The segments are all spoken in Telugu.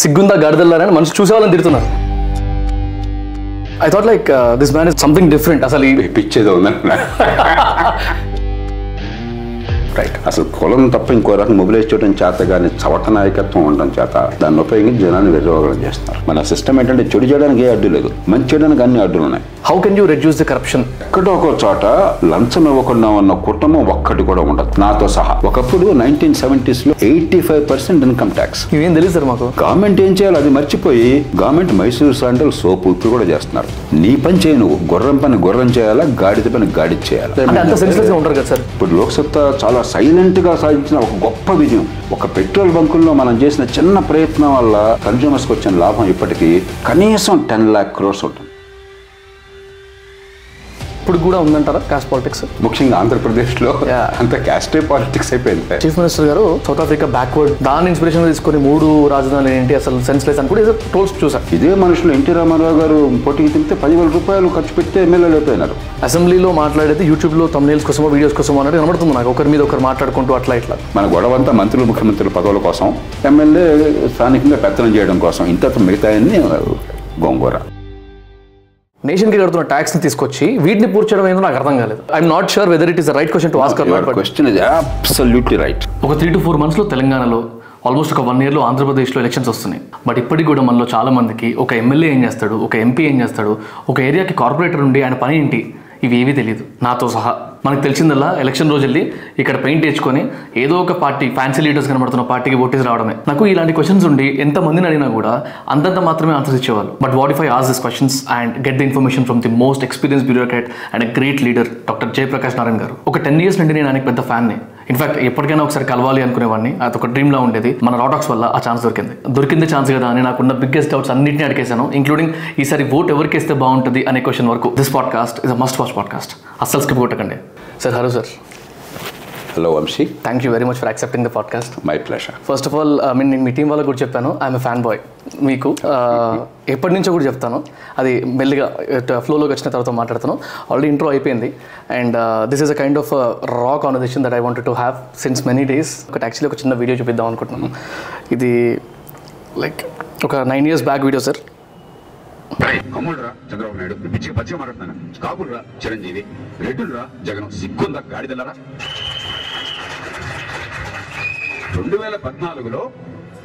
Sigunda Gardallarani manushu chusevalani tirtunaru. I thought like this man is something different. Asali pichedo unna. Right. Asal kolam tappu inko rakamu mobilize cheyadam chata gaani savartha nayakatham undam chata. Danni upayoginchi janalni velovagadam chestaru. Mana system entante chedu cheyadaniki addu ledu. Manchi cheyadaniki anni addulu unnayi. How can you reduce the corruption? Ekkado oka chota లంచం ఇవ్వకుండా ఉన్న కుటుంబం ఒక్కటి కూడా ఉండదు. నాతో సహా ఒకప్పుడు 1970s లో 85% ఇన్కమ్ ట్యాక్స్. ఇవేం తెలుసు సార్ మాకు? గవర్నమెంట్ ఏం చేయాలి అది మర్చిపోయి గవర్నమెంట్ మైసూర్ శాండల్ సోప్ ఇప్పుడు కూడా చేస్తున్నారు. నీ పని చేయి, నువ్వు గొర్రం పని గొర్రం చేయాలా, గాడిద పని గాడిద చేయాలా. అంత సెన్స్‌లెస్ గా ఉంటారు కదా సార్. ఇప్పుడు లోక్ సత్తా చాలా సైలెంట్ గా సాధించిన ఒక గొప్ప విజయం. ఒక పెట్రోల్ బంకుల్లో మనం చేసిన చిన్న ప్రయత్నం వల్ల కన్స్యూమర్స్ కు వచ్చిన లాభం ఇప్పటికీ కనీసం 10 lakh crores ఉంటుంది. ఇప్పుడు కూడా ఉందంటారా క్యాస్ట్ పాలిటిక్స్? ముఖ్యంగా ఆంధ్రప్రదేశ్లో అంత క్యాస్టే పాలిటిక్స్ అయిపోయింది. చీఫ్ మినిస్టర్ గారు సౌత్ ఆఫ్రికా బ్యాక్వర్డ్ దాన్ని ఇన్స్పిరేషన్ తీసుకుని 3 రాజధానులు ఏంటి అసలు సెన్స్లెస్ అని కూడా ట్రోల్స్ చూసారు. ఇదే మనుషులు ఎన్టీ రామారావు గారు పోటీకి తింటే 10,000 రూపాయలు ఖర్చు పెడితే ఎమ్మెల్యేలు అయిపోయినారు. అసెంబ్లీలో మాట్లాడేది యూట్యూబ్లో తమ్నైల్స్ కోసమో వీడియోస్ కోసమో అన్నట్టు కనబడుతుంది నాకు. ఒకరి మీద ఒకరు మాట్లాడుకుంటూ అట్లా ఇట్లా మన గొడవంతా మంత్రులు ముఖ్యమంత్రుల పదవుల కోసం, ఎమ్మెల్యే స్థానికంగా పెత్తనం చేయడం కోసం, ఇంత మిగతాయన్ని గోంగూర. నేషన్కి కడుతున్న ట్యాక్స్ని తీసుకొచ్చి వీటిని పూర్చడం ఏందో నాకు అర్థం కాలేదు. I'm not sure whether it is the right question to ask. Question is absolutely right. ఒక 3 to 4 months లో తెలంగాణలో, ఆల్మోస్ట్ ఒక 1 year లో ఆంధ్రప్రదేశ్లో ఎలక్షన్స్ వస్తున్నాయి. బట్ ఇప్పటికి కూడా మనలో చాలా మందికి ఒక ఎమ్మెల్యే ఏం చేస్తాడు, ఒక ఎంపీ ఏం చేస్తాడు, ఒక ఏరియాకి కార్పొరేటర్ ఉండి ఆయన పని ఏంటి, ఇవి ఏవీ తెలియదు. నాతో సహా మనకు తెలిసిందల్లా ఎలక్షన్ రోజు వెళ్ళి ఇక్కడ పెయింట్ వేసుకొని ఏదో ఒక పార్టీ ఫ్యాన్సీ లీడర్స్ కనబడుతున్న పార్టీకి ఓటేసి రావడమే. నాకు ఇలాంటి క్వశ్చన్స్ ఉండి ఎంతమందిని అడిగినా కూడా అంతంత మాత్రమే ఆన్సర్స్ ఇచ్చేవాళ్ళు. But what if I ask this questions and get the information from the most experience bureaucrat and a great leader doctor Jayaprakash Narayan garu. ఒక 10 years నుండి నేను ఆయనకి పెద్ద ఫ్యాన్ని. ఇన్ఫాక్ట్ ఎప్పటికైనా ఒకసారి కలవాలి అనుకునేవాడిని. అది ఒక డ్రీమ్లా ఉండేది. మన రాటాక్స్ వల్ల ఆ ఛాన్స్ దొరికింది ఛాన్స్ కదా అని నాకున్న బిగ్గెస్ట్ డౌట్స్ అన్నింటినీ అడిగేశాను, ఇంక్లూడింగ్ ఈసారి ఓట్ ఎవరికి వేస్తే బాగుంటుంది అనే క్వశ్చన్ వరకు. This podcast is a must watch podcast. అస్సలు స్కిప్ కొట్టకండి. Sir, hello sir. Hello Vamshi. Thank you very much for accepting the podcast. My pleasure. First of all, I mean మీ టీం వాళ్ళకి కూడా చెప్పాను, ఐఎమ్ ఎ ఫ్యాన్ బాయ్ మీకు. ఎప్పటి నుంచో కూడా చెప్తాను, అది మెల్లిగా ఫ్లోలోకి వచ్చిన తర్వాత మాట్లాడుతాను. ఆల్రెడీ ఇంట్రో అయిపోయింది and this is a kind of raw conversation that I wanted to have since many days. ఒకటి యాక్చువల్లీ ఒక చిన్న వీడియో చూపిద్దాం అనుకుంటున్నాను. ఇది లైక్ ఒక 9 years బ్యాక్ వీడియో సార్. అమూల్రా చంద్రబాబు నాయుడు పిచ్చికి పచ్చిగా మాట్లాడుతున్నాను. కాపుల్రా చిరంజీవి, రెడ్డుల్రా జగన్, సిగ్గుందా గాడిదలరా. 2014లో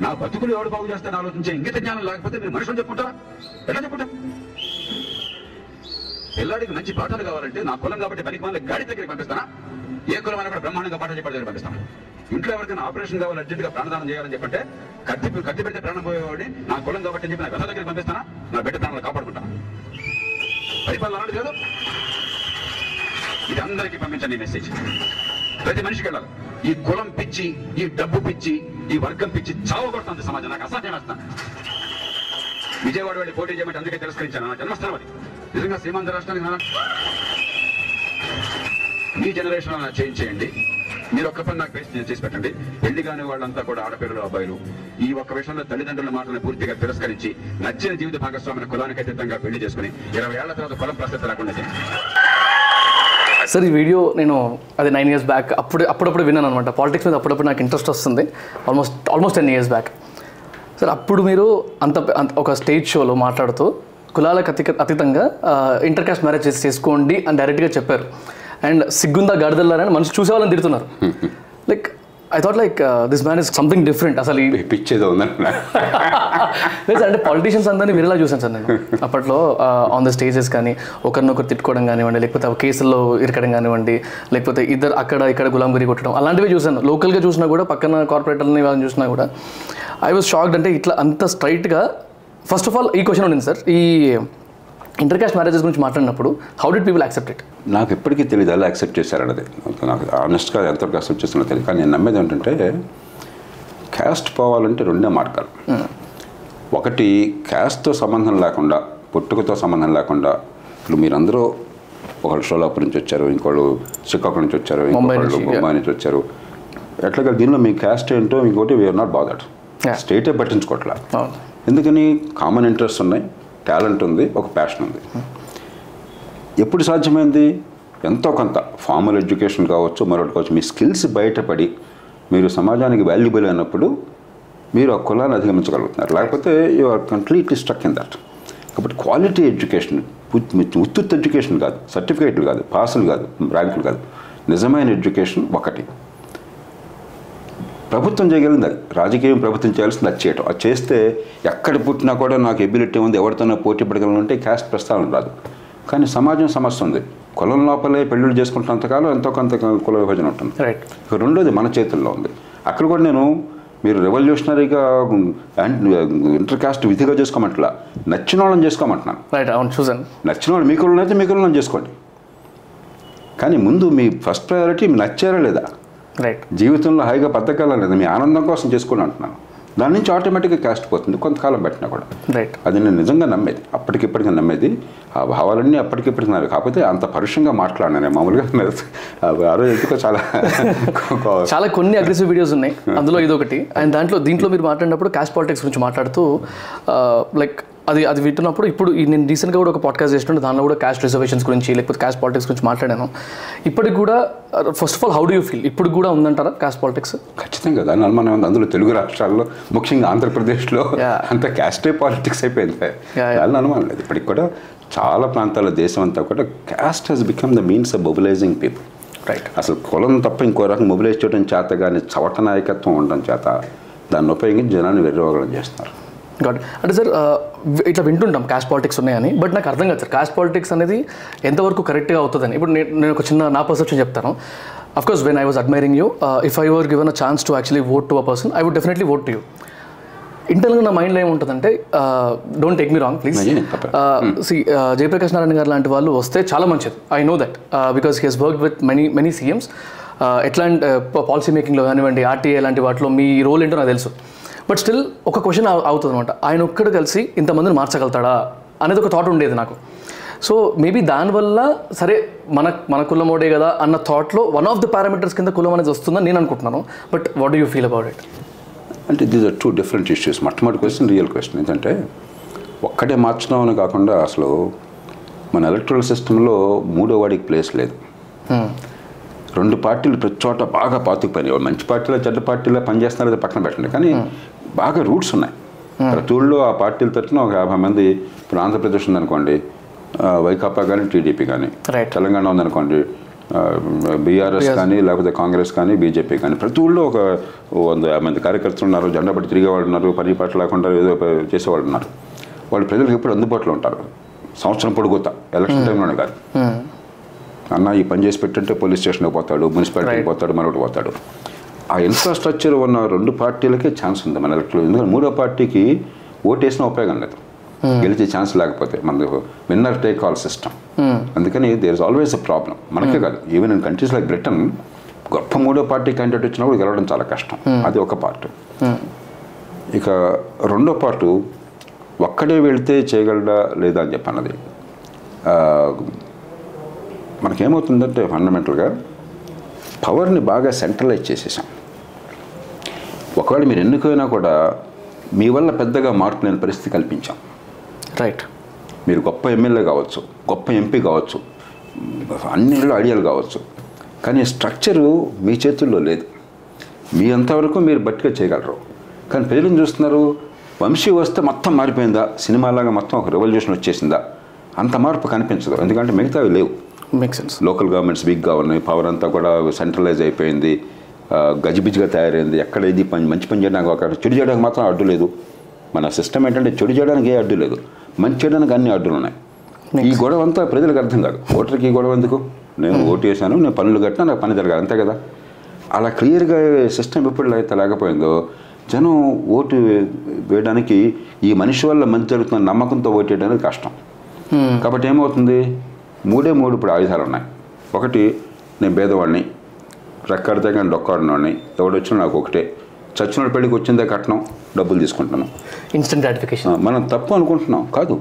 నా బతుకులు ఎవరు బాగు చేస్తారని ఆలోచించే ఇంగిత జ్ఞానం లేకపోతే మీరు మనుషులు చెప్పుకుంటారా? ఎలా చెప్పుకుంటారు? పిల్లాడికి మంచి పాఠాలు కావాలంటే నా కులం కాబట్టి పనికి మన గాడిద దగ్గరికి పంపిస్తానా? ఏ కులం అని అక్కడ బ్రహ్మాండంగా పాఠాలు చెప్పాడు దగ్గర పంపిస్తాను. ఇంట్లో ఎవరికైనా ఆపరేషన్ కావాలి, అర్జెంట్గా ప్రాణదానం చేయాలని చెప్పంటే కత్తి పెడితే ప్రాణం పోయేవాడిని నా కులం కాబట్టి చెప్పి నా వెధ దగ్గరికి పంపిస్తానా? నా బిడ్డ ప్రాణాలు కాపాడుకుంటాను. పరిపాలన అలాంటి కాదు. ఇది అందరికీ పంపించండి ఈ మెసేజ్. ప్రతి మనిషికి వెళ్ళాలి. ఈ కులం పిచ్చి, ఈ డబ్బు పిచ్చి, ఈ వర్గం పిచ్చి చావగొడుతుంది సమాజం. నాకు అసహ్యం వేస్తాను. విజయవాడ వెళ్ళి పోటీ చేయమంటే అందుకే తిరస్కరించాను. నా జన్మస్థలం అది. నిజంగా శ్రీమంత రాష్ట్రానికి మీ జనరేషన్ చేంజ్ చేయండి. మీరు ఒక్క పని నాకు చేసి పెట్టండి. పెళ్లి కాని వాళ్ళంతా కూడా ఆడపిల్లలు, అబ్బాయిలు. ఈ ఒక్క విషయంలో తల్లిదండ్రుల మాటలను పూర్తిగా తిరస్కరించి నచ్చిన జీవిత భాగస్వామిని కులానికి అతీతంగా పెళ్లి చేసుకుని 20 ఏళ్ల తర్వాత కులం ప్రసక్తి రాకుండా చేయండి. సార్ ఈ వీడియో నేను అది 9 years బ్యాక్ అప్పుడప్పుడు విన్నాను అనమాట. పాలిటిక్స్ మీద అప్పుడప్పుడు నాకు ఇంట్రెస్ట్ వస్తుంది. Almost 10 years back sir. అప్పుడు మీరు అంత ఒక స్టేజ్ షోలో మాట్లాడుతూ కులాలకు అతీతంగా ఇంటర్కాస్ట్ మ్యారేజ్ చేసుకోండి అని డైరెక్ట్గా చెప్పారు. అండ్ సిగ్గుందా గాడిదల్లారని మనిషి చూసేవాళ్ళని తిడుతున్నారు. Like I thought like this man is something different. అసలు పిచ్చేదో లేదు. అంటే పాలిటీషియన్స్ అందరినీ వేరేలా చూసాను సార్ నేను అప్పట్లో. ఆన్ ద స్టేజెస్ కానీ ఒకరినొకరు తిట్టుకోవడం కానివ్వండి, లేకపోతే కేసుల్లో ఇరకడం కానివ్వండి, లేకపోతే ఇద్దరు అక్కడ ఇక్కడ గులాంగిరి కొట్టడం, అలాంటివి చూసాను. లోకల్గా చూసినా కూడా, పక్కన కార్పొరేటర్ని వాళ్ళని చూసినా కూడా ఐ వాజ్ షాక్డ్. అంటే ఇట్లా అంత స్ట్రైట్గా. ఫస్ట్ ఆఫ్ ఆల్ ఈ క్వశ్చన్ ఉండింది సార్, ఈ ఇంటర్కాస్ట్ మ్యారేజెస్ గురించి మాట్లాడినప్పుడు how did people accept it? నాకు ఎప్పటికీ తెలియదు ఎలా యాక్సెప్ట్ చేశారన్నది. నాకు ఆనెస్ట్గా ఎంతవరకు యాక్సెప్ట్ చేస్తున్నా తెలియదు. కానీ నేను నమ్మేది ఏంటంటే క్యాస్ట్ పోవాలంటే 2 మార్గాలు. ఒకటి క్యాస్ట్తో సంబంధం లేకుండా, పుట్టుకతో సంబంధం లేకుండా. ఇప్పుడు మీరందరూ ఒకళ్ళు షోలాపూర్ నుంచి వచ్చారు, ఇంకోళ్ళు శ్రీకాకుళం నుంచి వచ్చారు, ఇంకోళ్ళు ముంబై నుంచి వచ్చారు. ఎట్లాగా దీనిలో మీ క్యాస్ట్ ఏంటో ఇంకోటి వీఆర్ నాట్ బాదర్డ్. స్టేటే పట్టించుకోవట్లా. ఎందుకని? కామన్ ఇంట్రెస్ట్ ఉన్నాయి, టాలెంట్ ఉంది, ఒక ప్యాషన్ ఉంది. ఎప్పుడు సాధ్యమైంది? ఎంతో కొంత ఫార్మల్ ఎడ్యుకేషన్ కావచ్చు, మరొకటి కావచ్చు. మీ స్కిల్స్ బయటపడి మీరు సమాజానికి వాల్యుబుల్ అయినప్పుడు మీరు ఆ కులాన్ని అధిగమించగలుగుతున్నారు, లేకపోతే you are completely struck in that. కాబట్టి క్వాలిటీ ఎడ్యుకేషన్, ఉత్తుత్ ఎడ్యుకేషన్ కాదు, సర్టిఫికేట్లు కాదు, పాసులు కాదు, ర్యాంకులు కాదు, నిజమైన ఎడ్యుకేషన్ ఒకటి. ప్రభుత్వం చేయగలిగింది అది, రాజకీయం ప్రభుత్వం చేయాల్సింది అది చేయటం. అది చేస్తే ఎక్కడ పుట్టినా కూడా నాకు ఎబిలిటీ ఉంది, ఎవరితోనో పోటీ పడగలంటే క్యాస్ట్ ప్రస్తావన రాదు. కానీ సమాజం సమస్య ఉంది, కులం లోపలే పెళ్ళిళ్ళు చేసుకుంటున్నంతకాలం ఎంతో కొంత కుల విభజన ఉంటుంది. రైట్. ఇక రెండోది మన చేతుల్లో ఉంది. అక్కడ కూడా నేను మీరు రెవల్యూషనరీగా ఇంటర్ కాస్ట్ విధిగా చేసుకోమంటలా, నచ్చిన వాళ్ళని చేసుకోమంటున్నాను. రైట్, అవును చూసాను. నచ్చిన వాళ్ళు మీ కులం అయితే మీ కులం చేసుకోండి, కానీ ముందు మీ ఫస్ట్ ప్రయారిటీ నచ్చారా లేదా, రైట్, జీవితంలో హైగా బతకాలా లేదా, మీ ఆనందం కోసం చేసుకోండి అంటున్నాను. దాని నుంచి ఆటోమేటిక్గా క్యాస్ట్ పోతుంది కొంతకాలం పెట్టినా కూడా. రైట్, అది నేను నిజంగా నమ్మేది, అప్పటికిప్పటికీ నమ్మేది. ఆ భావాలన్నీ అప్పటికిప్పటికి నాకు, కాకపోతే అంత పరుషంగా మాట్లాడినా నేను మామూలుగా. ఆ రోజు ఎందుకో చాలా చాలా కొన్ని అగ్రెసివ్ వీడియోస్ ఉన్నాయి, అందులో ఇదొకటి. అండ్ దీంట్లో మీరు మాట్లాడినప్పుడు క్యాస్ట్ పాలిటిక్స్ గురించి మాట్లాడుతూ లైక్ అది వింటున్నప్పుడు, ఇప్పుడు నేను రీసెంట్గా కూడా ఒక పాడ్కాస్ట్ చేస్తుంటే దానిలో కూడా క్యాస్ట్ రిజర్వేషన్స్ గురించి లేకపోతే క్యాస్ట్ పాలిటిక్స్ గురించి మాట్లాడాను. ఇప్పటికి కూడా first of all how do you feel, ఇప్పుడు కూడా ఉందంటారా క్యాస్ట్ పాలిటిక్స్? ఖచ్చితంగా దాని అనుమానం ఉంది. అందులో తెలుగు రాష్ట్రాల్లో ముఖ్యంగా ఆంధ్రప్రదేశ్లో అంత క్యాస్టే పాలిటిక్స్ అయిపోయింది, దాని అనుమానం లేదు. ఇప్పటికి కూడా చాలా ప్రాంతాల్లో దేశం అంతా కూడా caste has become the means of mobilising people. Right. అసలు కులం తప్ప ఇంకో రకం మొబిలైజ్ చేయడం చేత, కానీ చవట నాయకత్వం ఉండడం చేత దాన్ని ఉపయోగించి జనాన్ని వెర్రవగడం చేస్తున్నారు. గాట్. అంటే సార్ ఇట్లా వింటుంటాం క్యాస్ట్ పాలిటిక్స్ ఉన్నాయని, బట్ నాకు అర్థం కాదు సార్ క్యాస్ట్ పాలిటిక్స్ అనేది ఎంతవరకు కరెక్ట్గా అవుతుందని. ఇప్పుడు నేను ఒక చిన్న నా పర్సెప్షన్ చెప్తాను. Of course when I was admiring you, if I were given a chance to actually vote to a person, I would definitely vote to you. ఇంటర్నల్గా నా మైండ్లో ఏముంటుందంటే, don't take me wrong please, Jayaprakash Narayana గారు లాంటి వాళ్ళు వస్తే చాలా మంచిది. I know that because he has worked with many CMs. ఎట్లాంటి పాలసీ మేకింగ్లో కానివ్వండి, ఆర్టీఏ లాంటి వాటిలో మీ రోల్ ఏంటో నాకు తెలుసు. బట్ స్టిల్ ఒక క్వశ్చన్ అవుతుంది అనమాట, ఆయన ఒక్కడు కలిసి ఇంతమందిని మార్చగలుగుతాడా అనేది ఒక థాట్ ఉండేది నాకు. సో మేబీ దానివల్ల సరే మన కులం ఓడే కదా అన్న థాట్లో వన్ ఆఫ్ ద పారామీటర్స్ కింద కులం అనేది వస్తుందని నేను అనుకుంటున్నాను. But what do you feel about it? అంటే these are two different issues. మొట్టమొదటి క్వశ్చన్ రియల్ క్వశ్చన్ ఏంటంటే, ఒక్కడే మార్చడం అని కాకుండా అసలు మన ఎలక్ట్రల్ సిస్టంలో మూడో వాడికి ప్లేస్ లేదు. రెండు పార్టీలు ప్రతి చోట బాగా పాతుకుపోయినాయి, మంచి పార్టీలో చెడ్డ పార్టీలో పనిచేస్తున్నారు లేదా పక్కన పెట్టండి, కానీ బాగా రూట్స్ ఉన్నాయి ప్రతి ఊళ్ళో. ఆ పార్టీల తరఫున ఒక 50 మంది, ఇప్పుడు ఆంధ్రప్రదేశ్ ఉందనుకోండి వైకాపా కానీ టీడీపీ కానీ, తెలంగాణ ఉందనుకోండి బీఆర్ఎస్ కానీ లేకపోతే కాంగ్రెస్ కానీ బీజేపీ కానీ, ప్రతి ఊళ్ళో ఒక 150 మంది కార్యకర్తలు ఉన్నారు, జెండా పట్టి తిరిగేవాళ్ళు ఉన్నారు, పని పాట లేకుండా ఏదో చేసేవాళ్ళు ఉన్నారు. వాళ్ళు ప్రజలకు ఎప్పుడు అందుబాటులో ఉంటారు, సంవత్సరం పొడుగుతా, ఎలక్షన్ టైంలోనే కాదు. అన్న ఈ పని చేసి పెట్టంటే పోలీస్ స్టేషన్కి పోతాడు, మున్సిపాలిటీకి పోతాడు, మరొకటి పోతాడు. ఆ ఇన్ఫ్రాస్ట్రక్చర్ ఉన్న రెండు పార్టీలకే ఛాన్స్ ఉంది మన ఎలక్ట్రల్. ఎందుకంటే మూడో పార్టీకి ఓటేసిన ఉపయోగం లేదు, గెలిచే ఛాన్స్ లేకపోతే. మన విన్నర్ టేక్ ఆల్ సిస్టమ్, అందుకని there is always a problem. మనకే కాదు, even in countries like Britain గొప్ప మూడో పార్టీ క్యాండిడేట్ వచ్చినప్పుడు గెలవడం చాలా కష్టం. అది ఒక పార్ట్. ఇక రెండో పార్టు ఒక్కడే వెళితే చేయగలడా లేదా అని చెప్పన్నది. మనకేమవుతుందంటే ఫండమెంటల్గా పవర్ని బాగా సెంట్రలైజ్ చేసేసాం. ఒకవేళ మీరు ఎన్నికైనా కూడా మీ వల్ల పెద్దగా మార్పు లేని పరిస్థితి కల్పించాం. రైట్. మీరు గొప్ప ఎమ్మెల్యే కావచ్చు, గొప్ప ఎంపీ కావచ్చు, అన్నింటిలో ఐడియాలు కావచ్చు, కానీ స్ట్రక్చరు మీ చేతుల్లో లేదు. మీ అంతవరకు మీరు బట్టిగా చేయగలరు, కానీ ప్రజలను చూస్తున్నారు. వంశీ వస్తే మొత్తం మారిపోయిందా, సినిమాలాగా మొత్తం ఒక రెవల్యూషన్ వచ్చేసిందా, అంత మార్పు కనిపించదు. ఎందుకంటే మిగతావి లేవు. లోకల్ గవర్నమెంట్స్ వీక్గా ఉన్నాయి, పవర్ అంతా కూడా సెంట్రలైజ్ అయిపోయింది, గజిబిజిగా తయారైంది. ఎక్కడ ఇది మంచి పని చేయడానికి ఒక చెడు చేయడానికి మాత్రం అడ్డు లేదు. మన సిస్టమ్ ఏంటంటే చెడు చేయడానికి ఏ అడ్డు లేదు, మంచి చేయడానికి అన్ని అడ్డులు ఉన్నాయి. ఈ గొడవ అంతా ప్రజలకు అర్థం కాదు. ఓటర్కి ఈ గొడవ ఎందుకు, నేను ఓటు వేసాను, నేను పనులు కట్టినా నాకు పని జరగాలి, అంతే కదా. అలా క్లియర్గా సిస్టమ్ ఎప్పుడు అయితే లేకపోయిందో, జనం ఓటు వేయడానికి ఈ మనిషి వల్ల మంచి జరుగుతున్న నమ్మకంతో ఓటు వేయడానికి కష్టం. కాబట్టి ఏమవుతుంది, మూడు ఇప్పుడు ఆయుధాలు ఉన్నాయి. ఒకటి, నేను భేదవాడిని, రెక్కడితే కానీ డొక్కాడినవాడిని, ఎవడొచ్చినా నాకు ఒకటే, చచ్చిన పెళ్ళికి వచ్చిందే కట్నం, డబ్బులు తీసుకుంటున్నాం, ఇన్స్టెంట్ గ్రాటిఫికేషన్. మనం తప్పు అనుకుంటున్నాం, కాదు.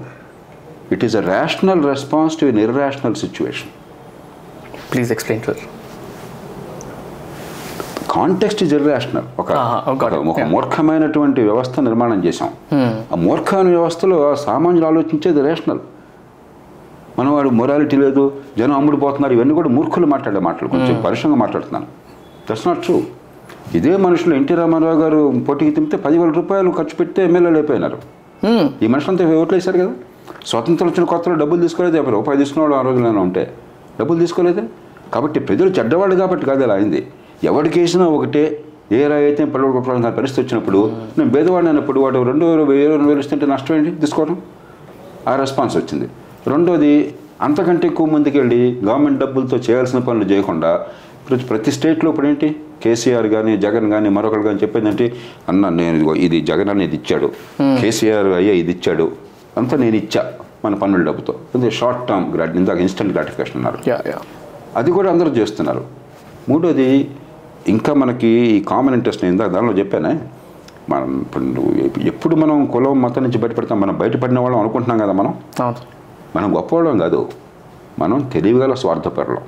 It is a rational response to an irrational situation. Please explain to us. Context is irrational. ఒక మూర్ఖమైనటువంటి వ్యవస్థ నిర్మాణం చేశాం. ఆ మూర్ఖమైన వ్యవస్థలో సామాన్యులు ఆలోచించేది రేషనల్. మనవాడు మొరాలిటీ లేదు, జనం అమ్ముడిపోతున్నారు, ఇవన్నీ కూడా మూర్ఖులు మాట్లాడే మాటలు. కొంచెం పరుషంగా మాట్లాడుతున్నాను, దట్స్ నాట్ ట్రూ. ఇదే మనుషులు ఎన్టీ రామారావు గారు పోటీకి తింటే 10,000 రూపాయలు ఖర్చు పెడితే ఎమ్మెల్యేలు అయిపోయినారు. ఈ మనుషులంతా ఓట్లు వేశారు కదా. స్వతంత్రం వచ్చిన కొత్తలో డబ్బులు తీసుకోలేదు, ఎవరు రూపాయి తీసుకున్నాడు ఆ రోజులైనా ఉంటే డబ్బులు తీసుకోలేదు. కాబట్టి ప్రజలు చెడ్డవాళ్ళు కాబట్టి కాదు అలా అయింది. ఎవరికి వేసినా ఒకటే, ఏ రాయి అయితే పల్లెలు కొట్టుకోవాల్సిన పరిస్థితి వచ్చినప్పుడు నేను బేదవాడిని అన్నప్పుడు వాడు 2,000 ఇస్తుంటే నష్టం ఏంటి తీసుకోవడం, ఆ రెస్పాన్స్ వచ్చింది. రెండోది, అంతకంటే ఎక్కువ మందికి వెళ్ళి గవర్నమెంట్ డబ్బులతో చేయాల్సిన పనులు చేయకుండా ప్రతి స్టేట్లో ఇప్పుడు ఏంటి కేసీఆర్ కానీ జగన్ కానీ మరొకరు కానీ చెప్పేదంటే అన్న నేను ఇది జగన్ అని ఇది ఇచ్చాడు, కేసీఆర్ అయ్యా ఇది ఇచ్చాడు, అంతా నేను ఇచ్చా మన పన్నుల డబ్బుతో, కొంచెం షార్ట్ టర్మ్ ఇందాక ఇన్స్టెంట్ గ్రాటిఫికేషన్ అన్నారు, అది కూడా అందరూ చేస్తున్నారు. మూడోది, ఇంకా మనకి ఈ కామన్ ఇంట్రెస్ట్ ఇందాక దానిలో చెప్పానే, మనం ఎప్పుడు మనం కులం మతం నుంచి బయటపడతాం, మనం బయటపడిన వాళ్ళం అనుకుంటున్నాం కదా. మనం గొప్పవాళ్ళం కాదు, మనం తెలివిగల స్వార్థపరులం,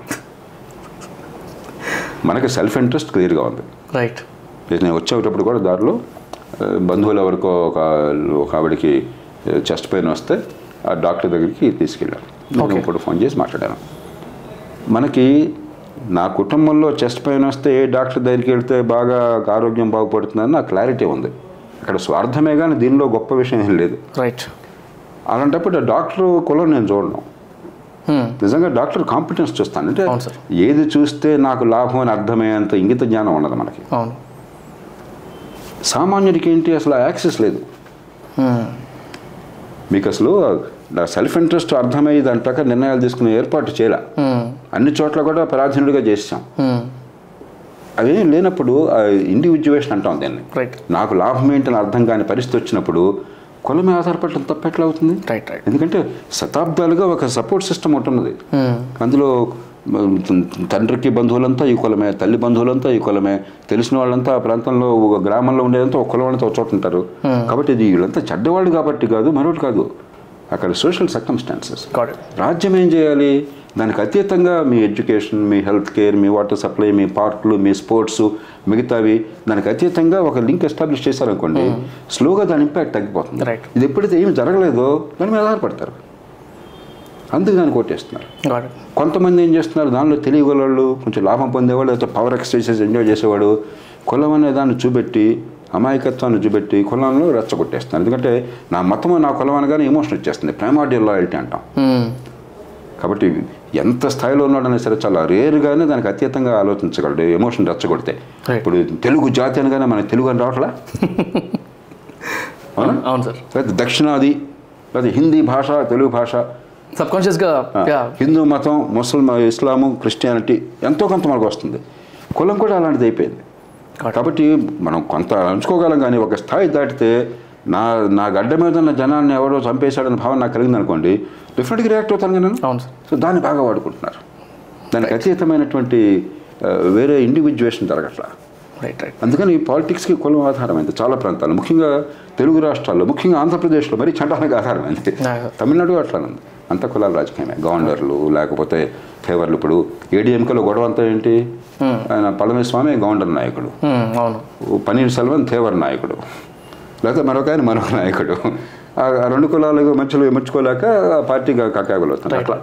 మనకి సెల్ఫ్ ఇంట్రెస్ట్ క్లియర్గా ఉంది. రైట్. నేను వచ్చేటప్పుడు కూడా దారిలో బంధువులు ఎవరికో ఒక ఆవిడికి చెస్ట్ పెయిన్ వస్తే ఆ డాక్టర్ దగ్గరికి తీసుకెళ్ళాను, నేను ఇప్పుడు ఫోన్ చేసి మాట్లాడాను. మనకి నా కుటుంబంలో చెస్ట్ పెయిన్ వస్తే ఏ డాక్టర్ దగ్గరికి వెళ్తే బాగా ఆరోగ్యం బాగుపడుతుందని నా క్లారిటీ ఉంది. అక్కడ స్వార్థమే కానీ దీనిలో గొప్ప విషయం ఏం లేదు. రైట్. అలాంటప్పుడు డాక్టర్ కులం నేను చూడను, నిజంగా డాక్టర్ కాంపిటెన్స్ చూస్తాను. అంటే ఏది చూస్తే నాకు లాభం అని అర్థమయ్యేంత ఇంగిత జ్ఞానం ఉండదు మనకి. సామాన్యుడికి ఏంటి అసలు యాక్సెస్ లేదు. మీకు అసలు సెల్ఫ్ ఇంట్రెస్ట్ అర్థమయ్యేది అంటాక నిర్ణయాలు తీసుకునే ఏర్పాటు చేయలే, అన్ని చోట్ల కూడా పరాధీనుడిగా చేసాం. అవి లేనప్పుడు ఇండివిజువేషన్ అంటాం దాన్ని. నాకు లాభం ఏంటని అర్థం కాని పరిస్థితి వచ్చినప్పుడు కులమే ఆధారపడటం తప్ప ఎట్లా అవుతుంది? ఎందుకంటే శతాబ్దాలుగా ఒక సపోర్ట్ సిస్టమ్ ఉంటుంది, అందులో తండ్రికి బంధువులంతా ఈ కులమే, తల్లి బంధువులంతా ఈ కులమే, తెలిసిన వాళ్ళంతా ఆ ప్రాంతంలో ఒక గ్రామంలో ఉండేదంతా ఒక కులవాళ్ళంతా ఒక చోట ఉంటారు. కాబట్టి ఇది వీళ్ళంతా చెడ్డవాళ్ళు కాబట్టి కాదు, మరొకటి కాదు, అక్కడ సోషల్ సర్కమ్స్టాన్సెస్. రాజ్యం ఏం చేయాలి? దానికి అతీతంగా మీ ఎడ్యుకేషన్, మీ హెల్త్ కేర్, మీ వాటర్ సప్లై, మీ పార్కులు, మీ స్పోర్ట్స్, మిగతావి దానికి అతీతంగా ఒక లింక్ ఎస్టాబ్లిష్ చేశారనుకోండి, స్లోగా దాని ఇంపాక్ట్ తగ్గిపోతుంది. ఇది ఎప్పుడైతే ఏమి జరగలేదో దాని మీద ఆధారపడతారు, అందుకు దాన్ని కొట్టేస్తున్నారు. కొంతమంది ఏం చేస్తున్నారు, దానిలో తెలియగలవాళ్ళు, కొంచెం లాభం పొందేవాళ్ళు, లేకపోతే పవర్ ఎక్స్టైజెస్ ఎంజాయ్ చేసేవాడు కులం అనే దాన్ని చూపెట్టి, అమాయకత్వాన్ని చూపెట్టి కులంలో రెచ్చగొట్టేస్తున్నారు. ఎందుకంటే నా మతము నా కులం అనగానే ఎమోషన్ వచ్చేస్తుంది, ప్రైమార్డియల్ లాయల్టీ అంటాం. కాబట్టి ఎంత స్థాయిలో ఉన్నాడనే సరే చాలా రేరుగానే దానికి అత్యంతంగా ఆలోచించగలడు, ఎమోషన్ రెచ్చగొడితే. ఇప్పుడు తెలుగు జాతి అనగానే మనకు తెలుగు అని రావట్లా, అవును సార్. లేకపోతే దక్షిణాది, లేకపోతే హిందీ భాష, తెలుగు భాష, సబ్కాన్షియస్గా హిందూ మతం, ముస్లిం, ఇస్లాము, క్రిస్టియానిటీ ఎంతో కొంత మనకు వస్తుంది. కులం కూడా అలాంటిది అయిపోయింది. కాబట్టి మనం కొంత అంచుకోగలం, కానీ ఒక స్థాయి దాటితే నా నా గడ్డ మీద ఉన్న జనాన్ని ఎవరో చంపేశాడని భావన నాకు కలిగింది అనుకోండి, డెఫినెట్గా రియాక్ట్ అవుతాను కదా. అవును సార్. సో దాన్ని బాగా వాడుకుంటున్నారు, దానికి అతీతమైనటువంటి వేరే ఇండివిజువేషన్ జరగట్లా. Right right. అందుకని ఈ పాలిటిక్స్కి కులం ఆధారమైంది చాలా ప్రాంతాలు, ముఖ్యంగా తెలుగు రాష్ట్రాల్లో, ముఖ్యంగా ఆంధ్రప్రదేశ్లో మరి చండాలకు ఆధారమైంది. తమిళనాడు అట్లా ఉంది, అంత కులాల రాజకీయమే, గవర్నర్లు లేకపోతే ఫేవర్లు. ఇప్పుడు ఏడీఎంకేలో గొడవ అంతా ఏంటి, ఆయన పళనిస్వామి గవర్నర్ నాయకుడు, పన్నీర్ సెల్వన్ ఫేవర్ నాయకుడు, లేకపోతే మరొక ఆయన మరొక నాయకుడు, ఆ రెండు కులాలకు మధ్యలో మెచ్చుకోలేక పార్టీగా కాకాగులు వస్తున్నారు అట్లా.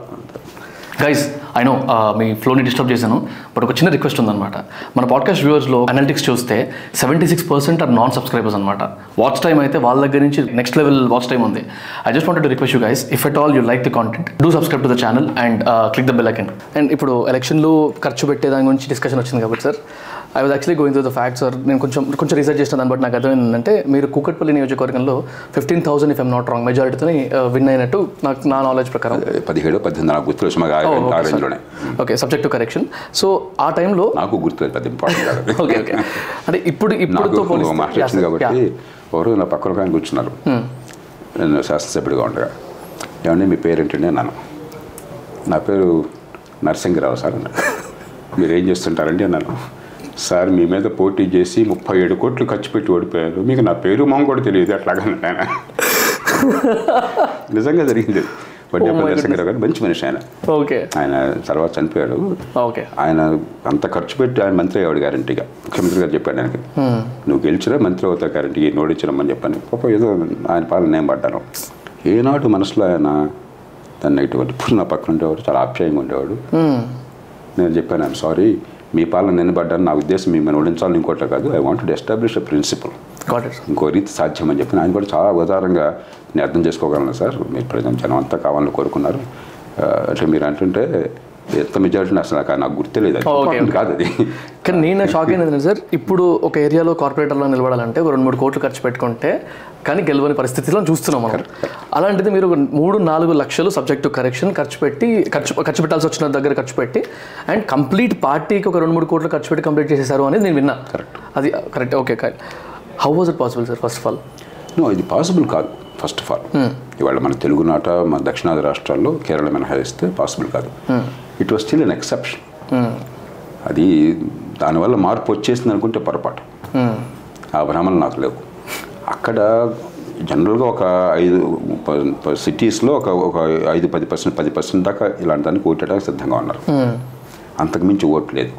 గైస్, ఐ నో మీ ఫ్లోని డిస్టర్బ్ చేశాను, బట్ ఒక చిన్న రిక్వెస్ట్ ఉందన్నమాట. మన పాడ్కాస్ట్ వ్యూవర్స్లో అనాలిటిక్స్ చూస్తే 76% ఆర్ నాన్ సబ్స్క్రైబర్స్ అనమాట. వాచ్ టైం అయితే వాళ్ళ దగ్గర నుంచి నెక్స్ట్ లెవెల్ వాచ్ టైం ఉంది. I just wanted to request you guys, if at all you like the content, do subscribe to the channel and click the bell icon. And ఇప్పుడు ఎలక్షన్లో ఖర్చు పెట్టే దాని గురించి డిస్కషన్ వచ్చింది కాబట్టి sir, I was actually going through the facts. Sir నేను కొంచెం రీసెర్చ్ చేసిన దాన్ని బట్టి నాకు అర్థమైందంటే, మీరు కూకట్పల్లి నియోజకవర్గంలో 15,000 ఇఫ్ ఐమ్ నాట్ రాంగ్ మెజారిటీతో విన్ అయినట్టు నాకు నా నాలెడ్జ్ ప్రకారం. 17, 18 okay, subject to correction. So ఆ టైంలో నాకు గుర్తులేదు, అది ఇంపార్టెంట్ కాదు. Okay okay. అంటే ఇప్పుడు మాట్లాడుతుంది కాబట్టి ఎవరు నా పక్కన కానీ కూర్చున్నారు, నేను శాసనసభ్యుడిగా ఉండగా ఏమంటే మీ పేరు ఏంటంటే అన్నాను, నా పేరు నరసింహరావు సార్ అన్నాడు. మీరు ఏం చేస్తుంటారంటే అన్నాను, సార్ మీ మీద పోటీ చేసి 37 కోట్లు ఖర్చు పెట్టి ఓడిపోయారు, మీకు నా పేరు మొహం కూడా తెలియదు అట్లాగన్నా ఆయన. నిజంగా జరిగింది. మంచి మనిషి ఆయన, ఆయన తర్వాత చనిపోయాడు. ఆయన అంత ఖర్చు పెట్టి ఆయన మంత్రి అయ్యాడు గ్యారంటీగా, ముఖ్యమంత్రి గారు చెప్పాడు ఆయనకి, నువ్వు గెలిచినా మంత్రి అవుతావు గ్యారంటీగా, ఓడించమని చెప్పాను. పాప ఏదో ఆయన పాలన ఏం పడ్డాను, ఏనాడు మనసులో ఆయన దాన్ని నెగిటివ్. ఇప్పుడు నా పక్కన ఉండేవాడు చాలా ఆప్యాయంగా ఉండేవాడు. నేను చెప్పాను, ఆయన సారీ మీ పాలన నిలబడ్డాను, నా ఉద్దేశం మిమ్మల్ని ఓడించాలని ఇంకోట కాదు, I want to establish a principle, ఇంకో రీతి సాధ్యం అని చెప్పి ఆయన కూడా చాలా ఉదారంగా నేను అర్థం చేసుకోగలను సార్, మీరు ప్రజలు జనం అంతా కావాలని కోరుకున్నారు అంటే మీరు అంటుంటే ఎంత మెజారిటీ అసలు నాకు గుర్తులేదు కాదు అది. కానీ నేను షాక్ అయినది సార్, ఇప్పుడు ఒక ఏరియాలో కార్పొరేటర్లో నిలబడాలంటే 2-3 కోట్లు ఖర్చు పెట్టుకుంటే కానీ గెలవని పరిస్థితిలో చూస్తున్నాం మనం. అలాంటిది మీరు 3-4 లక్షలు సబ్జెక్టు కరెక్షన్ ఖర్చు పెట్టాల్సి వచ్చిన దగ్గర ఖర్చు పెట్టి అండ్ కంప్లీట్ పార్టీకి ఒక 2-3 కోట్లు ఖర్చు పెట్టి కంప్లీట్ చేసేసారు అనేది నేను విన్నా. కరెక్ట్, అది correct. Okay, how was it possible sir? First of all no, ఇది పాసిబుల్ కాదు. ఫస్ట్ ఆఫ్ ఆల్ ఇవాళ మన తెలుగునాట, మన దక్షిణాది రాష్ట్రాల్లో కేరళ మినహాయిస్తే పాసిబుల్ కాదు. It was still an exception. అది దానివల్ల మార్పు వచ్చేసింది అనుకుంటే పొరపాటు. ఆ భ్రమలు నాకు లేవు. అక్కడ జనరల్గా ఒక 5 సిటీస్లో ఒక 5-10% దాకా ఇలాంటి దానికి ఓటేయడానికి సిద్ధంగా ఉన్నారు. అంతకుమించి ఓటు లేదు.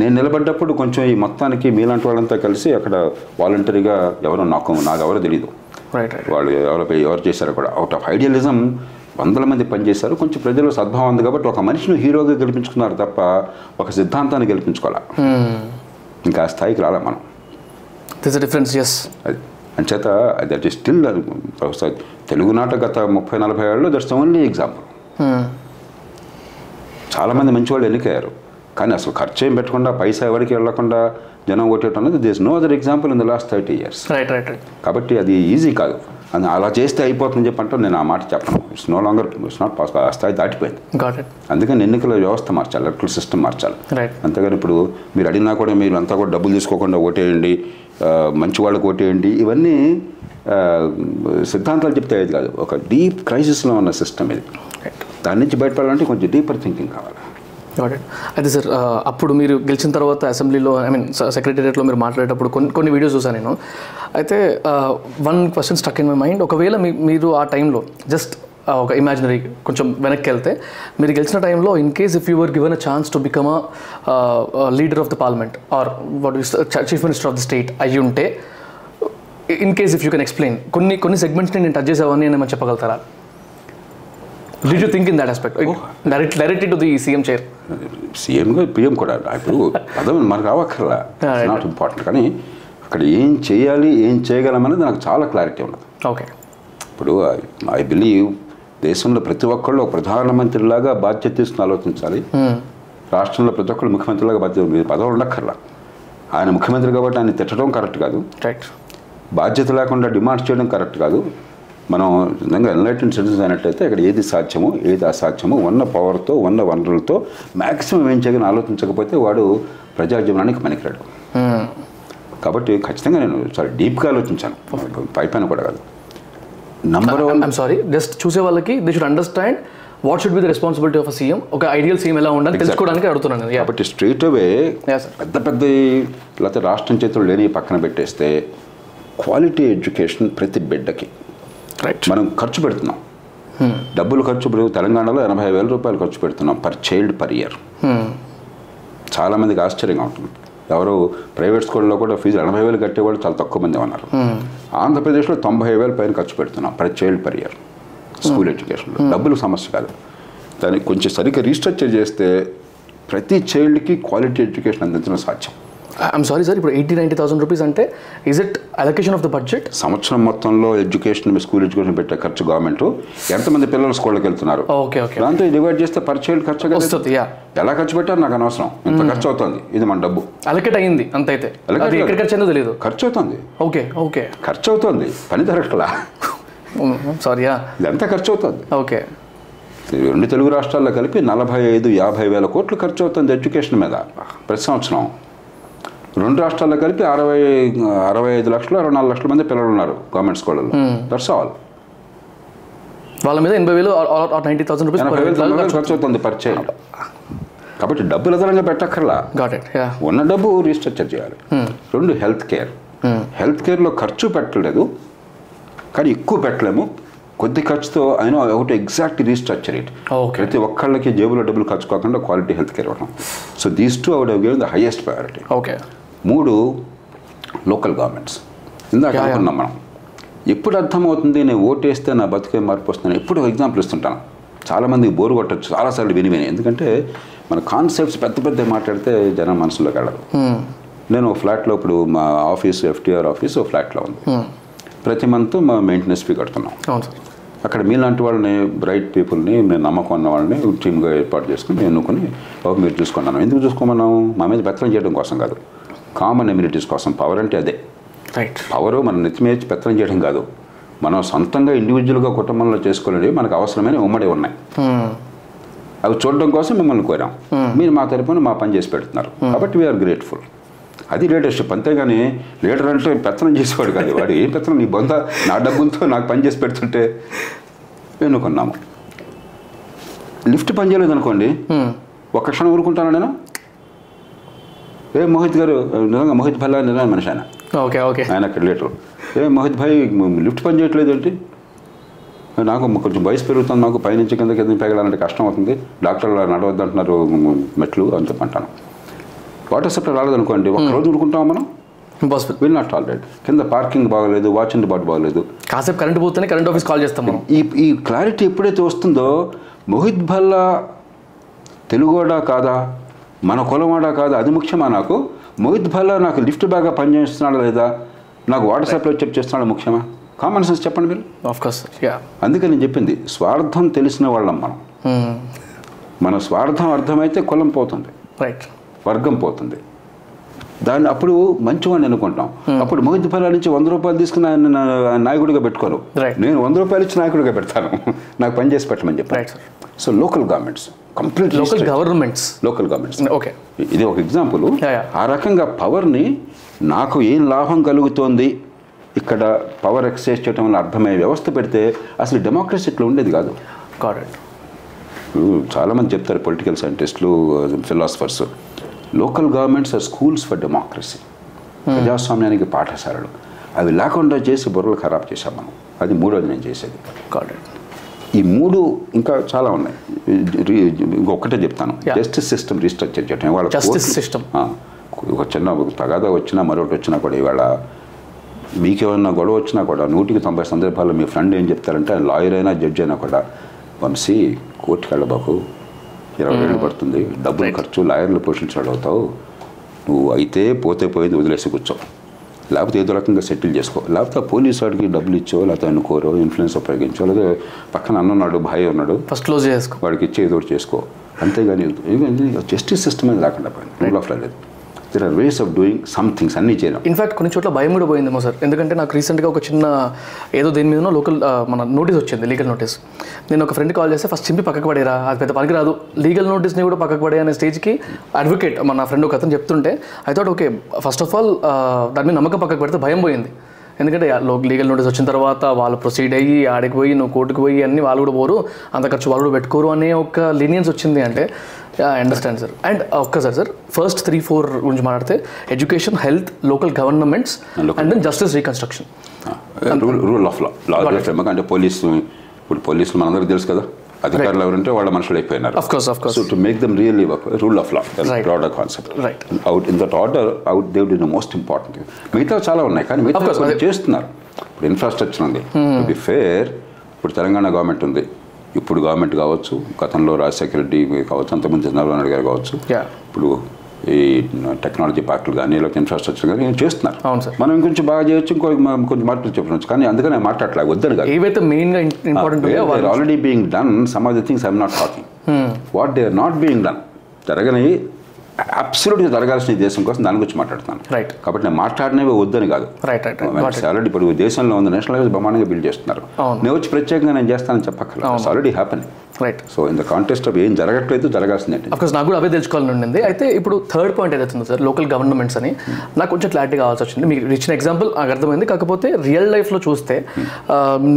నేను నిలబడ్డప్పుడు కొంచెం ఈ మొత్తానికి మీలాంటి వాళ్ళంతా కలిసి అక్కడ వాలంటరీగా ఎవరో నాకు ఎవరో తెలియదు, వాళ్ళు ఎవరు చేశారో కూడా అవుట్ ఆఫ్ ఐడియలిజం 100 మంది పనిచేశారు. కొంచెం ప్రజలు సద్భావం ఉంది కాబట్టి ఒక మనిషిని హీరోగా గెలిపించుకున్నారు తప్ప ఒక సిద్ధాంతాన్ని గెలిపించుకోవాలా, ఇంకా ఆ స్థాయికి రాలా మనం. This difference. ఎస్, అది అంచేత దట్ ఈస్ స్టిల్ తెలుగునాట గత 30-40 ఏళ్ళలో దట్స్ ఓన్లీ ఎగ్జాంపుల్. చాలామంది మంచివాళ్ళు ఎన్నికయ్యారు కానీ అసలు ఖర్చు ఏం పెట్టకుండా పైసా ఎవరికి వెళ్ళకుండా జనం ఓటేయటం అనేది this no other example in the last 30 years. కాబట్టి అది ఈజీ కాదు. అది అలా చేస్తే అయిపోతుందని చెప్పంటే నేను ఆ మాట చెప్పను. It's no longer, it's not pass. ఆ స్థాయి దాటిపోయింది. అందుకని ఎన్నికల వ్యవస్థ మార్చాలి, ఎలక్ట్రల్ సిస్టమ్ మార్చాలి. అంతేగాని ఇప్పుడు మీరు అడిగినా కూడా మీరు అంతా కూడా డబ్బులు తీసుకోకుండా ఓటేయండి, మంచి వాళ్ళకి ఓటేయండి, ఇవన్నీ సిద్ధాంతాలు చెప్తే అది కాదు. ఒక డీప్ క్రైసిస్లో ఉన్న సిస్టమ్ ఇది. దాని నుంచి బయటపడాలంటే కొంచెం డీపర్ థింకింగ్ కావాలి. అయితే సార్ అప్పుడు మీరు గెలిచిన తర్వాత అసెంబ్లీలో, ఐ మీన్ సెక్రటేరియట్లో మీరు మాట్లాడేటప్పుడు కొన్ని వీడియోస్ చూసాను నేను. అయితే 1 question stuck in my mind. ఒకవేళ మీరు ఆ టైంలో జస్ట్ ఒక ఇమాజినరీ కొంచెం వెనక్కి వెళ్తే, మీరు గెలిచిన టైంలో in case if you were given a chance to become leader of the parliament or what is chief minister of the state అయ్యి ఉంటే, in case if you can explain కొన్ని సెగ్మెంట్స్ని నేను టచ్ చేసావని నేను చెప్పగలుగుతారా? Did you think in that aspect? Directly to the CM chair? CM గా PM కూడా ఇప్పుడు అదే మనకు అవ్వక్కర్లా, నాట్ ఇంపార్టెంట్. కానీ అక్కడ ఏం చేయాలి, ఏం చేయగలం అనేది నాకు చాలా క్లారిటీ ఉన్నది. ఓకే, ఇప్పుడు ఐ బిలీవ్ దేశంలో ప్రతి ఒక్కళ్ళు ప్రధానమంత్రిలాగా బాధ్యత తీసుకుని ఆలోచించాలి. రాష్ట్రంలో ప్రతి ఒక్కళ్ళు ముఖ్యమంత్రిలాగా బాధ్యత పదవులు ఉండక్కర్లా. ఆయన ముఖ్యమంత్రి కాబట్టి ఆయన తిట్టడం కరెక్ట్ కాదు, బాధ్యత లేకుండా డిమాండ్స్ చేయడం కరెక్ట్ కాదు. మనం నిజంగా ఎన్లైటెడ్ సిటిజన్స్ అయినట్లయితే అక్కడ ఏది సాధ్యమో ఏది అసాధ్యమో ఉన్న పవర్తో ఉన్న వనరులతో మ్యాక్సిమం ఏం చేయగలని ఆలోచించకపోతే వాడు ప్రజాజీవనానికి పనికిరాడు. కాబట్టి ఖచ్చితంగా నేను చాలా డీప్గా ఆలోచించాను, పైపైన కూడా కాదు. నంబర్ 1, సారీ, జస్ట్ చూసే వాళ్ళకి they should understand what should be the responsibility of CM, ఒక ఐడియల్ సీఎం ఎలా ఉండాలి తెలుసుకోవడానికి అడుగుతున్నాను. కాబట్టి స్ట్రైట్ అవే పెద్ద లేకపోతే రాష్ట్రం చేతులు లేని పక్కన పెట్టేస్తే క్వాలిటీ ఎడ్యుకేషన్ ప్రతి బిడ్డకి మనం ఖర్చు పెడుతున్నాం. డబ్బులు ఖర్చు పెడు తెలంగాణలో 80,000 రూపాయలు ఖర్చు పెడుతున్నాం పర్ చైల్డ్ పర్ ఇయర్. చాలామందికి ఆశ్చర్యంగా ఉంటుంది. ఎవరు ప్రైవేట్ స్కూల్లో కూడా ఫీజు 80,000 కట్టేవాళ్ళు చాలా తక్కువ మంది ఉన్నారు. ఆంధ్రప్రదేశ్లో 90,000 పైన ఖర్చు పెడుతున్నాం per child per year school ఎడ్యుకేషన్లో. డబ్బులు సమస్య కాదు, దానికి కొంచెం సరిగ్గా రీస్ట్రక్చర్ చేస్తే ప్రతి చైల్డ్కి క్వాలిటీ ఎడ్యుకేషన్ అందించడం సాధ్యం. ఐఎమ్ సారీ సార్, ఇప్పుడు 80,000-90,000 రూపీస్ అంటే is it allocation of the budget? సంవత్సరం మొత్తంలో ఎడ్యుకేషన్, స్కూల్ ఎడ్యుకేషన్ పెట్టే ఖర్చు గవర్నమెంట్ ఎంతమంది పిల్లలు స్కూళ్ళకి వెళ్తున్నారు దాంతో డివైడ్ చేస్తే పర్ చైల్డ్ ఖర్చు వస్తుంది. ఎలా ఖర్చు పెట్టారు నాకు అనవసరం, ఇంత ఖర్చు అవుతుంది, ఇది మన డబ్బు అలొకేట్ అయింది అంతైతే తెలియదు, ఖర్చు అవుతుంది. ఓకే, ఓకే, ఖర్చు అవుతుంది, పని దొరకలా. సారీయా, ఇది ఎంత ఖర్చు అవుతుంది? ఓకే, 2 తెలుగు రాష్ట్రాల్లో కలిపి 45-50 వేల కోట్లు ఖర్చు అవుతుంది ఎడ్యుకేషన్ మీద ప్రతి సంవత్సరం. 2 రాష్ట్రాల్లో కలిపి 65 లక్షలు 64 లక్షల మంది పిల్లలు ఉన్నారు గవర్నమెంట్ స్కూళ్ళలో. That's all. వాళ్ళ మీద 80,000 or 90,000 రూపాయలు ఖర్చు అవుతుంది పర్ చైల్డ్. కాబట్టి డబ్బులు అదనంగా పెట్టక్కర్లా, ఉన్న డబ్బు రీస్ట్రక్చర్ చేయాలి. 2, హెల్త్ కేర్. హెల్త్ కేర్లో ఖర్చు పెట్టలేదు కానీ ఎక్కువ పెట్టలేము, కొద్ది ఖర్చుతో అయినా ఒకటి ఎగ్జాక్ట్ రీస్ట్రక్చర్ ఇట్. ప్రతి ఒక్కళ్ళకి జేబులో డబ్బులు ఖర్చు కాకుండా క్వాలిటీ హెల్త్ కేర్ ఇవ్వడం. So these two I would give the highest priority. Okay. 3, local governments. ఇందాక అనుకున్నాం మనం, ఎప్పుడు అర్థమవుతుంది నేను ఓటేస్తే నా బతుకే మార్పు వస్తుందని ఎప్పుడు ఎగ్జాంపుల్ ఇస్తుంటాను. చాలామంది బోరు కొట్టచ్చు చాలాసార్లు విని, ఎందుకంటే మన కాన్సెప్ట్స్ పెద్ద మాట్లాడితే జనం మనసులో కలదు. నేను ఒక ఫ్లాట్లో ఇప్పుడు మా ఆఫీస్ ఎఫ్టీఆర్ ఆఫీస్ ఒక ఫ్లాట్లో ఉంది. ప్రతి మంత్ మా మెయింటెనెన్స్ ఫీ కడుతున్నాం. అక్కడ మీలాంటి వాళ్ళని బ్రైట్ పీపుల్ని నేను నమ్మకం ఉన్న వాళ్ళని టీమ్గా ఏర్పాటు చేసుకుని నేను ఎన్నుకొని మీరు చూసుకున్నాను. ఎందుకు చూసుకోమన్నాము? మా మీద పెత్తనం చేయడం కోసం కాదు, కామన్ ఎమ్యూనిటీస్ కోసం. పవర్ అంటే అదే. పవరు మన నెత్తిమీద పెత్తనం చేయడం కాదు, మనం సొంతంగా ఇండివిజువల్గా కుటుంబంలో చేసుకోలేనివి మనకు అవసరమైన ఉమ్మడి ఉన్నాయి. అవి చూడడం కోసం మిమ్మల్ని కోరాం. మీరు మా తరపున మా పని చేసి పెడుతున్నారు కాబట్టి వీఆర్ గ్రేట్ఫుల్. అది లీడర్షిప్. అంతేగాని లీడర్ అంటే పెత్తనం చేసేవాడు కాదు. వాడు ఏం పెత్తనం, నీ బొంద నా డబ్బులతో నాకు పని చేసి పెడుతుంటే ఎన్నుకున్నాము. లిఫ్ట్ పని చేయలేదు అనుకోండి, ఒక్క క్షణం ఊరుకుంటాను నేను. ఏ మోహిత్ గారు, నిజంగా మోహిత్ భల్లా నిజమైన మనిషి ఆయన, ఆయన అక్కడ లీడర్. ఏ మోహిత్ భాయ్ లిఫ్ట్ పని చేయట్లేదు ఏంటి, నాకు కొంచెం వయసు పెరుగుతుంది, నాకు పైనుంచి కింద కింద పెగలాలంటే కష్టం అవుతుంది, డాక్టర్లు నడవద్దు అంటున్నారు మెట్లు అని చెప్పంటాను. వాటర్ సప్లై రాలేదనుకోండి, ఒకరోజు ఊరుకుంటాం మనం? ఇంపాసిబుల్. Will not tolerate. కింద పార్కింగ్ బాగలేదు, వాచ్ అండ్ బాట్ బాగలేదు, కాసేపు కరెంట్ పోతేనే కరెంట్ ఆఫీస్ కాల్ చేస్తాం. ఈ క్లారిటీ ఎప్పుడైతే వస్తుందో, మోహిత్ భల్లా తెలుగోడా కాదా, మన కులమోడా కాదా, అది ముఖ్యమా నాకు? మోహిత్ భల్లా నాకు లిఫ్ట్ బాగా పనిచేస్తున్నాడా లేదా, నాకు వాటర్ సప్లై చెక్ చేస్తున్నాడా ముఖ్యమా? కామన్ సెన్స్ చెప్పండి మీరు. ఆఫ్కోర్స్. అందుకని నేను చెప్పింది, స్వార్థం తెలిసిన వాళ్ళం మనం. మన స్వార్థం అర్థమైతే కులం పోతుంది, రైట్, వర్గం పోతుంది. దాన్ని అప్పుడు మంచివాడిని అనుకుంటాం. అప్పుడు మోహిత్ భల్లా నుంచి 100 రూపాయలు తీసుకుని ఆయన నాయకుడిగా పెట్టుకోరు. నేను 100 రూపాయలు ఇచ్చి నాయకుడిగా పెడతాను, నాకు పని చేసి పెట్టమని చెప్పాను. So local governments, complete local governments, local governments. Okay, ఇది ఒక ఎగ్జాంపుల్. ఆ రకంగా పవర్ని నాకు ఏం లాభం కలుగుతోంది, ఇక్కడ పవర్ ఎక్సైజ్ చేయడం వల్ల అర్థమయ్యే వ్యవస్థ పెడితే అసలు డెమోక్రసీ ఇట్లా ఉండేది కాదు. కరెక్ట్. చాలామంది చెప్తారు పొలిటికల్ సైంటిస్టులు, philosophers, local governments are schools for democracy, ప్రజాస్వామ్యానికి పాఠశాలలు. అవి లేకుండా చేసి బుర్రలు ఖరాబ్ చేశాం మనం. అది మూడోది నేను చేసేది. కరెక్ట్. ఈ మూడు ఇంకా చాలా ఉన్నాయి. ఇంకొకటే చెప్తాను, జస్టిస్ సిస్టమ్ రీస్ట్రక్చర్ చేయడం. ఇవాళ జస్టిస్ సిస్టమ్ ఒక చిన్న తగాదా వచ్చినా మరొకటి వచ్చినా కూడా, ఇవాళ మీకేమన్నా గొడవ వచ్చినా కూడా 100కి 90 సందర్భాల్లో మీ ఫ్రెండ్ ఏం చెప్తారంటే, లాయర్ అయినా జడ్జ్ అయినా కూడా, వంశీ కోర్టుకి వెళ్ళబాకు, 20 ఏళ్ళు పడుతుంది, డబ్బులు ఖర్చు, లాయర్లు పోషించడం అవుతావు, నువ్వు అయితే పోతే పోయేది వదిలేసి కూర్చో, లేకపోతే ఏదో రకంగా సెటిల్ చేసుకో, లేకపోతే పోలీసు వాడికి డబ్బులు ఇచ్చో, లేకపోతే అనుకోరో ఇన్ఫ్లుయెన్స్ ఉపయోగించో, లేదా పక్కన అన్న ఉన్నాడు భాయ్ ఉన్నాడు ఫస్ట్ క్లోజ్ చేసుకో, వాడికి ఇచ్చి ఏదో చేస్కో. అంతేగాని జస్టిస్ సిస్టమ్ అనేది లేకుండా పోయింది. రూల్ ఆఫ్ లా లేదు. There are ways of doing some things, అన్నీ చేయడం. ఇన్ఫ్యాక్ట్ కొన్ని చోట్ల భయం కూడా పోయిందేమో సార్. ఎందుకంటే నాకు రీసెంట్గా ఒక చిన్న ఏదో దీని మీదనో లోకల్ మన నోటీస్ వచ్చింది, లీగల్ నోటీస్. నేను ఒక ఫ్రెండ్ కాల్ చేస్తే ఫస్ట్ చింపి పక్కకు పడేరా, అది పెద్ద పనికి రాదు, లీగల్ నోటీస్ని కూడా పక్కకు పడే అనే స్టేజ్కి అడ్వకేట్ మన ఫ్రెండ్ ఒక అతను చెప్తుంటే, I thought okay, first of all దాని మీద నమ్మకం పక్కకు పెడితే భయం పోయింది. ఎందుకంటే లీగల్ నోటీస్ వచ్చిన తర్వాత వాళ్ళు ప్రొసీడ్ అయ్యి, ఆడికి పోయి, నువ్వు కోర్టుకు పోయి, అన్నీ వాళ్ళు కూడా పోరు, అంత ఖర్చు వాళ్ళు కూడా పెట్టుకోరు అనే ఒక లీనియన్స్ వచ్చింది. అంటే ఐ అండర్స్టాండ్ సార్. అండ్ ఒక్కసారి సార్ ఫస్ట్ 3-4 గురించి మాట్లాడితే, education, health, local governments, and then justice reconstruction, rule of law. అంటే పోలీసు, ఇప్పుడు పోలీసులు మనందరికీ తెలుసు కదా, అధికారులు ఎవరంటే వాళ్ళ మనుషులు అయిపోయినారు. So to make them really work, rule of law, the broader concept. Right. Out in that order, out they would be the most important. మిగతా చాలా ఉన్నాయి కానీ మిగతా చేస్తున్నారు. ఇప్పుడు ఇన్ఫ్రాస్ట్రక్చర్ ఉంది. To be fair, ఇప్పుడు తెలంగాణ గవర్నమెంట్ ఉంది, ఇప్పుడు గవర్నమెంట్ కావచ్చు, గతంలో రాజశేఖర రెడ్డి కావచ్చు, అంతకుముందు చంద్రబాబు నాయుడు గారు కావచ్చు, ఇప్పుడు ఈ టెక్నాలజీ పార్కులు కానీ, లేకపోతే ఇన్ఫ్రాస్ట్రక్చర్ కానీ చేస్తున్నారు. మనం ఇంకొంచెం బాగా చేయొచ్చు, ఇంకో కొంచెం మార్పులు చెప్పవచ్చు, కానీ అందుకని మాట్లాడలేదు వద్దని కాదు. ఏవైతే మెయిన్గా important already being done, some of the things I'm not talking, what they are not being done, జరగని అబ్సల్యూట్గా జరగాల్సిన దేశం కోసం దాని గురించి మాట్లాడుతాను. రైట్. కాబట్టి నేను మాట్లాడినవి వద్దని కాదు. Right right. ఆల్రెడీ ఇప్పుడు దేశంలో ఉంది, నేషనల్ హైవేస్ బ్రహ్మాండంగా బిల్డ్ చేస్తున్నారు. నేను వచ్చి ప్రత్యేకంగా నేను చేస్తానని చెప్పక్కర్లేదు, already happen. Right. So in the context of ఏం జరగట్లేదు, జరగాల్సిందే. అఫ్కోర్స్ నాకు కూడా అవే తెలుసుకోవాలని ఉండింది. అయితే ఇప్పుడు థర్డ్ పాయింట్ ఏదైతుందో సార్, లోకల్ గవర్నమెంట్స్ అని, నాకు కొంచెం క్లారిటీ కావాల్సి వచ్చింది. మీకు ఇచ్చిన ఎగ్జాంపుల్ నాకు అర్థమైంది. కాకపోతే రియల్ లైఫ్లో చూస్తే,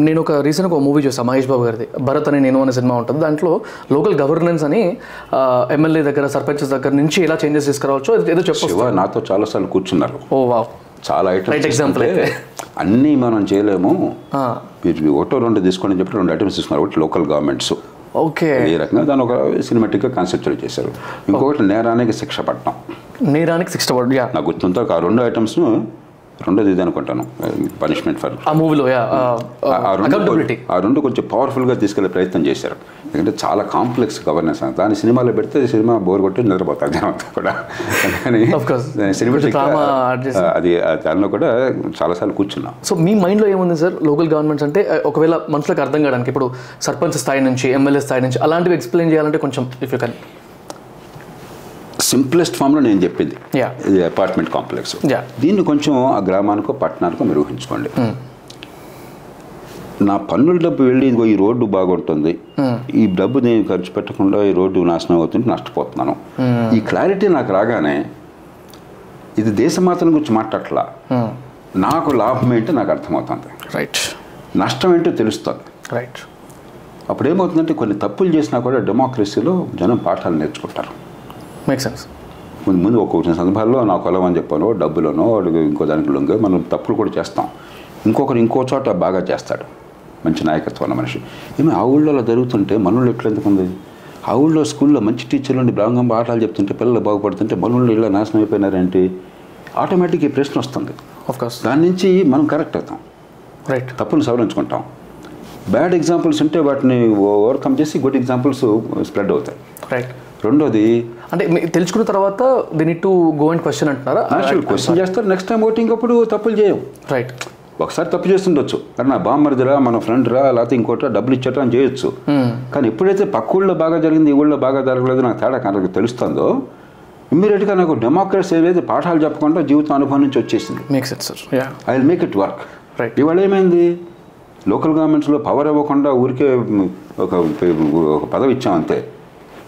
నేను ఒక రీసెంట్గా ఒక మూవీ చూసాను, మహేష్ బాబు గారిది, భరత్ అని నేను అనే సినిమా ఉంటుంది. దాంట్లో లోకల్ గవర్నెన్స్ అని ఎమ్మెల్యే దగ్గర, సర్పంచెస్ దగ్గర నుంచి ఎలా చేంజెస్ తీసుకురావచ్చు ఏదో చెప్పవచ్చు. నాతో చాలాసార్లు కూర్చున్నారు. ఓ వావ్, చాలా ఎగ్జాంపుల్. అన్నీ మనం చేయలేము, మీరు ఒకటో రెండు తీసుకోండి చెప్పి 2 ఐటమ్స్ తీసుకున్నారు. ఒకటి లోకల్ గవర్నమెంట్స్, ఓకే, ఈ రకంగా దాని ఒక సినిమాటిక్గా కాన్సెప్చువల్ చేశారు. ఇంకొకటి నేరానికి శిక్ష పడటం, నేరానికి శిక్ష పడ, నాకు గుర్తుంటే 2 ఐటమ్స్ను రెండోది ఇది అనుకుంటాను పనిష్మెంట్ ఫర్ ఆ మూవీలో ఆ రెండు కొంచెం పవర్ఫుల్గా తీసుకెళ్లే ప్రయత్నం చేశారు. ఎందుకంటే చాలా కాంప్లెక్స్ గవర్నెన్స్ దాన్ని సినిమాలో పెడితే సినిమా బోర్ కొట్టి నిద్రపోతాను అంతా కూడా. కానీ అది దానిలో కూడా చాలాసార్లు కూర్చున్నాం. సో మీ మైండ్లో ఏముంది సార్ లోకల్ గవర్నమెంట్స్ అంటే? ఒకవేళ మనుషులకు అర్థం కావడానికి ఇప్పుడు సర్పంచ్ స్థాయి నుంచి ఎమ్మెల్యే స్థాయి నుంచి అలాంటివి ఎక్స్ప్లెయిన్ చేయాలంటే కొంచెం ఇఫ్ యూ కెన్. సింప్లెస్ట్ ఫామ్లో నేను చెప్పింది ఇది అపార్ట్మెంట్ కాంప్లెక్స్. దీన్ని కొంచెం ఆ గ్రామానికో పట్టణానికో నిర్వహించుకోండి. నా పన్నుల డబ్బు వెళ్ళి ఇంకో ఈ రోడ్డు బాగుంటుంది, ఈ డబ్బు నేను ఖర్చు పెట్టకుండా ఈ రోడ్డు నాశనం అవుతుంది, నష్టపోతున్నాను. ఈ క్లారిటీ నాకు రాగానే ఇది దేశమాతను గురించి మాట్లాడట్లా, నాకు లాభం ఏంటో నాకు అర్థమవుతుంది, రైట్, నష్టం ఏంటో తెలుస్తుంది, రైట్. అప్పుడు ఏమవుతుందంటే కొన్ని తప్పులు చేసినా కూడా డెమోక్రసీలో జనం పాఠాలు నేర్చుకుంటారు. Make sense. ముందు ముందు ఒక్కొక్క సందర్భాల్లో నా కొలం అని చెప్పాలో డబ్బులోనో ఇంకో దానికి లొంగో మనం తప్పులు కూడా చేస్తాం. ఇంకొకరు ఇంకో చోట బాగా చేస్తాడు, మంచి నాయకత్వం ఉన్న మనిషి. ఏమో ఆ ఊళ్ళో జరుగుతుంటే మనోళ్ళు ఎట్లెందుకు ఉంది? ఆ ఊళ్ళో స్కూల్లో మంచి టీచర్లు ఉండి బ్రాంగం ఆటలు చెప్తుంటే పిల్లలు బాగుపడుతుంటే మనోళ్ళు ఇలా నాశనం అయిపోయినారంటే ఆటోమేటిక్గా ఈ ప్రశ్న వస్తుంది. ఆఫ్కోర్స్ దాని నుంచి మనం కరెక్ట్ అవుతాం, రైట్, తప్పును సవరించుకుంటాం. బ్యాడ్ ఎగ్జాంపుల్స్ ఉంటే వాటిని ఓవర్కమ్ చేసి గుడ్ ఎగ్జాంపుల్స్ స్ప్రెడ్ అవుతాయి, రైట్. రెండోది అంటే తెలుసుకున్న తర్వాత they need to go and question అంటున్నారా? క్వశ్చన్ చేస్తారు, నెక్స్ట్ టైం ఓటింగ్ అప్పుడు తప్పులు చేయవు, రైట్. ఒకసారి తప్పు చేస్తుండొచ్చు, అరే నా బామ్మరిదిరా, మన ఫ్రెండ్ రా, లేకపోతే ఇంకోట డబ్బులు ఇచ్చేట అని చేయొచ్చు. కానీ ఎప్పుడైతే పక్క ఊళ్ళో బాగా జరిగింది ఈ ఊళ్ళో బాగా జరగలేదు నాకు తేడా కనుక తెలుస్తుందో ఇమ్మీడియట్గా నాకు డెమోక్రసీ ఏదైతే పాఠాలు చెప్పకుండా జీవితం అనుభవం నుంచి వచ్చేసింది. Make sense sir. I will make it work, right. ఇవాళ ఏమైంది? లోకల్ గవర్నమెంట్స్లో పవర్ ఇవ్వకుండా ఊరికే ఒక పదవి ఇచ్చాం అంతే.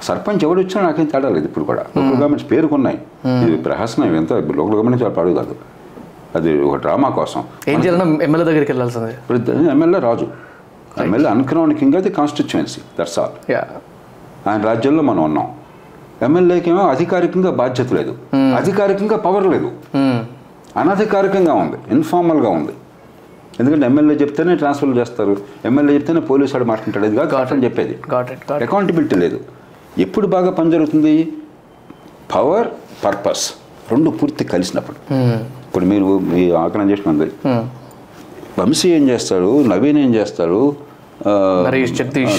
సర్పంచ్ ఎవరు ఇచ్చినా నాకేం తేడా లేదు. ఇప్పుడు కూడా లోకల్ గవర్నమెంట్స్ పేరుకున్నాయి, ఇది ప్రహసనం, ఎంత లోకల్ గవర్నమెంట్ చాలా పాడు కాదు, అది ఒక డ్రామా కోసం. ఏం చేయాలన్నా ఎమ్మెల్యే దగ్గరికి వెళ్ళాల్సిందే. ఎమ్మెల్యే రాజు, ఎమ్మెల్యే అన్క్రౌండ్ కింగ్ అది కాన్స్టిట్యుయెన్సీ, దట్స్ ఆల్. ఆయన రాజ్యంలో మనం ఉన్నాం. ఎమ్మెల్యేకి ఏమో అధికారికంగా బాధ్యత లేదు, అధికారికంగా పవర్ లేదు, అనధికారికంగా ఉంది, ఇన్ఫార్మల్గా ఉంది. ఎందుకంటే ఎమ్మెల్యే చెప్తేనే ట్రాన్స్ఫర్ చేస్తారు, ఎమ్మెల్యే చెప్తేనే పోలీసు వాడు మాట్లాడతాడు, ఇది కాదని చెప్పేది, అకౌంటబిలిటీ లేదు. ఎప్పుడు బాగా పని జరుగుతుంది? పవర్ పర్పస్ రెండు పూర్తి కలిసినప్పుడు. ఇప్పుడు మీరు మీ ఆకలనం చేసినది వంశీ ఏం చేస్తాడు, నవీన్ ఏం చేస్తాడు,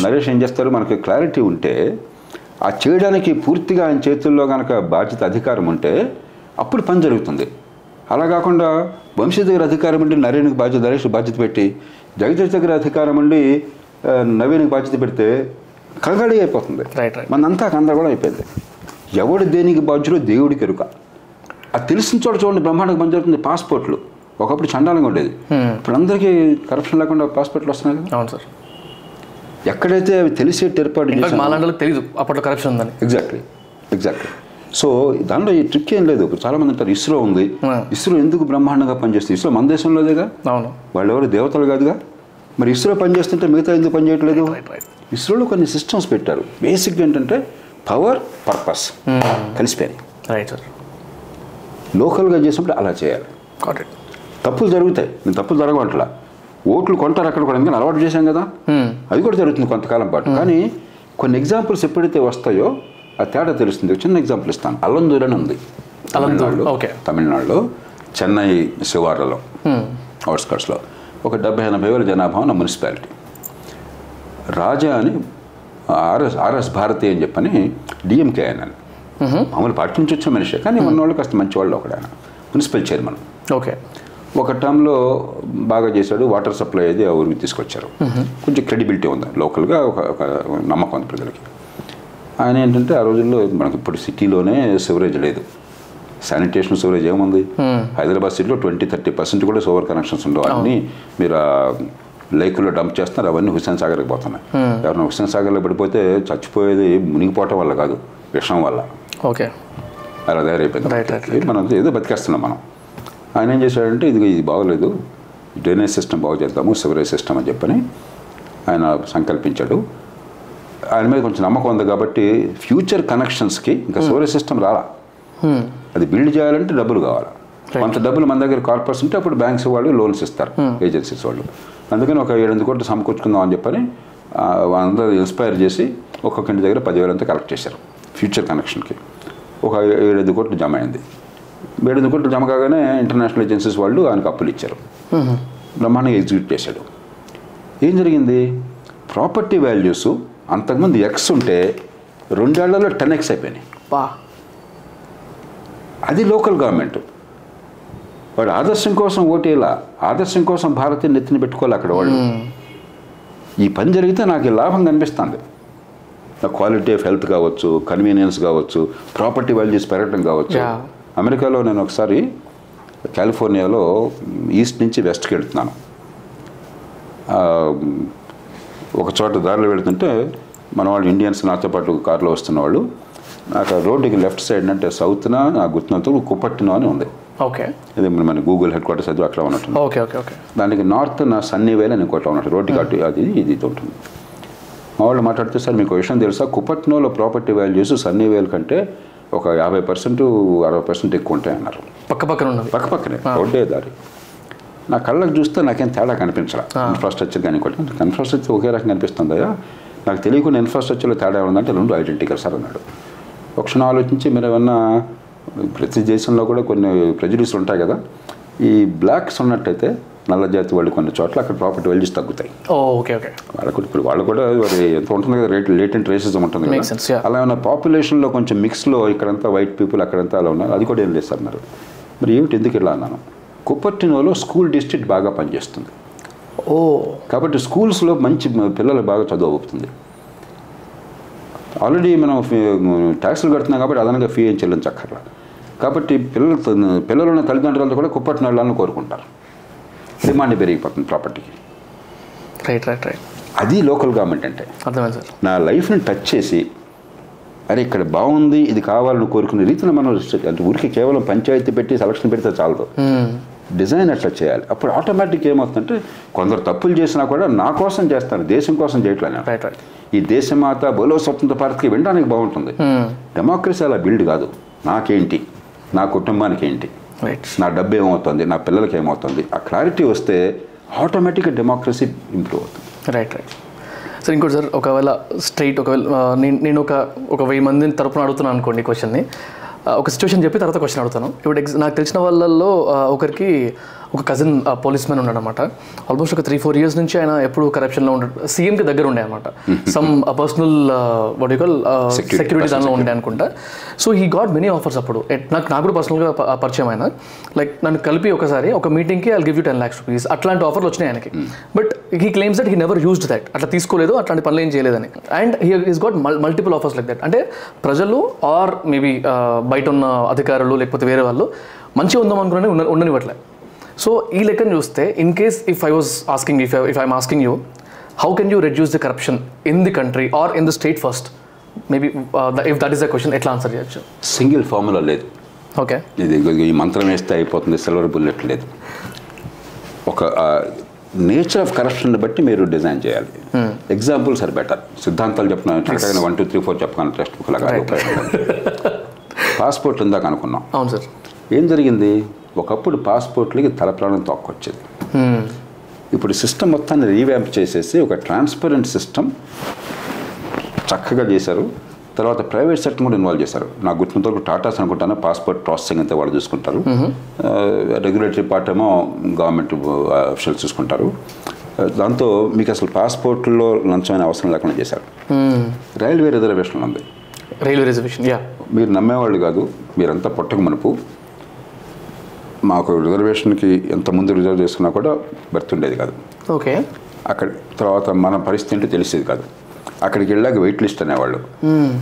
నరేష్ ఏం చేస్తారు, మనకి క్లారిటీ ఉంటే ఆ చేయడానికి పూర్తిగా ఆయన చేతుల్లో కనుక బాధ్యత అధికారం ఉంటే అప్పుడు పని జరుగుతుంది. అలా కాకుండా వంశీ దగ్గర అధికారం ఉండి నరేన్కి బాధ్యత, నరేష్ బాధ్యత పెట్టి జగదీష్ దగ్గర అధికారం ఉండి నవీన్కి బాధ్యత పెడితే కలగడి అయిపోతుంది, మనంతా కంద కూడా అయిపోయింది. ఎవడు దేనికి బాధ్యులు దేవుడికి ఎరుక. అది తెలిసిన చోట చూడండి బ్రహ్మాండంగా పని జరుగుతుంది. పాస్పోర్ట్లు ఒకప్పుడు చండాలంగా ఉండేది, ఇప్పుడు అందరికీ కరప్షన్ లేకుండా పాస్పోర్ట్లు వస్తున్నాయి. అవును సార్. ఎక్కడైతే అవి తెలిసి ఏర్పాటు తెలియదు అప్పట్లో కరప్షన్ ఉందని. Exactly, exactly. సో దాంట్లో ఈ ట్రిక్ ఏం లేదు. ఇప్పుడు చాలా మంది అంటారు ఇస్రో ఉంది, ఇస్రో ఎందుకు బ్రహ్మాండంగా పనిచేస్తుంది? ఇస్రో మన దేశంలోదేగా, వాళ్ళు ఎవరు దేవతలు కాదుగా. మరి ఇస్రో పనిచేస్తుంటే మిగతా ఎందుకు పనిచేయట్లేదు? ఇస్రోలో కొన్ని సిస్టమ్స్ పెట్టారు. బేసిక్గా ఏంటంటే పవర్ పర్పస్ కలిసిపోయాయి, రైట్ సార్. లోకల్గా చేసినప్పుడు అలా చేయాలి. తప్పులు జరుగుతాయి, నేను తప్పులు జరగవట్లా. ఓట్లు కొంటారు అక్కడ కూడా, ఎందుకంటే అలవాటు చేశాం కదా, అది కూడా జరుగుతుంది కొంతకాలం పాటు. కానీ కొన్ని ఎగ్జాంపుల్స్ ఎప్పుడైతే వస్తాయో ఆ తేడా తెలుస్తుంది. చిన్న ఎగ్జాంపుల్ ఇస్తాను. అలందూర్ అని ఉంది తమిళనాడులో, తమిళనాడులో చెన్నై శివార్లలో అవుట్స్కట్స్లో ఒక 70-80 వేల జనాభా ఉన్న మున్సిపాలిటీ. రాజా అని ఆర్ఎస్ భారతి అని చెప్పని డిఎంకే ఆయన, మామూలు పార్టీ నుంచి వచ్చిన మనిషి కానీ ఉన్నవాళ్ళు కాస్త మంచివాళ్ళు. ఒకడు ఆయన మున్సిపల్ చైర్మన్, ఓకే. ఒక టర్మ్లో బాగా చేశాడు, వాటర్ సప్లై అది ఆ ఊరికి తీసుకొచ్చారు, కొంచెం క్రెడిబిలిటీ ఉంది లోకల్గా, ఒక నమ్మకం ఉంది ప్రజలకి. ఆయన ఏంటంటే ఆ రోజుల్లో మనకి ఇప్పుడు సిటీలోనే సివరేజ్ లేదు, శానిటేషన్ సివరేజ్ ఏముంది? హైదరాబాద్ సిటీలో 20-30% కూడా సోవర్ కనెక్షన్స్ ఉండవు. అన్నీ మీరు లేకుల్లో డంప్ చేస్తున్నారు, అవన్నీ హుస్సేన్ సాగర్కి పోతున్నాయి. ఎవరైనా హుస్సేన్ సాగర్లో పడిపోతే చచ్చిపోయేది మునిగిపోవటం వల్ల కాదు, విషం వల్ల, ఓకే. అలా తయారైపోయింది. మనం ఏదో బతికేస్తున్నాం మనం. ఆయన ఏం చేశాడంటే ఇది బాగోలేదు, డ్రైనేజ్ సిస్టమ్ బాగు చేద్దాము, సివరేజ్ సిస్టమ్ అని చెప్పని ఆయన సంకల్పించాడు. ఆయన మీద కొంచెం నమ్మకం ఉంది కాబట్టి ఫ్యూచర్ కనెక్షన్స్కి ఇంకా సివరేజ్ సిస్టమ్ రాలా. అది బిల్డ్ చేయాలంటే డబ్బులు కావాలి, కొంత డబ్బులు మన దగ్గర కార్పొరేట్స్ ఉంటే అప్పుడు బ్యాంక్స్ వాళ్ళు లోన్స్ ఇస్తారు, ఏజెన్సీస్ వాళ్ళు. అందుకని ఒక 700 కోట్లు సమకూర్చుకుందాం అని చెప్పని అందరూ ఇన్స్పైర్ చేసి ఒక్కొక్కటి దగ్గర 10,000 అంతా కలెక్ట్ చేశారు ఫ్యూచర్ కనెక్షన్కి. ఒక 700 కోట్లు జమ అయింది. 7,000 కోట్లు జమ కాగానే ఇంటర్నేషనల్ ఏజెన్సీస్ వాళ్ళు ఆయనకు అప్పులు ఇచ్చారు. బ్రహ్మాండంగా ఎగ్జిక్యూట్ చేశాడు. ఏం జరిగింది? ప్రాపర్టీ వాల్యూస్ అంతకుముందు ఎక్స్ ఉంటే 2 ఏళ్లలో 10x అయిపోయినాయి. అది లోకల్ గవర్నమెంట్ వాడు ఆదర్శం కోసం ఓటేలా, ఆదర్శం కోసం భారతీయ నెత్తిని పెట్టుకోవాలి అక్కడ వాళ్ళు. ఈ పని జరిగితే నాకు లాభం కనిపిస్తుంది, నా క్వాలిటీ ఆఫ్ హెల్త్ కావచ్చు, కన్వీనియన్స్ కావచ్చు, ప్రాపర్టీ వాల్యూస్ పెరగడం కావచ్చు. అమెరికాలో నేను ఒకసారి కాలిఫోర్నియాలో ఈస్ట్ నుంచి వెస్ట్కి వెళ్తున్నాను. ఒక చోట దారిలో వెళుతుంటే మన వాళ్ళు ఇండియన్స్ నాతో పాటు కారులో వస్తున్నవాళ్ళు, నాకు రోడ్డుకి లెఫ్ట్ సైడ్ అంటే సౌత్న నా గుర్తున్నంత కుప్పట్టిన అని ఉంది. ఓకే, ఇది మన గూగుల్ హెడ్ క్వార్టర్స్ అది అట్లా ఉన్నట్టుంది. Okay okay okay. దానికి నార్త్ నా సన్నీవేల్ అని ఒకటి ఉన్నట్టు రోడ్డుకి అటు అది ఇది ఉంటుంది. మా వాళ్ళు మాట్లాడితే, సార్ మీకు విషయం తెలుసా, కుప్పట్నోలో ప్రాపర్టీ వాల్యూస్ సన్నీవేల్ కంటే ఒక 50% 60% ఎక్కువ ఉంటాయి అన్నారు. పక్కపక్కనే రోడ్డే దారి. నా కళ్ళకు చూస్తే నాకేం తేడా కనిపించాలి, ఇన్ఫ్రాస్ట్రక్చర్ కానీ ఒకటి. ఇన్ఫ్రాస్ట్రక్చర్ ఒకే రకంగా కనిపిస్తుందా? నాకు తెలియకుండా ఇన్ఫ్రాస్ట్రక్చర్లో తేడా ఉందంటే 2 ఐడెంటికల్ సార్ అన్నాడు. ఒక క్షణం ఆలోచించి, మీరు ఏమన్నా ప్రతి దేశంలో కూడా కొన్ని ప్రెజుడిస్ ఉంటాయి కదా, ఈ బ్లాక్స్ ఉన్నట్టయితే నల్ల జాతి వాళ్ళు కొన్ని చోట్ల అక్కడ ప్రాపర్టీ వాల్యూస్ తగ్గుతాయి. Okay okay. వాళ్ళకు ఇప్పుడు వాళ్ళు కూడా ఎంత ఉంటుంది కదా రేట్, లేటెంట్ రేసిజం ఉంటుంది కదా, అలా ఉన్న పాపులేషన్లో కొంచెం మిక్స్లో ఇక్కడంతా వైట్ పీపుల్ అక్కడంతా అలా ఉన్నారు, అది కూడా ఏం లేదు సార్ అన్నారు. మరి ఏమిటి ఎందుకు ఇలా అన్నాను, కుప్పట్టినోలో స్కూల్ డిస్ట్రిక్ట్ బాగా పనిచేస్తుంది. ఓ కాబట్టి స్కూల్స్లో మంచి పిల్లలు బాగా చదువుతుంది. ఆల్రెడీ మనం ట్యాక్స్లు కడుతున్నాం కాబట్టి అదనంగా ఫీ ఏం చెల్లించక్కర్లా. కాబట్టి పిల్లలున్న తల్లిదండ్రులతో కూడా కుప్పట్టినోళ్ళని కోరుకుంటారు. డిమాండ్ పెరిగిపోతుంది ప్రాపర్టీకి. Right right right. అది లోకల్ గవర్నమెంట్ అంటే. అర్థమైంది సార్. నా లైఫ్ని టచ్ చేసి, అరే ఇక్కడ బాగుంది ఇది కావాలని కోరుకునే రీతిలో మనం అంటే ఊరికి కేవలం పంచాయతీ పెట్టి సెలక్షన్ పెడితే చాలదు, డిజైన్ అట్లా చేయాలి. అప్పుడు ఆటోమేటిక్ ఏమవుతుందంటే కొందరు తప్పులు చేసినా కూడా నా కోసం చేస్తాను, దేశం కోసం చేయట్లేదు. Right right. ఈ దేశమాత బోలో స్వతంత్ర భారత్కి వినడానికి బాగుంటుంది. డెమోక్రసీ అలా బిల్డ్ కాదు. నాకేంటి, నా కుటుంబానికి ఏంటి, నా డబ్బు ఏమవుతుంది, నా పిల్లలకి ఏమవుతుంది, ఆ క్లారిటీ వస్తే ఆటోమేటిక్గా డెమోక్రసీ ఇంప్రూవ్ అవుతుంది. Right right sir. ఇంకోటి సార్, ఒకవేళ స్ట్రైట్ ఒకవేళ నేను ఒక 1000 మందిని తరపున అడుగుతున్నాను అనుకోండి క్వశ్చన్ని, ఒక సిచ్యువేషన్ చెప్పి తర్వాత క్వశ్చన్ అడుగుతాను. ఇప్పుడు నాకు తెలిసిన వాళ్ళల్లో ఒకరికి ఒక కజిన్ పోలీస్ మ్యాన్ ఉన్నాడు అనమాట. ఆల్మోస్ట్ ఒక 3-4 ఇయర్స్ నుంచి ఆయన ఎప్పుడు కరప్షన్లో ఉంటాడు, సీఎంకి దగ్గర ఉండే అనమాట. సమ్ పర్సనల్ సెక్యూరిటీ దానిలో ఉండే అనుకుంటా. So he got many offers. అప్పుడు నాకు కూడా పర్సనల్గా పరిచయం ఆయన, లైక్ నన్ను కలిపి ఒకసారి ఒక మీటింగ్కి I'll give you 10 lakhs rupees అట్లాంటి ఆఫర్లు వచ్చినాయి ఆయనకి. But he claims that he never used that, అట్లా తీసుకోలేదు, అట్లాంటి పనులు ఏం చేయలేదని. And he he's got multiple offers like that. అంటే ప్రజలు ఆర్ మేబీ బయట ఉన్న అధికారులు లేకపోతే వేరే వాళ్ళు మంచిగా ఉందాం అనుకునే ఉండనివ్వట్లే. సో ఈ లెక్కను చూస్తే, in case if I was asking, if I'm asking you, how can you reduce the corruption in the country or in the state first, maybe if that is the question, ఎట్లా ఆన్సర్ చేయొచ్చు? సింగిల్ ఫార్ములా లేదు. ఓకే, ఇది ఈ మంత్రం వేస్తే అయిపోతుంది, సిల్వర్ బుల్లెట్ లేదు. ఒక నేచర్ ఆఫ్ కరప్షన్ బట్టి మీరు డిజైన్ చేయాలి. Examples are better. సిద్ధాంతాలు చెప్తున్నాను 1 2 3 4 చెప్పగలను టెక్స్ట్ బుక్ లాగా. పాస్పోర్ట్ ఉందాక అనుకున్నాం. అవును సార్. ఏం జరిగింది, ఒకప్పుడు పాస్పోర్ట్లకి తలప్రాణం తొక్కొచ్చేది. ఇప్పుడు సిస్టమ్ మొత్తాన్ని రీవ్యాంప్ చేసేసి ఒక ట్రాన్స్పరెంట్ సిస్టమ్ చక్కగా చేశారు. తర్వాత ప్రైవేట్ సెక్టర్ కూడా ఇన్వాల్వ్ చేశారు. నాకు గుర్తున్నంతవరకు టాటాస్ అనుకుంటాను పాస్పోర్ట్ ప్రాసెసింగ్ అంతా వాళ్ళు చూసుకుంటారు, రెగ్యులేటరీ పార్ట్ ఏమో గవర్నమెంట్ అఫీషియల్స్ చూసుకుంటారు. దాంతో మీకు అసలు పాస్పోర్ట్లో లంచమైన అవసరం లేకుండా చేశారు. రైల్వే రిజర్వేషన్లు ఉంది. రైల్వే రిజర్వేషన్ మీరు నమ్మేవాళ్ళు కాదు, మీరంతా పొట్టకు మనపు. మాకు రిజర్వేషన్కి ఎంత ముందు రిజర్వ్ చేసుకున్నా కూడా బెర్త్ ఉండేది కాదు. ఓకే. అక్కడ తర్వాత మన పరిస్థితి ఏంటో తెలిసేది కాదు. అక్కడికి వెళ్ళాక వెయిట్ లిస్ట్ అనేవాళ్ళు.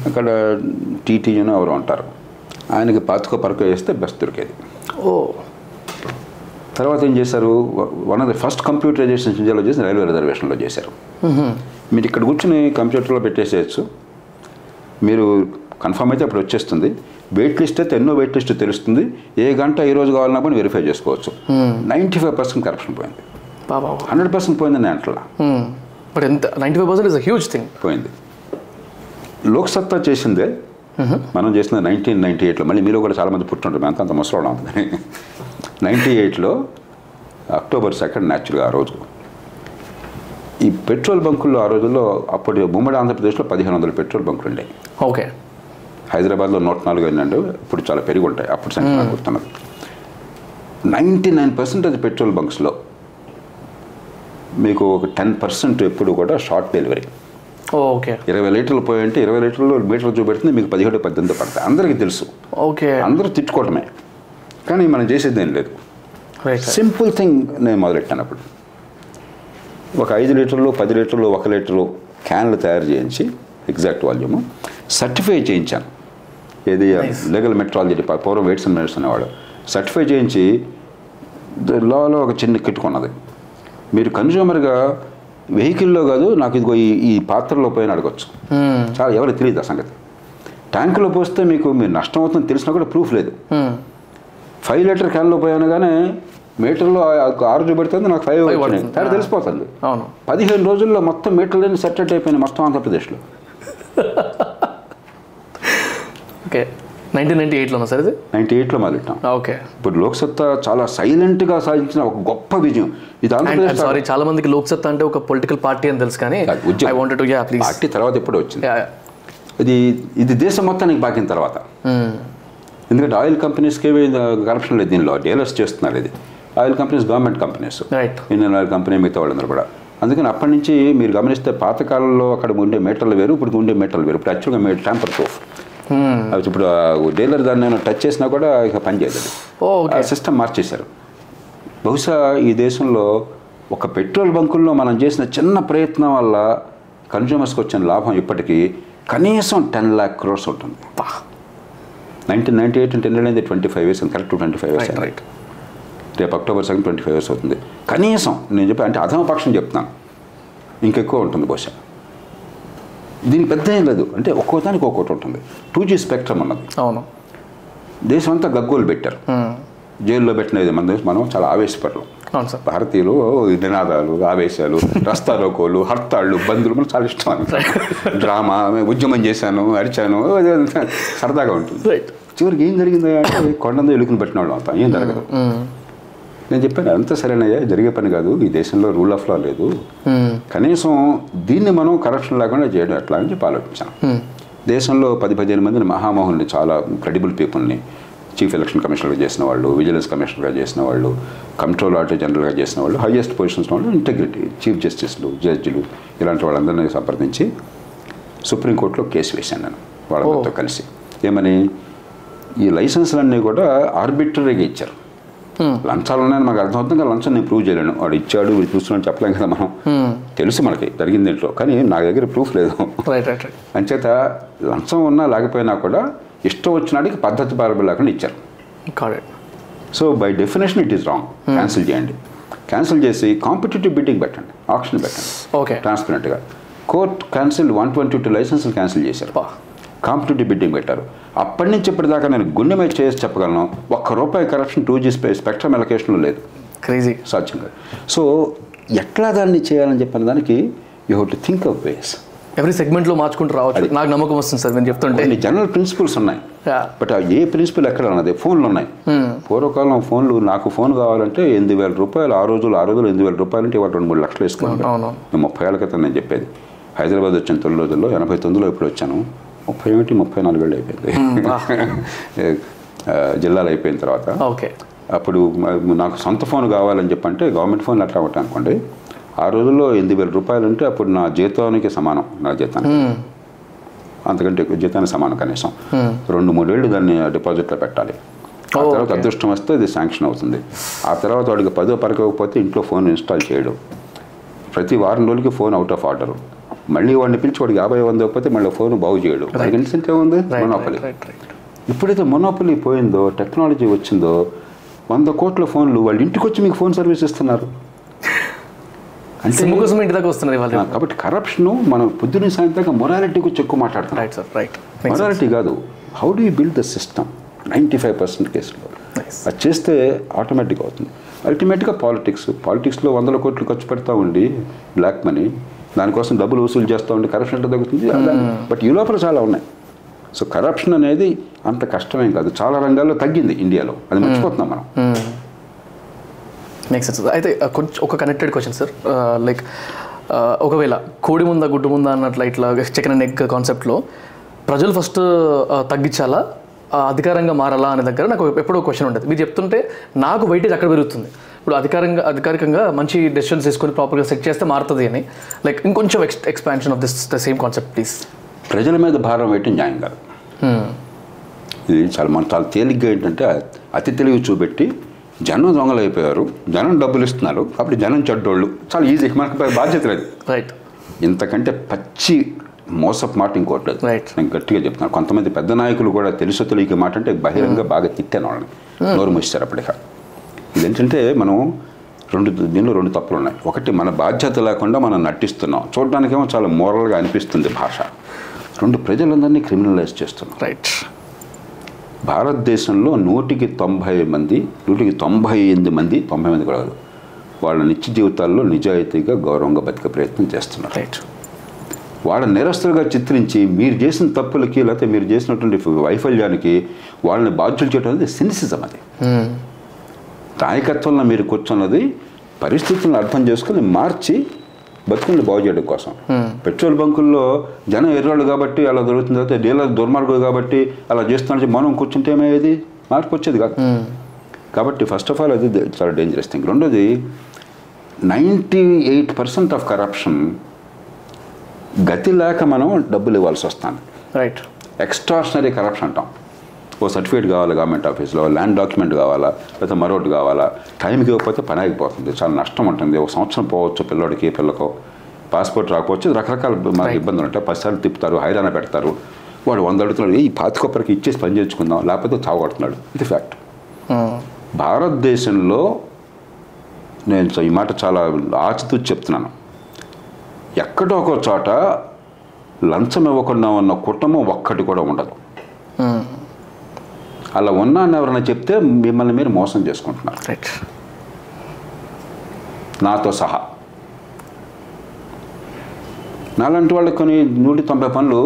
అక్కడ టీటీయూనో ఎవరు ఉంటారు, ఆయనకి పాతుకో పరకో వేస్తే బెస్ట్ దొరికేది. ఓ తర్వాత ఏం చేశారు, 1 ఆఫ్ ది ఫస్ట్ కంప్యూటరైజేషన్ ఇండియాలో చేసి రైల్వే రిజర్వేషన్లో చేశారు. మీరు ఇక్కడ కూర్చుని కంప్యూటర్లో పెట్టేసేయచ్చు, మీరు కన్ఫర్మ్ అయితే అప్పుడు వచ్చేస్తుంది. వెయిట్ లిస్ట్ అయితే ఎన్నో వెయిట్ లిస్ట్ తెలుస్తుంది, ఏ గంట ఏ రోజు కావాలన్నా కూడా వెరిఫై చేసుకోవచ్చు. 95% కరప్షన్ పోయింది. 100% పోయిందని అంటలా, బట్ ఎంత 95% ఇస్ ఎ హ్యూజ్ థింగ్ పోయింది. లోక్ సత్తా చేసిందే మనం చేసిన 1998లో, మళ్ళీ మీరు కూడా చాలామంది పుట్టుంటారు, అంత ముసలోడా ఉంటుంది. 98లో అక్టోబర్ 2 న్యాచురల్గా ఆ రోజు ఈ పెట్రోల్ బంకుల్లో, ఆ రోజుల్లో అప్పటి ఉమ్మడి ఆంధ్రప్రదేశ్లో 1500 పెట్రోల్ బంకులు ఉండేవి. ఓకే. హైదరాబాద్లో 104 అయినండి, ఇప్పుడు చాలా పెరిగి ఉంటాయి, అప్పుడు సంఖ్య నాకు గుర్తున్నది. 99% of the petrol bunks low. Meeku 10% eppudu kuda short delivery. Oh, okay. 20 లీటర్లు పోయింటే 20 లీటర్లు మీటర్ చూపెడుతుంది మీకు 17-18 పడతాయి అందరికీ తెలుసు. ఓకే. అందరూ తిట్టుకోవడమే. కానీ మనం చేసేది ఏం లేదు. రైట్. సింపుల్ థింగ్ నేను మొదలెట్టాను అప్పుడు. ఒక 5 లీటర్లు 10 లీటర్లు 1 లీటరు క్యాన్లు తయారు చేయించి ఎగ్జాక్ట్ వాల్యూమ్ సర్టిఫై చేయించాను. ఏది లీగల్ మెట్రాలజీ డిపార్ట్మెంట్ పూర్వం వెయిట్స్ అండ్ మెజర్స్ అనేవాడు సర్టిఫై చేయించి లాలో ఒక చిన్న కిట్ కొన్నది. మీరు కన్జ్యూమర్గా వెహికల్లో కాదు నాకు ఇదిగో ఈ ఈ పాత్రలో పోయిన అడగచ్చు. చాలా ఎవరికి తెలియదు ఆ సంగతి. ట్యాంకులో పోస్తే మీకు మీరు నష్టం అవుతుందని తెలిసినా కూడా ప్రూఫ్ లేదు. 5 లీటర్ క్యాన్లో పోయానగానే మీటర్లో 6 పెడుతుంది నాకు 5 తేడా తెలిసిపోతుంది. 15 రోజుల్లో మొత్తం మీటర్ లేని సెటెట్ అయిపోయింది మొత్తం ఆంధ్రప్రదేశ్లో. ఓకే 1998లో సార్ ఇది 1998లో మొదలెట్టాం. ఓకే ఇప్పుడు లోక్సత్తా చాలా సైలెంట్గా సాధించిన ఒక గొప్ప విజయం ఇది ఆంధ్రప్రదేశ్. సారీ చాలా మందికి లోక్సత్తా అంటే ఒక పొలిటికల్ పార్టీ అని తెలుసు కానీ I wanted to yeah please party తర్వాత ఎప్పుడు వచ్చింది ఇది ఇది దేశం మొత్తానికి బాకిన తర్వాత. ఎందుకంటే ఆయిల్ కంపెనీస్కి కరప్షన్ లేదు దీనిలో డీలర్స్ చేస్తున్నారు ఇది oil companies government companies right Indian oil company మిగతా వాళ్ళందరూ కూడా. అందుకని అప్పటి నుంచి మీరు గమనిస్తే పాతకాలంలో అక్కడ ఉండే మీటర్లు వేరు ఇప్పుడు ఉండే మీటర్లు వేరు. ఇప్పుడు యాక్చువల్గా మీరు ట్యాంపర్ ప్రూఫ్ అవి ఇప్పుడు డీలర్ దాన్ని నేను టచ్ చేసినా కూడా ఇక పనిచేయలేదు సిస్టమ్ మార్చేశారు. బహుశా ఈ దేశంలో ఒక పెట్రోల్ బంకుల్లో మనం చేసిన చిన్న ప్రయత్నం వల్ల కన్జ్యూమర్స్కి వచ్చిన లాభం ఇప్పటికీ కనీసం 10 lakh crores ఉంటుంది. 1998 అంటే ఎన్నడైంది 25 years కరెక్ట్ 25 years రైట్. రేపు October 2 25 years అవుతుంది కనీసం. నేను చెప్పి అంటే అధమపక్షం చెప్తున్నాను ఇంకెక్కువ ఉంటుంది బహుశా. దీనికి పెద్ద ఏం లేదు అంటే ఒక్కో దానికి ఒక్కోటి ఉంటుంది. 2G స్పెక్ట్రమ్ అన్నది అవును దేశం అంతా గగ్గోలు పెట్టారు జైల్లో పెట్టినది మనం చాలా ఆవేశపడ్డాం. అవును సార్ భారతీయులు నినాదాలు ఆవేశాలు రస్తారోకోలు హర్తాళ్ళు బంధువులు మనం చాలా ఇష్టం. డ్రామా ఉద్యమం చేశాను అరిచాను సరదాగా ఉంటుంది. చివరికి ఏం జరిగింది అంటే కొండందో ఎలుకని పెట్టిన వాళ్ళు అవుతాం ఏం జరగదు. నేను చెప్పాను అంతా సరేనయ్యా జరిగే పని కాదు ఈ దేశంలో రూల్ ఆఫ్ లా లేదు కనీసం దీన్ని మనం కరప్షన్ లేకుండా చేయడం ఎట్లా అని చెప్పి ఆలోచించాను. దేశంలో 10-15 మందిని మహామోహుల్ని చాలా క్రెడిబుల్ పీపుల్ని చీఫ్ ఎలక్షన్ కమిషనర్గా చేసిన వాళ్ళు విజిలెన్స్ కమిషనర్గా చేసిన వాళ్ళు కంట్రోల్ ఆడిటర్ జనరల్గా చేసిన వాళ్ళు హైయెస్ట్ పొజిషన్స్ వాళ్ళు ఇంటెగ్రిటీ చీఫ్ జస్టిస్లు జడ్జిలు ఇలాంటి వాళ్ళందరినీ సంప్రదించి సుప్రీంకోర్టులో కేసు వేశాను నేను వాళ్ళతో కలిసి. ఏమని ఈ లైసెన్స్లన్నీ కూడా ఆర్బిట్రరీగా ఇచ్చారు. లంచాలు ఉన్నాయని మాకు అర్థమవుతుంది కానీ లంచం నేను ప్రూవ్ చేయలేను. వాడు ఇచ్చాడు వీడు చూస్తున్నాడు చెప్పలేం కదా మనం తెలుసు మనకి జరిగింది ఏంటో కానీ నా దగ్గర ప్రూఫ్ లేదు. అంచేత లంచం ఉన్నా లేకపోయినా కూడా ఇష్టం వచ్చినాడికి పద్ధతి పారబడి లేకుండా ఇచ్చారు. So by definition it is wrong. Cancel చేయండి. క్యాన్సిల్ చేసి కాంపిటేటివ్ బిడ్డింగ్ పెట్టండి ఆప్షన్ పెట్టండి. ఓకే ట్రాన్స్పరెంట్గా కోర్ట్ క్యాన్సిల్ 122 లైసెన్సులు క్యాన్సిల్ చేశారు కాంపిటేటివ్ బిడ్డింగ్ పెట్టారు. అప్పటి నుంచి ఇప్పటిదాకా నేను గుండె మీద చేసి చెప్పగలను ₹1 కరప్షన్ 2G స్పెక్ట్రమ్ ఎలకేషన్లో లేదు క్రేజీ సాధ్యంగా. సో ఎట్లా దాన్ని చేయాలని చెప్పిన దానికి you have to think of ways every సెగ్మెంట్లో మార్చుకుంటూ రావచ్చు నాకు నమ్మకం వస్తుంది సార్ నేను చెప్తుంటే. జనరల్ ప్రిన్సిపల్స్ ఉన్నాయి బట్ ఏ ప్రిన్సిపల్ ఎక్కడ ఉన్నది ఫోన్లు ఉన్నాయి. పూర్వకాలం ఫోన్లు నాకు ఫోన్ కావాలంటే ₹8,000 ఆ రోజులు ₹8,000 అంటే ఇవాళ 2-3 లక్షలు వేసుకున్నాను. 30 ఏళ్ళ క్రితం నేను చెప్పేది హైదరాబాద్ వచ్చిన 9 రోజుల్లో 89లో ఇప్పుడు వచ్చాను 30-34 ఏళ్ళు అయిపోయింది జిల్లాలు అయిపోయిన తర్వాత. ఓకే అప్పుడు నాకు సొంత ఫోన్ కావాలని చెప్పంటే గవర్నమెంట్ ఫోన్లు అట్లా ఉంటాయి అనుకోండి ఆ రోజుల్లో ₹8,000 అంటే అప్పుడు నా జీతానికి సమానం నా జీతానికి అంతకంటే ఎక్కువ జీతానికి సమానం కనీసం 2-3 ఏళ్ళు దాన్ని డిపాజిట్లో పెట్టాలి. ఆ తర్వాత అదృష్టం వస్తే ఇది శాంక్షన్ అవుతుంది. ఆ తర్వాత వాడికి 10 పరకకపోతే ఇంట్లో ఫోన్ ఇన్స్టాల్ చేయడం ప్రతి వారం రోజులకి ఫోన్ అవుట్ ఆఫ్ ఆర్డర్ మళ్ళీ వాడిని పిలిచి వాడికి 50-100 ఇవ్వకపోతే మళ్ళీ ఫోన్ బాగు చేయడు. ఇన్సెంట్ ఏముంది మొనోపలి. ఎప్పుడైతే మొనోపలి పోయిందో టెక్నాలజీ వచ్చిందో 100 కోట్ల ఫోన్లు వాళ్ళు ఇంటికి వచ్చి మీకు ఫోన్ సర్వీస్ ఇస్తున్నారు అంటే ఇంటి దాకా వస్తున్నారు వాళ్ళు. కాబట్టి కరప్షన్ మనం పొద్దున్న సాయంత్రం మొరాలిటీ గురించి ఎక్కువ మాట్లాడుతున్నాం. మొరాలిటీ కాదు how do you build the system 95% కేసులో అది చేస్తే ఆటోమేటిక్గా అవుతుంది. అల్టిమేట్గా పాలిటిక్స్లో 100 కోట్లు ఖర్చు పెడతా ఉండి బ్లాక్ మనీ దానికోసం డబ్బులు వసూలు చేస్తూ ఉంటే కరప్షన్ అంటే తగ్గుతుంది బట్ ఈ లోపల చాలా ఉన్నాయి. సో కరప్షన్ అనేది అంత కష్టమేం కాదు చాలా రంగాల్లో తగ్గింది ఇండియాలో అది మర్చిపోతున్నాం మనం. నెక్స్ట్ సార్ అయితే కొంచెం ఒక కనెక్టెడ్ క్వశ్చన్ సార్ లైక్ ఒకవేళ కోడి ముందా గుడ్డు ముందా అన్నట్ల ఇట్లా చికెన్ అండ్ ఎగ్ కాన్సెప్ట్లో ప్రజలు ఫస్ట్ తగ్గించాలా అధికారంగా మారాలా అనే దగ్గర నాకు ఎప్పుడో క్వశ్చన్ ఉంటుంది. మీరు చెప్తుంటే నాకు వెయిటేజ్ అక్కడ పెరుగుతుంది. ఇప్పుడు అధికారికంగా మంచి డెసిషన్స్ తీసుకొని ప్రాపర్గా సెట్ చేస్తే మారుతుంది అని, లైక్ ఇంకొంచెం expansion of this the same concept please. ప్రజల మీద భారం వేయటం న్యాయం కాదు. ఇది చాలా మనం చాలా తేలిగ్గా ఏంటంటే అతి తెలివి చూపెట్టి జనం దొంగలు అయిపోయారు, జనం డబ్బులు ఇస్తున్నారు కాబట్టి జనం చెడ్డోళ్ళు, చాలా ఈజీ, మనకు బాధ్యత లేదు. రైట్. ఇంతకంటే పచ్చి మోసపు మాట ఇంకోటి లేదు. రైట్. నేను గట్టిగా చెప్తున్నాను. కొంతమంది పెద్ద నాయకులు కూడా తెలుసు తెలియక మాట అంటే బహిరంగ బాగా తిట్టాను వాళ్ళని, నోరు మూస్తారు అప్పటిక. ఇదేంటంటే మనం రెండు తప్పులు ఉన్నాయి. ఒకటి, మన బాధ్యత లేకుండా మనం నటిస్తున్నాం, చూడడానికేమో చాలా మోరల్గా అనిపిస్తుంది భాష. రెండు, ప్రజలందరినీ క్రిమినలైజ్ చేస్తున్నాం. రైట్. భారతదేశంలో 100కి 98 మంది కూడా వాళ్ళ నిత్య జీవితాల్లో నిజాయితీగా గౌరవంగా బతికే ప్రయత్నం చేస్తున్నారు. రైట్. వాళ్ళని నిరస్తులుగా చిత్రించి మీరు చేసిన తప్పులకి లేకపోతే మీరు చేసినటువంటి వైఫల్యానికి వాళ్ళని బాధ్యులు చేయడం అనేది సినిసిజం. అది నాయకత్వంలో మీరు కూర్చున్నది పరిస్థితులను అర్థం చేసుకుని మార్చి బతుకుల్ని బాగు చేయడం కోసం. పెట్రోల్ బంకుల్లో జనం ఎర్రాళ్ళు కాబట్టి అలా దొరుకుతుంది, అయితే డీలర్ దుర్మార్గులు కాబట్టి అలా చేస్తున్నా మనం కూర్చుంటే ఏమయ్యేది? మార్పు వచ్చేది కాదు. కాబట్టి ఫస్ట్ ఆఫ్ ఆల్ అది చాలా డేంజరస్ థింగ్. రెండోది, 98% ఆఫ్ కరప్షన్ గతి లేక మనం డబ్బులు ఇవ్వాల్సి వస్తుంది. రైట్. ఎక్స్ట్రాషనరీ కరప్షన్ అంటాం. ఓ సర్టిఫికేట్ కావాలి గవర్నమెంట్ ఆఫీస్లో, ల్యాండ్ డాక్యుమెంట్ కావాలా, లేకపోతే మరొకటి కావాలా, టైంకి ఇవ్వకపోతే పని ఆగిపోతుంది, చాలా నష్టం ఉంటుంది, ఒక సంవత్సరం పోవచ్చు పిల్లడికి, పిల్లకో పాస్పోర్ట్ రాకపోవచ్చు, రకరకాల ఇబ్బందులు ఉంటాయి, 10 సార్లు తిప్పుతారు, హైరాణ పెడతారు, వాడు 100 అడుగుతున్నాడు, ఈ పాతికొప్పరికి ఇచ్చేసి పని చేసుకుందాం లేకపోతే చావగొడుతున్నాడు. ఇది ఫ్యాక్ట్. భారతదేశంలో నేను ఈ మాట చాలా ఆచితూ చెప్తున్నాను. ఎక్కడో ఒక చోట లంచం ఇవ్వకుండా ఉన్న కుటుంబం ఒక్కటి కూడా ఉండదు. అలా ఉన్నా అని ఎవరైనా చెప్తే మిమ్మల్ని మీరు మోసం చేసుకుంటున్నారు. రైట్. నాతో సహా నాలాంటి వాళ్ళకి కొన్ని 190 పనులు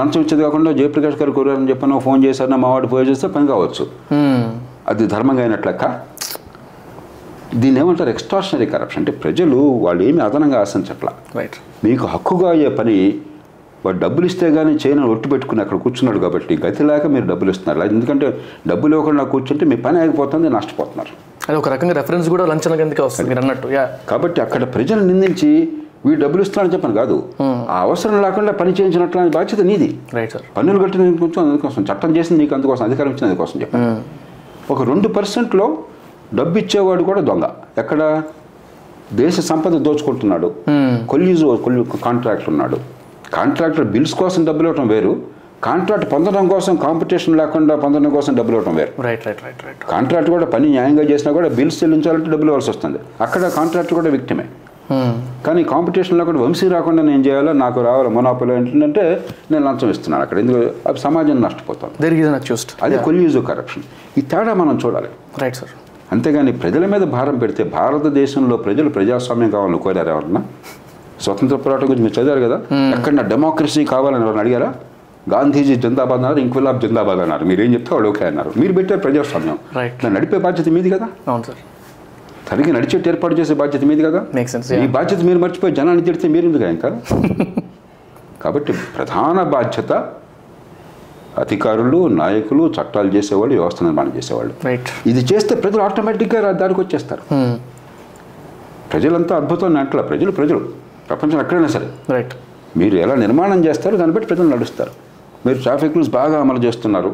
లంచం ఇచ్చేది కాకుండా జయప్రకాష్ గారు కురియన్ అని చెప్పాను, ఫోన్ చేశారన్నా మావాడు ఫోన్ చేస్తే పని కావచ్చు. అది ధర్మంగా అయినట్లెక్క. దీన్ని ఏమంటారు? ఎక్స్ట్రాషనరీ కరప్షన్. అంటే ప్రజలు వాళ్ళు ఏమి అదనంగా ఆశించట్లా. రైట్. మీకు హక్కుగా అయ్యే పని వాడు డబ్బులు ఇస్తే కానీ చేయని ఒట్టు పెట్టుకుని అక్కడ కూర్చున్నాడు కాబట్టి గతి లేక మీరు డబ్బులు ఇస్తున్నారు. ఎందుకంటే డబ్బులు ఇవ్వకుండా కూర్చుంటే మీ పని ఆగిపోతుంది, నష్టపోతున్నారు. అది ఒక రకంగా రెఫరెన్స్ కూడా లంచం కిందకే వస్తుంది మీరు అన్నట్టు. కాబట్టి అక్కడ ప్రజలు నిందించి వీడు డబ్బులు ఇస్తున్నారని చెప్పాను కాదు, ఆ అవసరం లేకుండా పని చేయించినట్లు అనే బాధ్యత నీది. Right sir. పన్నులు కట్టిన కొంచెం అందుకోసం, చట్టం చేసింది నీకు అందుకోసం, అధికారం ఇచ్చింది అందుకోసం చెప్పాను. ఒక 2%లో డబ్బు ఇచ్చేవాడు కూడా దొంగ. ఎక్కడ? దేశ సంపద దోచుకుంటున్నాడు, కొల్యూజు కాంట్రాక్ట్ ఉన్నాడు. కాంట్రాక్టర్ బిల్స్ కోసం డబ్బులు ఇవ్వటం వేరు, కాంట్రాక్ట్ పొందడం కోసం కాంపిటీషన్ లేకుండా పొందడం కోసం డబ్బులు ఇవ్వటం వేరు. Right right right right. Contract కూడా పని న్యాయంగా చేసినా కూడా బిల్స్ చెల్లించాలంటే డబ్బులు ఇవ్వాల్సి వస్తుంది. అక్కడ కాంట్రాక్ట్ కూడా విక్టిమే. కానీ కాంపిటీషన్లో కూడా వంశీ రాకుండా నేను చేయాలో, నాకు రావాలి మొనాపలో ఏంటంటే నేను లంచం ఇస్తున్నాను అక్కడ, ఎందుకు సమాజం నష్టపోతాను. అది కొల్యూజు కరప్షన్. ఈ తేడా మనం చూడాలి. Right sir. అంతేగాని ప్రజల మీద భారం పెడితే, భారతదేశంలో ప్రజలు ప్రజాస్వామ్యం కావాలని కోరారు ఎవరన్నా? స్వతంత్ర పోరాటం గురించి మీరు చదివారు కదా, ఎక్కడన్నా డెమోక్రసీ కావాలని ఎవరైనా అడిగారా? గాంధీజీ జిందాబాద్ అన్నారు, ఇంక్విలాబ్ జిందాబాద్ అన్నారు. మీరు ఏం చెప్తే వాళ్ళు ఓకే అన్నారు. మీరు పెట్టారు ప్రజాస్వామ్యం, దాన్ని నడిపే బాధ్యత మీది కదా. అవును సార్. సరిగ్గా నడిచేట్టు ఏర్పాటు చేసే బాధ్యత మీది కదా. ఈ బాధ్యత మీరు మర్చిపోయి జనాన్ని తిడితే మీరుంది కదా ఇంకా. కాబట్టి ప్రధాన బాధ్యత అధికారులు, నాయకులు, చట్టాలు చేసేవాళ్ళు, వ్యవస్థ నిర్మాణం చేసేవాళ్ళు. ఇది చేస్తే ప్రజలు ఆటోమేటిక్గా దానికి వచ్చేస్తారు. ప్రజలంతా అద్భుతం అట్లా, ప్రజలు ప్రజలు ప్రపంచం ఎక్కడైనా సరే. రైట్. మీరు ఎలా నిర్మాణం చేస్తారో దాన్ని బట్టి ప్రజలు నడుస్తారు. మీరు ట్రాఫిక్ రూల్స్ బాగా అమలు చేస్తున్నారు,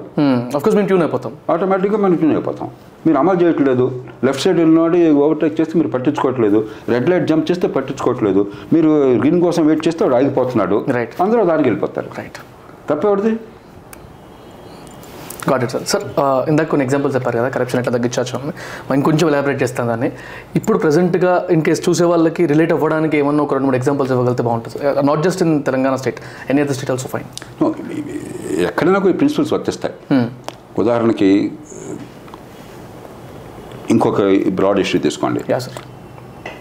అఫ్కోర్స్ మేము ట్యూన్ అయిపోతాం, ఆటోమేటిక్గా మనం ట్యూన్ అయిపోతాం. మీరు అమలు చేయట్లేదు, లెఫ్ట్ సైడ్ వెళ్ళినోడి ఓవర్టేక్ చేస్తే మీరు పట్టించుకోవట్లేదు, రెడ్ లైట్ జంప్ చేస్తే పట్టించుకోవట్లేదు, మీరు గ్రీన్ కోసం వెయిట్ చేస్తే వాడు ఆగిపోతున్నాడు. రైట్. అందరూ దానికి వెళ్ళిపోతారు. రైట్. తప్పేవాడిది. Got it sir. సార్, ఇందాక కొన్ని ఎగ్జాంపుల్స్ చెప్పారు కదా కరప్షన్ ఎట్లా తగ్గించవచ్చు అని, మనం కొంచెం ఎలాబరేట్ చేస్తాం దాన్ని. ఇప్పుడు ప్రజెంట్గా ఇన్ కేసు చూసే వాళ్ళకి రిలేట్ అవ్వడానికి ఏమన్నా ఒక 2-3 ఎగ్జాంపుల్స్ ఇవ్వగలిగితే బాగుంటుంది. Not just in Telangana state, any other state also fine. ఎక్కడైనా కొన్ని ప్రిన్సిపల్స్ వర్తిస్తాయి. ఉదాహరణకి ఇంకొక బ్రాడ్ ఇష్యూ తీసుకోండి. సార్,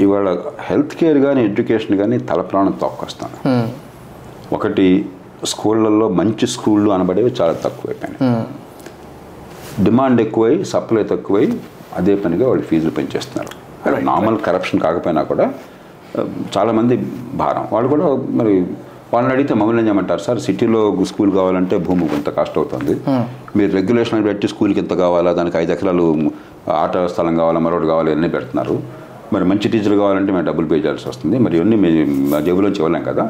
ఇవాళ హెల్త్ కేర్ కానీ ఎడ్యుకేషన్ కానీ తలప్రాణం తక్కువస్తాను. ఒకటి, స్కూళ్ళల్లో మంచి స్కూళ్ళు అనబడేవి చాలా తక్కువైపోయినాయి. డిమాండ్ ఎక్కువై సప్లై తక్కువై అదే పనిగా వాళ్ళు ఫీజులు పెంచేస్తున్నారు. నార్మల్ కరప్షన్ కాకపోయినా కూడా చాలామంది భారం వాళ్ళు కూడా మరి వాళ్ళని అడిగితే మమ్మల్ని ఏం చేయమంటారు సార్, సిటీలో స్కూల్ కావాలంటే భూమి కొంత కాస్ట్ అవుతుంది, మీరు రెగ్యులేషన్ పెట్టి స్కూల్కి ఎంత కావాలా, దానికి 5 ఎకరాలు ఆట స్థలం కావాలా, మరొకటి కావాలి అన్నీ పెడుతున్నారు. మరి మంచి టీచర్ కావాలంటే మేము డబ్బులు పే చేయాల్సి వస్తుంది, మరి ఇవన్నీ మేము జేబులోంచి ఇవ్వలేం కదా,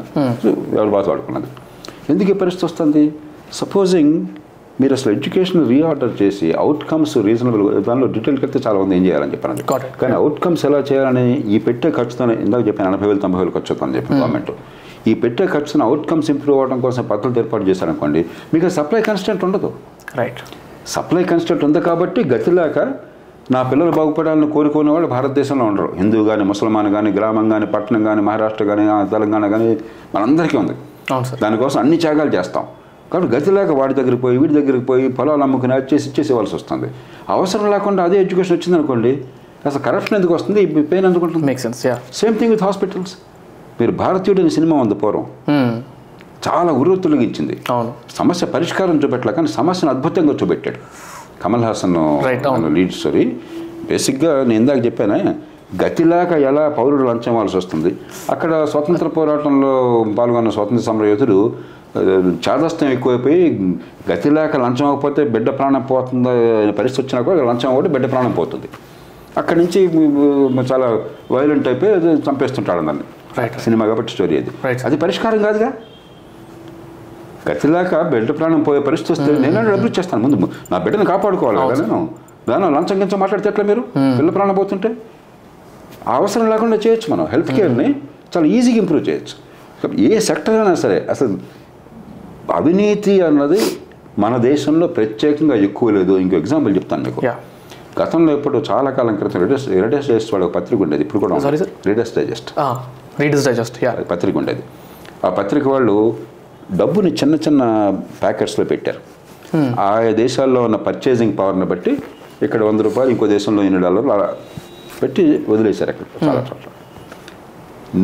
సో ఎవరు బాధ పడుకున్నది. ఎందుకు ఈ పరిస్థితి వస్తుంది? సపోజింగ్ మీరు అసలు ఎడ్యుకేషన్ రీఆర్డర్ చేసి అవుట్కమ్స్ రీజనబుల్ దానిలో డీటెయిల్కి వెళ్తే చాలా మంది ఏం చేయాలని చెప్పాను, కానీ అవుట్కమ్స్ ఎలా చేయాలని ఈ పెట్టే ఖర్చుతోనే ఇందాక చెప్పాను 80,000-90,000 ఖర్చు అవుతుందని చెప్పి గవర్నమెంట్ ఈ పెట్టే ఖర్చును అవుట్కమ్స్ ఇంప్రూవ్ అవ్వడం కోసం పద్ధతులు ఏర్పాటు చేశారనుకోండి మీకు సప్లై కన్స్టెంట్ ఉండదు. రైట్, సప్లై కన్స్టెంట్ ఉంది కాబట్టి గతిలాక నా పిల్లలు బాగుపడాలని కోరుకునే వాళ్ళు భారతదేశంలో ఉండరు. హిందూ కానీ, ముసల్మాన్ కానీ, గ్రామం కానీ, పట్టణం కానీ, మహారాష్ట్ర కానీ, తెలంగాణ కానీ మనందరికీ ఉంది. దానికోసం అన్ని త్యాగాలు చేస్తాం కాబట్టి గతిలాక వాడి దగ్గరికి పోయి వీడి దగ్గరికి పోయి పొలాలు అమ్ముకుని వచ్చేసి ఇచ్చేసేవాల్సి వస్తుంది. అవసరం లేకుండా అదే ఎడ్యుకేషన్ వచ్చిందనుకోండి అసలు కరప్షన్ ఎందుకు వస్తుంది, పెయిన్ ఎందుకుంటుంది? Make sense. Same thing with hospitals. మీరు భారతీయుడు అనే సినిమా ఉంది పూర్వం, చాలా ఉర్రొత్తులకు ఇచ్చింది. సమస్య పరిష్కారం చూపెట్టలే కానీ సమస్యను అద్భుతంగా చూపెట్టాడు కమల్ హాసన్ లీడ్ స్టోరీ. బేసిక్గా నేను ఇందాక చెప్పానే గతిలాక ఎలా పౌరుడు లంచం వాల్సి వస్తుంది. అక్కడ స్వతంత్ర పోరాటంలో పాల్గొన్న స్వతంత్ర సమరయోధుడు చాదస్తం ఎక్కువైపోయి గతిలాక లంచం అవ్వకపోతే బిడ్డ ప్రాణం పోతుందా పరిస్థితి వచ్చినా కూడా లంచం అవ్వకపోతే బిడ్డ ప్రాణం పోతుంది. అక్కడి నుంచి చాలా వైలెంట్ అయిపోయి చంపేస్తుంటాడు దాన్ని. సినిమా కాబట్టి స్టోరీ అది. అది పరిష్కారం కాదుగా. గతిలాక బిడ్డ ప్రాణం పోయే పరిస్థితి వస్తే నేను డబ్బులు ఇచ్చేస్తాను, ముందు నా బిడ్డను కాపాడుకోవాలి కదా, నేను దాని లంచం గించం మాట్లాడితే ఎట్లా మీరు పిల్ల ప్రాణం పోతుంటే? అవసరం లేకుండా చేయొచ్చు. మనం హెల్త్ కేర్ని చాలా ఈజీగా ఇంప్రూవ్ చేయొచ్చు. ఏ సెక్టర్ అయినా సరే అసలు అవినీతి అన్నది మన దేశంలో ప్రత్యేకంగా ఎక్కువ లేదు. ఇంకో ఎగ్జాంపుల్ చెప్తాను మీకు. గతంలో ఇప్పుడు చాలా కాలం క్రితం రీడర్స్ డైజెస్ట్ వాళ్ళ పత్రిక ఉండేది, ఇప్పుడు కూడా రీడర్స్ డైజెస్ట్ పత్రిక ఉండేది. ఆ పత్రిక వాళ్ళు డబ్బుని చిన్న చిన్న ప్యాకెట్స్లో పెట్టారు. ఆయా దేశాల్లో ఉన్న పర్చేసింగ్ పవర్ని బట్టి ఇక్కడ $100 ఇంకో దేశంలో $8 అలా పెట్టి వదిలేశారు. అక్కడ చాలా చోట్ల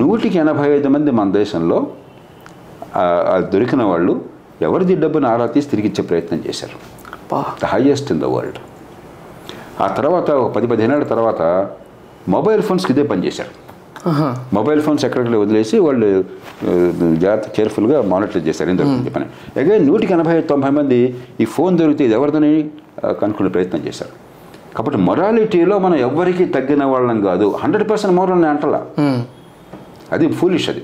185 మంది మన దేశంలో దొరికిన వాళ్ళు ఎవరిది డబ్బుని ఆరా తీసి తిరిగిచ్చే ప్రయత్నం చేశారు. The highest in the world. ఆ తర్వాత 10-15 ఏళ్ళ తర్వాత మొబైల్ ఫోన్స్కి ఇదే పనిచేశారు. మొబైల్ ఫోన్స్ ఎక్కడెక్కడ వదిలేసి వాళ్ళు జాగ్రత్త కేర్ఫుల్గా మానిటర్ చేశారు ఏం దొరుకుతుంది చెప్పని. అగైన్ 180-90 మంది ఈ ఫోన్ దొరికితే ఇది ఎవరిదని కనుక్కునే ప్రయత్నం చేశారు. కాబట్టి మొరాలిటీలో మనం ఎవరికి తగ్గిన వాళ్ళం కాదు. 100% మోరల్ని అంటలా, అది ఫూలిష్. అది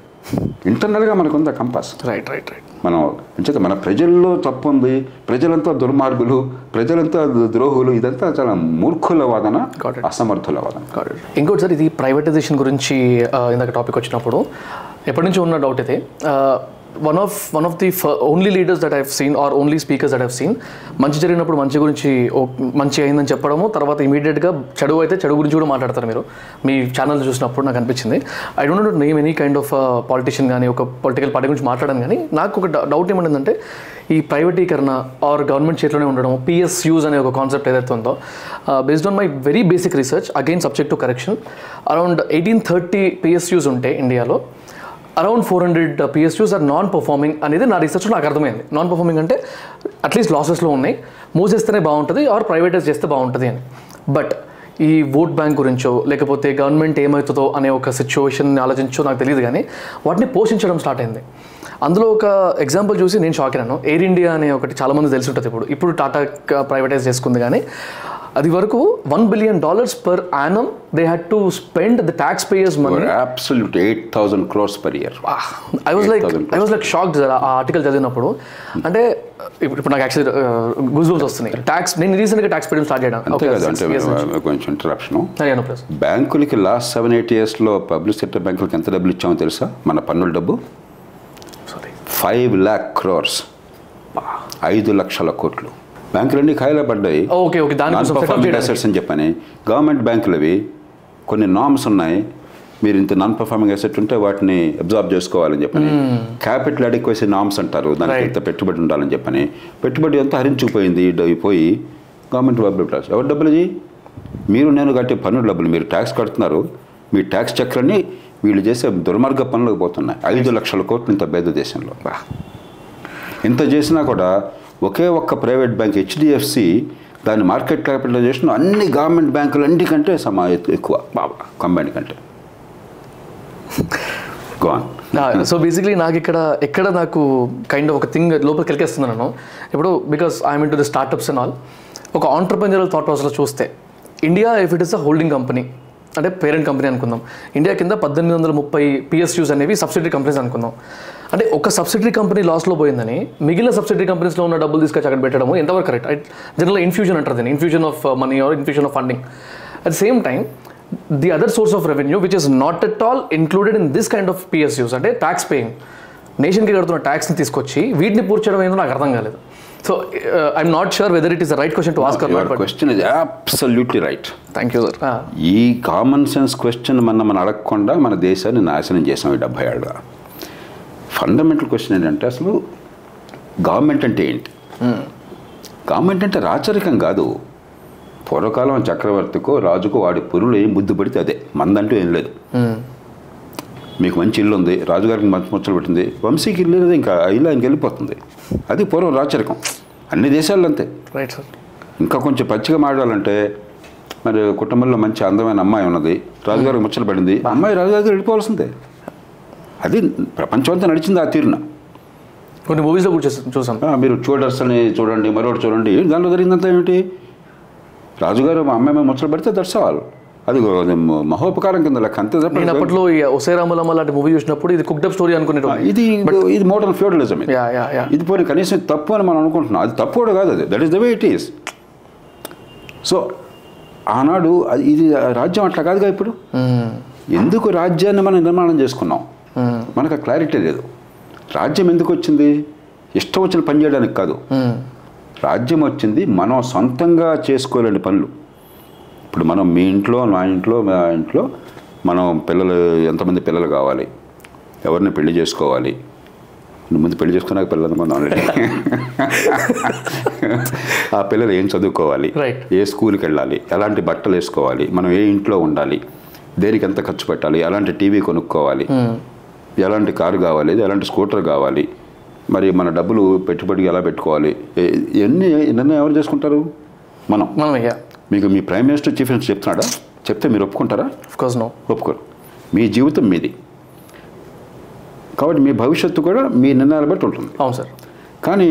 ఇంటర్నల్గా మనకు ఉంది కంపాస్. రైట్ రైట్ రైట్ మనం అంచేత మన ప్రజల్లో తప్పు ఉంది, ప్రజలంతా దుర్మార్గులు, ప్రజలంతా ద్రోహులు, ఇదంతా చాలా మూర్ఖుల వాదన, అసమర్థుల వాదన. ఇంకోటి సార్, ఇది ప్రైవేటైజేషన్ గురించి ఇందాక టాపిక్ వచ్చినప్పుడు ఎప్పటి నుంచి ఉన్న డౌట్ అయితే, one of the only leaders that I have seen or only speakers that I have seen మంచి జరిగినప్పుడు మంచి గురించి మంచి అయిందని చెప్పడము, తర్వాత ఇమీడియట్గా చెడు అయితే చెడు గురించి కూడా మాట్లాడతారు. మీరు మీ ఛానల్ చూసినప్పుడు నాకు అనిపించింది, I don't know name any kind of politician కానీ ఒక పొలిటికల్ పార్టీ గురించి మాట్లాడాను, కానీ నాకు ఒక డౌట్ ఏమంటుందంటే ఈ ప్రైవేటీకరణ ఆర్ గవర్నమెంట్ చేతిలోనే ఉండడం, PSUs అనే ఒక కాన్సెప్ట్ ఏదైతే ఉందో, based on my very basic research, again subject to correction, around 1830 PSUs ఉంటే ఇండియాలో around 400 PSUs are non performing అనేది నా రీసెర్చ్లో నాకు అర్థమైంది. నాన్ పర్ఫార్మింగ్ అంటే అట్లీస్ట్ లాసెస్లో ఉన్నాయి, మూసేస్తేనే బాగుంటుంది ఆర్ ప్రైవేటైజ్ చేస్తే బాగుంటుంది అని. బట్ ఈ ఓట్ బ్యాంక్ గురించో లేకపోతే గవర్నమెంట్ ఏమవుతుందో అనే ఒక సిచ్యువేషన్ని ఆలోచించో నాకు తెలియదు, కానీ వాటిని పోషించడం స్టార్ట్ అయింది. అందులో ఒక ఎగ్జాంపుల్ చూసి నేను షాక్ అయినాను. ఎయిర్ ఇండియా అనే ఒకటి చాలామంది తెలిసి ఉంటుంది. ఇప్పుడు టాటా ప్రైవేటైజ్ చేసుకుంది, కానీ అది వరకు $1 billion per annum they had to spend the taxpayers' money. Absolute 8,000 crores per year. I was like shocked that article చదివినప్పుడు. అంటే ఇప్పుడు నాకు యాక్చువల్లీ గుజ్బూమ్స్ వస్తున్నాయి. ట్యాక్స్ నేను రీసెంట్గా ట్యాక్స్ పేయడం స్టార్ట్ చేయడం కొంచెం ఇంటరప్షన్. బ్యాంకులకి లాస్ట్ 7-8 yearsలో పబ్లిక్ సెక్టర్ బ్యాంకులకి ఎంత డబ్బులు ఇచ్చామో తెలుసా? మన పన్నుల డబ్బు 5 lakh crores, 5 లక్షల కోట్లు. బ్యాంకులన్నీ ఖాయిలా పడ్డాయి. అసెట్స్ అని చెప్పని గవర్నమెంట్ బ్యాంకులు అవి కొన్ని నామ్స్ ఉన్నాయి. మీరు ఇంత నాన్ పర్ఫార్మింగ్ అసెట్ ఉంటే వాటిని అబ్జార్బ్ చేసుకోవాలని చెప్పని, క్యాపిటల్ అడిక్వసీ నామ్స్ అంటారు, దానికి ఇంత పెట్టుబడి ఉండాలని చెప్పని. పెట్టుబడి అంతా హరించుకుపోయింది, పోయి government డబ్బులు పెట్టాల్సి ఎవరు డబ్బులు ఇది మీరు నేను కట్టే పన్ను డబ్బులు మీరు ట్యాక్స్ కడుతున్నారు మీ ట్యాక్స్ చక్రాన్ని వీళ్ళు చేసే దుర్మార్గ పనులకు పోతున్నాయి 5 లక్షల కోట్లు ఇంత పేద దేశంలో ఇంత చేసినా కూడా ఒకే ఒక్క ప్రైవేట్ బ్యాంక్ హెచ్డిఎఫ్సి దాని మార్కెట్ క్యాపిటలైజేషన్ అన్ని గవర్నమెంట్ బ్యాంకులు అన్నిటికంటే ఎక్కువ బాబా కంబైన్ కంటే gone. So basically నాకు ఇక్కడ నాకు కైండ్ ఆఫ్ ఒక థింగ్ లోపలికి వెళ్ళికేస్తున్నాను ఇప్పుడు because I'm into the startups and all ఒక ఆంటర్ప్రెన్యూరల్ థాట్ ప్రాసెస్లో చూస్తే India if it is a holding company అంటే పేరెంట్ కంపెనీ అనుకుందాం ఇండియా కింద 1830 PSUs అనేవి సబ్సిడరీ కంపెనీస్ అనుకుందాం అంటే ఒక సబ్సిడరీ కంపెనీ లాస్లో పోయిందని మిగిలిన సబ్సిడరీ కంపెనీస్లో ఉన్న డబ్బులు తీసుకొచ్చి అక్కడ పెట్టడము ఎంతవరకు కరెక్ట్ జనరల్ ఇన్ఫ్యూజన్ అంటారు దీన్ని infusion of money or infusion of funding at the same time the other source of revenue which is not at all included in this kind of PSUs ante tax paying nation ki kadutunna tax ni teeskochi veetni poorchadam endo naaku ardham kaaledu so I'm not sure whether it is the right question to ask or not but your question is absolutely right thank you sir ee common sense question mana adakkonda mana deshanni naashanam chesam 77 ga fundamental question endante asalu government ante enti government ante raacharikam kaadu పూర్వకాలం చక్రవర్తికో రాజుకో వాడి పురులు ఏం బుద్ధి పడితే అదే మందంటూ ఏం లేదు మీకు మంచి ఇల్లు ఉంది రాజుగారికి మంచి ముచ్చలు పెట్టింది వంశీకి ఇల్లు లేదు ఇంకా ఇల్లు ఆయనకి వెళ్ళిపోతుంది అది పూర్వం రాచరికం అన్ని దేశాల్లో అంతే రైట్ సార్ ఇంకా కొంచెం పచ్చిగా మాట్లాడాలంటే మరి కుటుంబంలో మంచి అందమైన అమ్మాయి ఉన్నది రాజుగారికి ముచ్చలు పడింది అమ్మాయి రాజుగారికి వెళ్ళిపోవాల్సిందే అది ప్రపంచం అంతా నడిచింది ఆ తీరున కొన్ని మూవీస్లో కూడా చూసాం మీరు చూడర్సని చూడండి మరొకటి చూడండి దానిలో జరిగిందంతా ఏమిటి రాజుగారు మా అమ్మాయి ముచ్చట పెడితే దర్శవాళ్ళు అది మహోపకారం కింద లెక్క అంతే అప్పట్లో ఒసే రామలమ్మ లాంటి మూవీ చూసినప్పుడు ఇది కుక్డప్ స్టోరీ అనుకునేటప్పుడు ఇది మోడర్న్ ఫ్యూడలిజం ఇది పోనీ కనీసం తప్పు అని మనం అనుకుంటున్నాం అది తప్పు కూడా కాదు అది that is the way it is so ఆనాడు ఇది రాజ్యం అట్లా కాదుగా ఇప్పుడు ఎందుకు రాజ్యాన్ని మనం నిర్మాణం చేసుకున్నాం మనకు క్లారిటీ లేదు రాజ్యం ఎందుకు వచ్చింది ఇష్టం వచ్చిన పని చేయడానికి కాదు రాజ్యం వచ్చింది మనం సొంతంగా చేసుకోలేని పనులు ఇప్పుడు మనం మీ ఇంట్లో నా ఇంట్లో మా ఇంట్లో మనం పిల్లలు ఎంతమంది పిల్లలు కావాలి ఎవరిని పెళ్లి చేసుకోవాలి ముందు పెళ్లి చేసుకున్నాక పిల్లలు అనుకుందాం ఆల్రెడీ ఆ పిల్లలు ఏం చదువుకోవాలి ఏ స్కూల్కి వెళ్ళాలి ఎలాంటి బట్టలు వేసుకోవాలి మనం ఏ ఇంట్లో ఉండాలి దేనికి ఎంత ఖర్చు పెట్టాలి ఎలాంటి టీవీ కొనుక్కోవాలి ఎలాంటి కారు కావాలి ఎలాంటి స్కూటర్ కావాలి మరి మన డబ్బులు పెట్టుబడికి ఎలా పెట్టుకోవాలి ఇవన్నీ నిర్ణయం ఎవరు చేసుకుంటారు మనం మీకు మీ ప్రైమ్ మినిస్టర్ చీఫ్ మినిస్టర్ చెప్తున్నాడా చెప్తే మీరు ఒప్పుకుంటారా ఆఫ్కోర్స్ నో ఒప్పుకోరు మీ జీవితం మీది కాబట్టి మీ భవిష్యత్తు కూడా మీ నిర్ణయాలు బట్టి ఉంటుంది అవును సార్ కానీ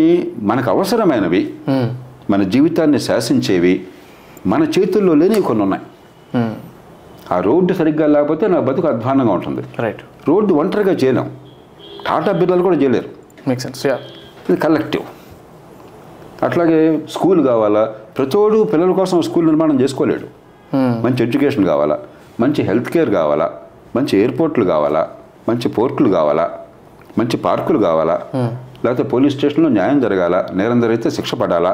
మనకు అవసరమైనవి మన జీవితాన్ని శాసించేవి మన చేతుల్లో లేనివి కొన్ని ఉన్నాయి ఆ రోడ్డు సరిగ్గా లేకపోతే నా బతుకు అధ్వానంగా ఉంటుంది రైట్ రోడ్డు ఒంటరిగా చేయలేం టాటా బిర్లాలు కూడా చేయలేరు మేక్ సెన్స్ యా ఇది కలెక్టివ్ అట్లాగే స్కూల్ కావాలా ప్రతిోడు పిల్లల కోసం స్కూల్ నిర్మాణం చేసుకోలేడు మంచి ఎడ్యుకేషన్ కావాలా మంచి హెల్త్ కేర్ కావాలా మంచి ఎయిర్పోర్ట్లు కావాలా మంచి పోర్టులు కావాలా మంచి పార్కులు కావాలా లేకపోతే పోలీస్ స్టేషన్లో న్యాయం జరగాల నేరందరైతే శిక్ష పడాలా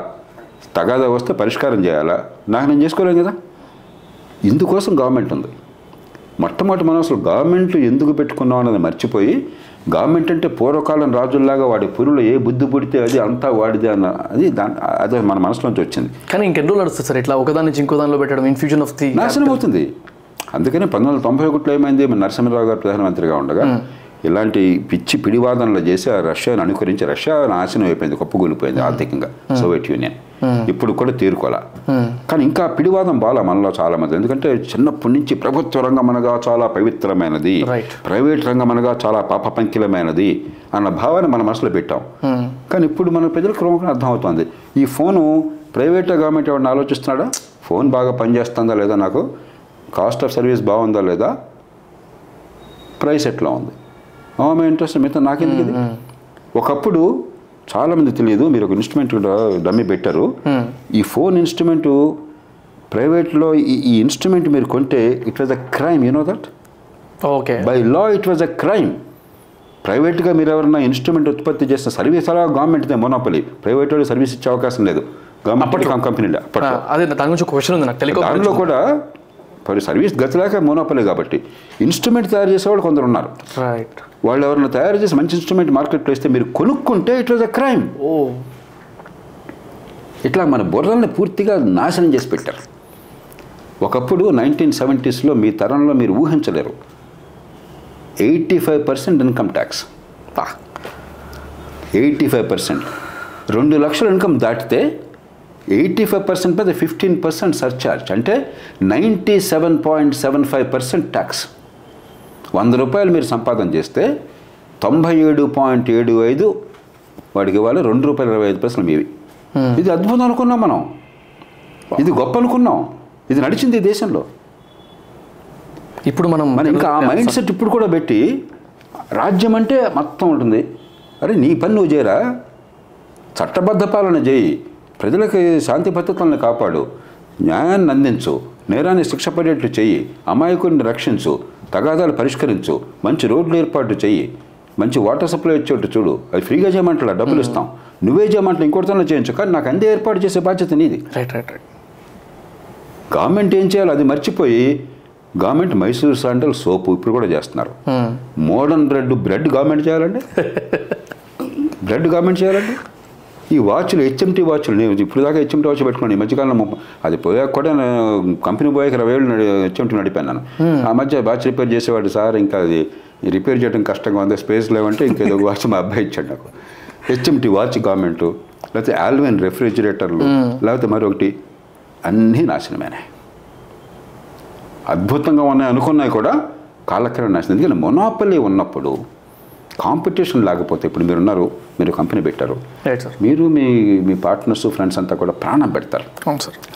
తగాదా వస్తే పరిష్కారం చేయాలా నాకు నేను చేసుకోలేను కదా ఇందుకోసం గవర్నమెంట్ ఉంది మొట్టమొదటి మనం అసలు గవర్నమెంట్ ఎందుకు పెట్టుకున్నాం అనేది మర్చిపోయి గవర్నమెంట్ అంటే పూర్వకాలం రాజుల్లాగా వాడి పురులు ఏ బుద్ధి పుడితే అది అంతా వాడిదే అన్న అది అదే మన మనసులోంచి వచ్చింది కానీ ఇంకెన్ని రోజులు నడుస్తుంది సార్ ఇట్లా ఒకదాని నుంచి ఇంకో దానిలో పెట్టడం ఇన్ఫ్యూజన్ ఆఫ్ ది నాశనం అవుతుంది అందుకని 1991లో ఏమైంది మన నరసింహరావు గారు ప్రధానమంత్రిగా ఉండగా ఇలాంటి పిచ్చి పిడివాదనలు చేసి ఆ రష్యాను అనుకరించి రష్యా నాశనం అయిపోయింది కుప్పగూలిపోయింది ఆర్థికంగా సోవియట్ యూనియన్ ఇప్పుడు కూడా తీరుకోలే కానీ ఇంకా పిడివాదం బాగా మనలో చాలా మంది ఎందుకంటే చిన్నప్పటి నుంచి ప్రభుత్వ రంగం అనగా చాలా పవిత్రమైనది ప్రైవేట్ రంగం అనగా చాలా పాప పంకిలమైనది అన్న భావాన్ని మన మనసులో పెట్టాం కానీ ఇప్పుడు మన ప్రజలకు క్రమంగా అర్థమవుతుంది ఈ ఫోను ప్రైవేట్ గవర్నమెంట్ ఎవరిని ఆలోచిస్తున్నాడా ఫోన్ బాగా పనిచేస్తుందా లేదా నాకు కాస్ట్ ఆఫ్ సర్వీస్ బాగుందా లేదా ప్రైస్ ఎట్లా ఉంది మై ఇంట్రెస్ట్ మిగతా నాకెందుకు ఇది ఒకప్పుడు చాలామంది తెలియదు మీరు ఒక ఇన్స్ట్రుమెంట్ డమ్మి పెట్టారు ఈ ఫోన్ ఇన్స్ట్రుమెంటు ప్రైవేట్లో ఈ ఇన్స్ట్రుమెంట్ మీరు కొంటే it was a crime you know that okay by law it was a crime ప్రైవేట్గా మీరు ఎవరైనా ఇన్స్ట్రుమెంట్ ఉత్పత్తి చేసిన సర్వీస్ అలా గవర్నమెంట్దే మోనోపలి ప్రైవేట్ వాళ్ళు సర్వీస్ ఇచ్చే అవకాశం లేదు గవర్నమెంట్ కంపెనీలో దానిలో కూడా మరి సర్వీస్ గతిలాక మోనోపలే కాబట్టి ఇన్స్ట్రుమెంట్ తయారు చేసేవాళ్ళు కొందరు ఉన్నారు రైట్ వాళ్ళు ఎవరైనా తయారు చేసి మంచి ఇన్స్ట్రుమెంట్ మార్కెట్లో ఇస్తే మీరు కొనుక్కుంటే ఇట్ వాజ్ అ క్రైమ్ ఇట్లా మన బుర్రల్ని పూర్తిగా నాశనం చేసి పెట్టారు. ఒకప్పుడు 1970s మీ తరంలో మీరు ఊహించలేరు. 85% ఇన్కమ్ ట్యాక్స్, 85%, 2 లక్షల ఇన్కమ్ దాటితే 85% మీద 15% సర్చార్జ్, అంటే 97.75% ట్యాక్స్. 100 రూపాయలు మీరు సంపాదన చేస్తే 97.75 వాడికి ఇవ్వాలి, 2.25 రూపాయలు మీవి. ఇది అద్భుతం అనుకున్నాం మనం, ఇది గొప్ప అనుకున్నాం, ఇది నడిచింది ఈ దేశంలో. ఇప్పుడు మనం ఇంకా ఆ మైండ్ సెట్ ఇప్పుడు కూడా పెట్టి రాజ్యం అంటే మొత్తం ఉంటుంది. అరే నీ పని నువ్వు చేయరా, చట్టబద్ధ పాలన చేయి, ప్రజలకి శాంతి భద్రతలను కాపాడు, న్యాయాన్ని అందించు, నేరాన్ని శిక్ష పడేట్లు చెయ్యి, అమాయకుడిని రక్షించు, తగాదాలు పరిష్కరించు, మంచి రోడ్లు ఏర్పాటు చెయ్యి, మంచి వాటర్ సప్లై వచ్చేట్టు చూడు. అది ఫ్రీగా చేయమంటా, డబ్బులు ఇస్తాం, నువ్వే చేయమంటే ఇంకోటితో చేయించు, కానీ నాకు అందే ఏర్పాటు చేసే బాధ్యత నీది. రైట్ రైట్ రైట్ గవర్నమెంట్ ఏం చేయాలి అది మర్చిపోయి గవర్నమెంట్ మైసూర్ శాండల్ సోపు ఇప్పుడు కూడా చేస్తున్నారు. మోడర్న్ బ్రెడ్ గవర్నమెంట్ చేయాలండి, బ్రెడ్ గవర్నమెంట్ చేయాలండి. ఈ వాచ్లు, హెచ్ఎంటీ వాచ్లు, నేను ఇప్పుడు దాకా హెచ్ఎంటీ వాచ్ పెట్టుకున్నాను. ఈ మధ్యకాలంలో అది పోయాక కూడా నేను కంపెనీ పోయాక 20 ఏళ్ళు హెచ్ఎంటీ నడిపాను. ఆ మధ్య వాచ్ రిపేర్ చేసేవాడు, సార్ ఇంకా అది రిపేర్ చేయడం కష్టంగా ఉంది, స్పేస్ లేవంటే ఇంకేదో వాచ్ మా అబ్బాయి ఇచ్చాడు నాకు. హెచ్ఎంటీ వాచ్ గవర్నమెంట్, లేకపోతే ఆల్వెన్ రెఫ్రిజిరేటర్లు, లేకపోతే మరొకటి, అన్నీ నాశనమైనాయి. అద్భుతంగా ఉన్నాయి అనుకున్నాయి కూడా కాలక్రమేణా నాశనం. ఎందుకంటే మొనోపలి ఉన్నప్పుడు కాంపిటీషన్ లేకపోతే, ఇప్పుడు మీరున్నారు, మీరు కంపెనీ పెట్టారు, మీరు మీ పార్ట్నర్స్ ఫ్రెండ్స్ అంతా కూడా ప్రాణం పెడతారు.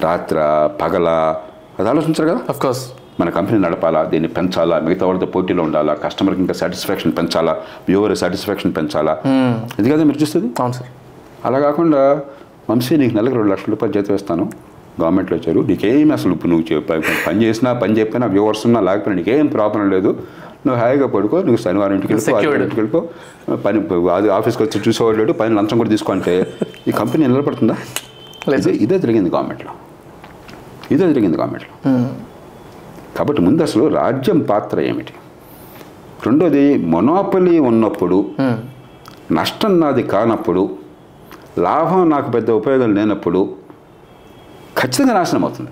రాత్ర పగల అది ఆలోచించారు కదా, అఫ్కోర్స్ మన కంపెనీ నడపాలా, దీన్ని పెంచాలా, మిగతా వాళ్ళతో పోటీలో ఉండాలా, కస్టమర్కి ఇంకా సాటిస్ఫాక్షన్ పెంచాలా, వ్యూవర్ సాటిస్ఫాక్షన్ పెంచాలా, ఇది కదా మీరు చూస్తుంది. అవును సార్. అలా కాకుండా వంశీ నీకు నెలకు 2 లక్షల రూపాయలు జీతం ఇస్తాను, గవర్నమెంట్లో వచ్చారు, నీకేమి అసలు నువ్వు పని చేసినా పని చెప్పినా వ్యూవర్స్ ఉన్నా లేకపోయినా నీకేం ప్రాబ్లం లేదు, నువ్వు హాయిగా పడుకో, నువ్వు శనివారం ఇంటికి వెళ్ళిపో, పని అది ఆఫీస్కి వచ్చి చూసేవాళ్ళు, పని లంచం కూడా తీసుకుంటే ఈ కంపెనీ నిలబడుతుందా? ఇదే జరిగింది గవర్నమెంట్లో, ఇదే జరిగింది గవర్నమెంట్లో. కాబట్టి ముందు అసలు రాజ్యం పాత్ర ఏమిటి? రెండోది, మొనోపలి ఉన్నప్పుడు, నష్టం నాది కానప్పుడు, లాభం నాకు పెద్ద ఉపయోగం లేనప్పుడు ఖచ్చితంగా నాశనం అవుతుంది.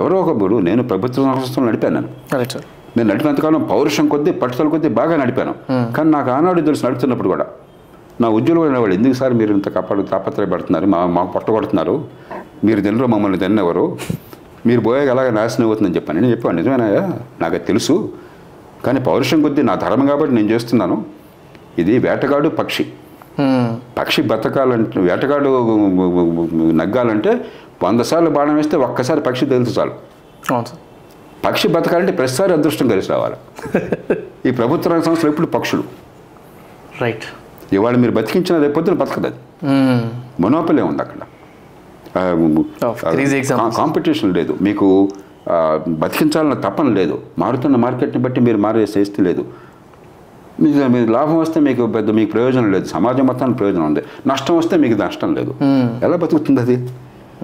ఎవరో ఒకప్పుడు నేను ప్రభుత్వ సంస్థలు నడిపాను, నేను నడిపినంతకాలం పౌరుషం కొద్దీ పట్టుదల కొద్దీ బాగా నడిపాను. కానీ నాకు ఆనాడు తెలుసు, నడుపుతున్నప్పుడు కూడా నా ఉద్యోగులు అనేవాళ్ళు, ఎందుకు సార్ మీరు ఇంత కాపాడు తాపత్రయపడుతున్నారు, మాకు పొట్టగొడుతున్నారు, మీరు తినరు, మమ్మల్ని తిన్నెవరు, మీరు పోయాక అలాగే నాశనం అవుతుందని చెప్పాను. నేను చెప్పాను, నిజమేనాయా నాకు అది తెలుసు, కానీ పౌరుషం కొద్దీ నా ధర్మం కాబట్టి నేను చేస్తున్నాను. ఇది వేటగాడు పక్షి, పక్షి బతకాలంటే, వేటగాడు నగ్గాలంటే 100 సార్లు బాణం వేస్తే ఒక్కసారి పక్షి తెలుసు చాలు. అవును సార్. పక్షి బతకాలంటే ప్రతిసారి అదృష్టం కలిసి రావాలి. ఈ ప్రభుత్వ రంగ సంస్థలు ఎప్పుడు పక్షులు. రైట్. ఇవాళ మీరు బతికించిన రేపొద్దున బతకదు, అది మొనోపలే ఉంది, అక్కడ కాంపిటీషన్ లేదు, మీకు బతికించాలన్న తపన లేదు, మారుతున్న మార్కెట్ని బట్టి మీరు మారే చేస్తే లేదు, మీరు లాభం వస్తే మీకు పెద్ద మీకు ప్రయోజనం లేదు, సమాజం మొత్తానికి ప్రయోజనం ఉంది, నష్టం వస్తే మీకు నష్టం లేదు, ఎలా బతుకుతుంది అది?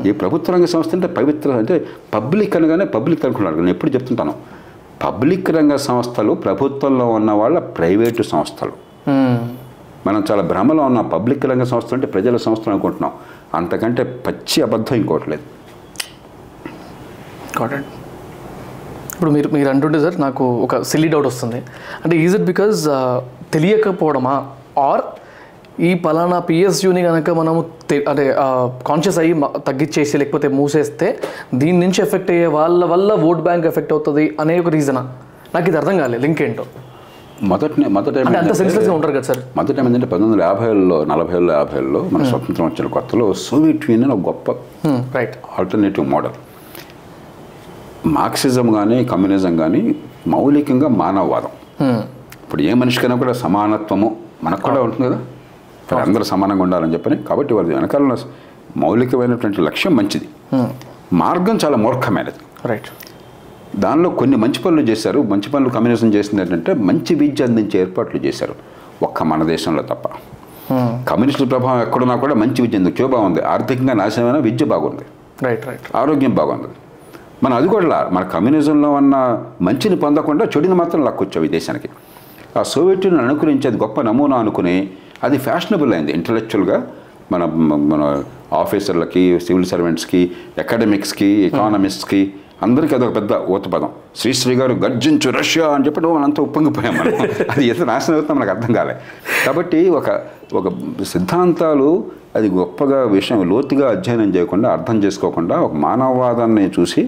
ఈ ప్రభుత్వ రంగ సంస్థ అంటే పవిత్ర, అంటే పబ్లిక్ అనగానే పబ్లిక్ అనుకున్నాడు. నేను ఎప్పుడు చెప్తుంటాను, పబ్లిక్ రంగ సంస్థలు ప్రభుత్వంలో ఉన్న వాళ్ళ ప్రైవేటు సంస్థలు. మనం చాలా భ్రమలో ఉన్న పబ్లిక్ రంగ సంస్థలు అంటే ప్రజల సంస్థలు అనుకుంటున్నాం, అంతకంటే పచ్చి అబద్ధం ఇంకోట్లేదు. ఇప్పుడు మీరు అంటుంటే సార్ నాకు ఒక సిల్లీ డౌట్ వస్తుంది, అంటే ఈజ్ ఇట్ బికాజ్ తెలియకపోవడమా, ఆర్ ఈ పలానా పిఎస్యూని కనుక మనము అంటే కాన్షియస్ అయ్యి తగ్గించేసి లేకపోతే మూసేస్తే దీని నుంచి ఎఫెక్ట్ అయ్యే వాళ్ళ వల్ల ఓట్ బ్యాంక్ ఎఫెక్ట్ అవుతుంది అనే ఒక రీజనా? నాకు ఇది అర్థం కాలేదు, లింక్ ఏంటో. మొదట ఉంటారు కదా సార్, మొదట ఏమైందంటే 1950లో మన స్వతంత్రం వచ్చిన కొత్తలో సోవియట్ యూనియన్ ఒక గొప్ప రైట్ ఆల్టర్నేటివ్ మోడల్. మార్క్సిజం కానీ కమ్యూనిజం కానీ మౌలికంగా మానవవాదం. ఇప్పుడు ఏ మనిషికైనా కూడా సమానత్వము మనకు కూడా ఉంటుంది కదా, అందరూ సమానంగా ఉండాలని చెప్పని. కాబట్టి వాళ్ళ వెనకాల మౌలికమైనటువంటి లక్ష్యం మంచిది, మార్గం చాలా మూర్ఖమైనది. రైట్. దానిలో కొన్ని మంచి పనులు చేశారు. మంచి పనులు కమ్యూనిజం చేసింది ఏంటంటే మంచి విద్య అందించే ఏర్పాట్లు చేశారు, ఒక్క మన దేశంలో తప్ప. కమ్యూనిస్టుల ప్రభావం ఎక్కడున్నా కూడా మంచి విద్య ఉంది, క్యూబా ఉంది, ఆర్థికంగా నాశనమైన విద్య బాగుంది, ఆరోగ్యం బాగుంది. మనం అది కూడా మన కమ్యూనిజంలో ఉన్న మంచిని పొందకుండా చెడుని మాత్రం లాక్కొచ్చావు ఈ దేశానికి. ఆ సోవియట్ యూనియన్ అనుకరించేది గొప్ప నమూనా అనుకుని అది ఫ్యాషనబుల్ అయింది, ఇంటలెక్చువల్గా మన ఆఫీసర్లకి, సివిల్ సర్వెంట్స్కి, అకాడమిక్స్కి, ఎకానమిస్ట్స్కి అందరికీ అదొక పెద్ద ఓత పదం. శ్రీశ్రీ గారు గర్జించు రష్యా అని చెప్పి మనంతా ఉప్పొంగిపోయాం మనం. అది ఎంత నాశనం అవుతుందో మనకు అర్థం కాలే. కాబట్టి ఒక సిద్ధాంతాలు అది గొప్పగా విషయం లోతుగా అధ్యయనం చేయకుండా అర్థం చేసుకోకుండా ఒక మానవవాదాన్ని చూసి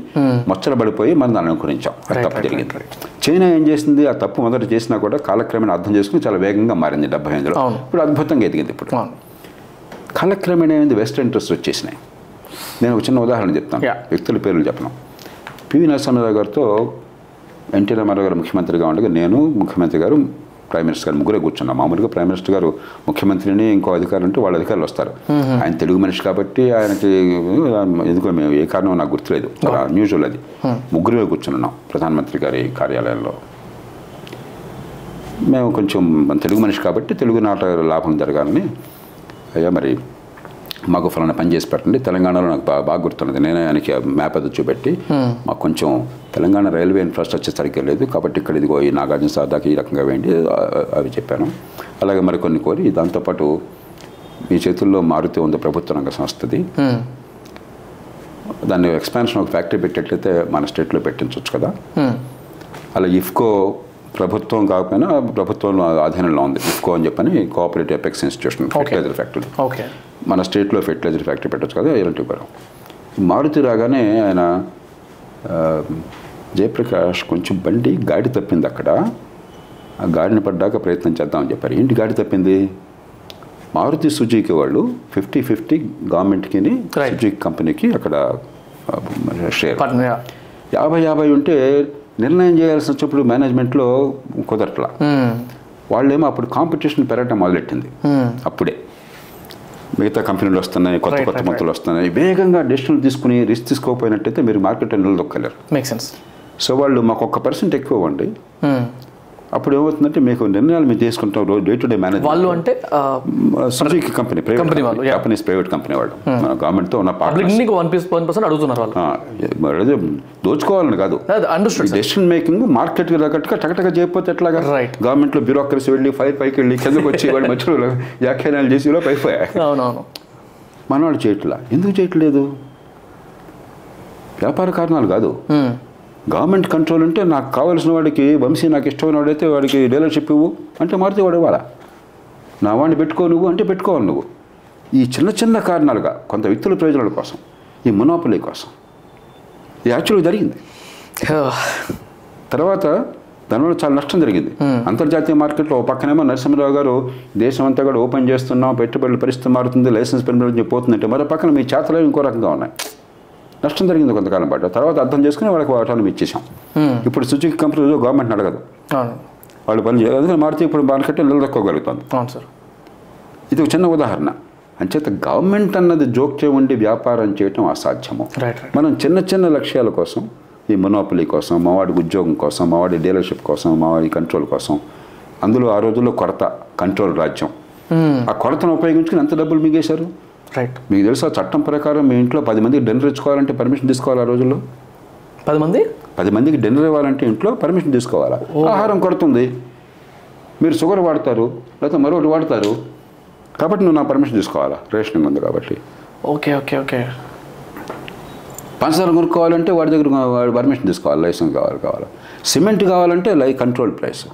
ముచ్చటబడిపోయి మనం దాన్ని అనుకరించాం. తప్పు జరిగింది. చైనా ఏం చేసింది? ఆ తప్పు మొదట చేసినా కూడా కాలక్రమేణా అర్థం చేసుకుని చాలా వేగంగా మారింది 75లో. ఇప్పుడు అద్భుతంగా ఎదిగింది. ఇప్పుడు కాలక్రమేణా ఏమైంది? వెస్ట్ ఇంట్రెస్ట్ వచ్చేసినాయి. నేను ఒక చిన్న ఉదాహరణ చెప్తాను, వ్యక్తుల పేర్లు చెప్పను. పివి నరసింహారావు గారితో ఎన్టీ రామారావు గారు ముఖ్యమంత్రిగా ఉండగా నేను, ముఖ్యమంత్రి గారు, ప్రైమ్ మినిస్టర్ గారు ముగ్గురే కూర్చున్నాం. మామూలుగా ప్రైమ్ మినిస్టర్ గారు ముఖ్యమంత్రిని ఇంకో అధికారులు ఉంటే వాళ్ళ అధికారులు వస్తారు. ఆయన తెలుగు మనిషి కాబట్టి ఆయనకి ఎందుకో మేము ఏ కారణం నాకు గుర్తులేదు, అన్యూజువల్ అది. ముగ్గురే కూర్చున్నాం ప్రధానమంత్రి గారి కార్యాలయంలో. మేము కొంచెం తెలుగు మనిషి కాబట్టి తెలుగు నాట లాభం జరగాలని, అయ్యా మరి మాకు ఫలానా పని చేసి పెట్టండి. తెలంగాణలో నాకు బాగా గుర్తున్నది, నేనే ఆయనకి మ్యాప్ అది చూపెట్టి, మాకు కొంచెం తెలంగాణ రైల్వే ఇన్ఫ్రాస్ట్రక్చర్ సరిగ్గా లేదు కాబట్టి ఇక్కడ ఇదిగో ఈ నాగార్జున సార్దాకి ఈ రకంగా వేయండి, అవి చెప్పాను. అలాగే మరికొన్ని కోరి, దాంతోపాటు మీ చేతుల్లో మారుతూ ఉంది ప్రభుత్వ రంగ సంస్థది, దాన్ని ఎక్స్పాన్షన్ ఒక ఫ్యాక్టరీ పెట్టేట్లయితే మన స్టేట్లో పెట్టించవచ్చు కదా. అలా ఇఫ్కో ప్రభుత్వం కాకపోయినా ప్రభుత్వం ఆధీనంలో ఉంది ఇఫ్కో అని చెప్పని, cooperative apex institution, fertiliser factory, మన స్టేట్లో ఫెర్టిలైజర్ ఫ్యాక్టరీ పెట్టచ్చు కదా. ఇలాంటి మారుతి రాగానే ఆయన జయప్రకాష్ కొంచెం బండి గాడి తప్పింది అక్కడ, ఆ గాడిని పడ్డాక ప్రయత్నం చేద్దామని చెప్పారు. ఏంటి గాడి తప్పింది? మారుతి సుజుకి వాళ్ళు 50-50 గవర్నమెంట్కి సుజుకి కంపెనీకి అక్కడ షేర్ 50-50 ఉంటే నిర్ణయం చేయాల్సి వచ్చినప్పుడు మేనేజ్మెంట్లో కుదరట్లా. వాళ్ళేమో అప్పుడు కాంపిటీషన్ పెరగటం మొదలెట్టింది. అప్పుడే మిగతా కంపెనీలు వస్తున్నాయి, కొత్త కొత్త మొత్తాలు వస్తున్నాయి, వేగంగా డెసిషన్లు తీసుకుని రిస్క్ తీసుకోకపోయినట్టయితే మీరు మార్కెట్ నిలదొక్కలేరు. సో వాళ్ళు మాకు 1% ఎక్కువ ఇవ్వండి, అప్పుడు ఏమవుతుందంటే మీకు నిర్ణయాలు మీరు తీసుకుంటాం డే టు డే మేనేజ్మెంట్ వాళ్ళు. అంటే Suzuki company Japanese private company వాళ్ళు మన గవర్నమెంట్తో ఉన్న పార్ట్నర్స్ దోచుకోవాలని కాదు, డెసిషన్ మేకింగ్ మార్కెట్ తగ్గట్టుగా టకటగా చేయకపోతే ఎట్లాగా? గవర్నమెంట్లో బ్యూరోక్రసీ వెళ్ళి పైకి వెళ్ళి కిందకు వచ్చి వాళ్ళు మధ్యలో వ్యాఖ్యానాలు చేసి పైపోయాయి. మన వాళ్ళు చేయట్లా. ఎందుకు చేయట్లేదు? వ్యాపార కారణాలు కాదు. గవర్నమెంట్ కంట్రోల్ ఉంటే నాకు కావాల్సిన వాడికి వంశీ, నాకు ఇష్టమైన వాడైతే వాడికి డీలర్షిప్ ఇవ్వు అంటే మారుతి వాడు ఇవ్వాలా, నా వాడిని పెట్టుకో నువ్వు అంటే పెట్టుకోవాలి నువ్వు. ఈ చిన్న చిన్న కారణాలుగా కొంత వ్యక్తుల ప్రయోజనాల కోసం, ఈ మునాపలి కోసం ఇది యాక్చువల్గా జరిగింది. తర్వాత దానివల్ల చాలా నష్టం జరిగింది. అంతర్జాతీయ మార్కెట్లో ఓ పక్కనేమో నరసింహరావు గారు దేశం అంతా కూడా ఓపెన్ చేస్తున్నాం, పెట్టుబడుల పరిస్థితి మారుతుంది, లైసెన్స్ పెన్నులు పోతుందంటే, మరో పక్కన మీ చేతలు ఇంకో రకంగా ఉన్నాయి. నష్టం జరిగింది కొంతకాలం పాటు. తర్వాత అర్థం చేసుకుని వాళ్ళకి ఆటోనమీ ఇచ్చేసాం. ఇప్పుడు సుజుకి కంపెనీలో గవర్నమెంట్ అడగదు, వాళ్ళు పని చేయదు. అందుకని మారుతి ఇప్పుడు మార్కెట్ నిలదొక్కగలుగుతుంది. ఇది ఒక చిన్న ఉదాహరణ. అంచేత గవర్నమెంట్ అన్నది జోక్యం ఉండి వ్యాపారం చేయటం అసాధ్యము. మనం చిన్న చిన్న లక్ష్యాల కోసం, ఈ మొనోపలీ కోసం, మావాడికి ఉద్యోగం కోసం, మావాడి డీలర్షిప్ కోసం, మావాడి కంట్రోల్ కోసం, అందులో ఆ రోజుల్లో కొరత, కంట్రోల్ రాజ్యం, ఆ కొరతను ఉపయోగించుకుని ఎంత డబ్బులు మిగేశారు. మీకు తెలుసు ఆ చట్టం ప్రకారం మీ ఇంట్లో 10 మందికి డిన్నర్ ఇచ్చుకోవాలంటే పర్మిషన్ తీసుకోవాలి. ఆ రోజుల్లో 10 మందికి డిన్నర్ ఇవ్వాలంటే ఇంట్లో పర్మిషన్ తీసుకోవాలా. ఆహారం కొడుతుంది, మీరు షుగర్ వాడతారు లేకపోతే మరొకటి వాడతారు కాబట్టి నువ్వు నా పర్మిషన్ తీసుకోవాలా, రేషనింగ్ ఉంది కాబట్టి. Okay okay okay. పంచదార కొనుక్కోవాలంటే వాడి దగ్గర వాడి పర్మిషన్ తీసుకోవాలి, లైసెన్స్ కావాలి. సిమెంట్ కావాలంటే లై కంట్రోల్ ప్రైస్,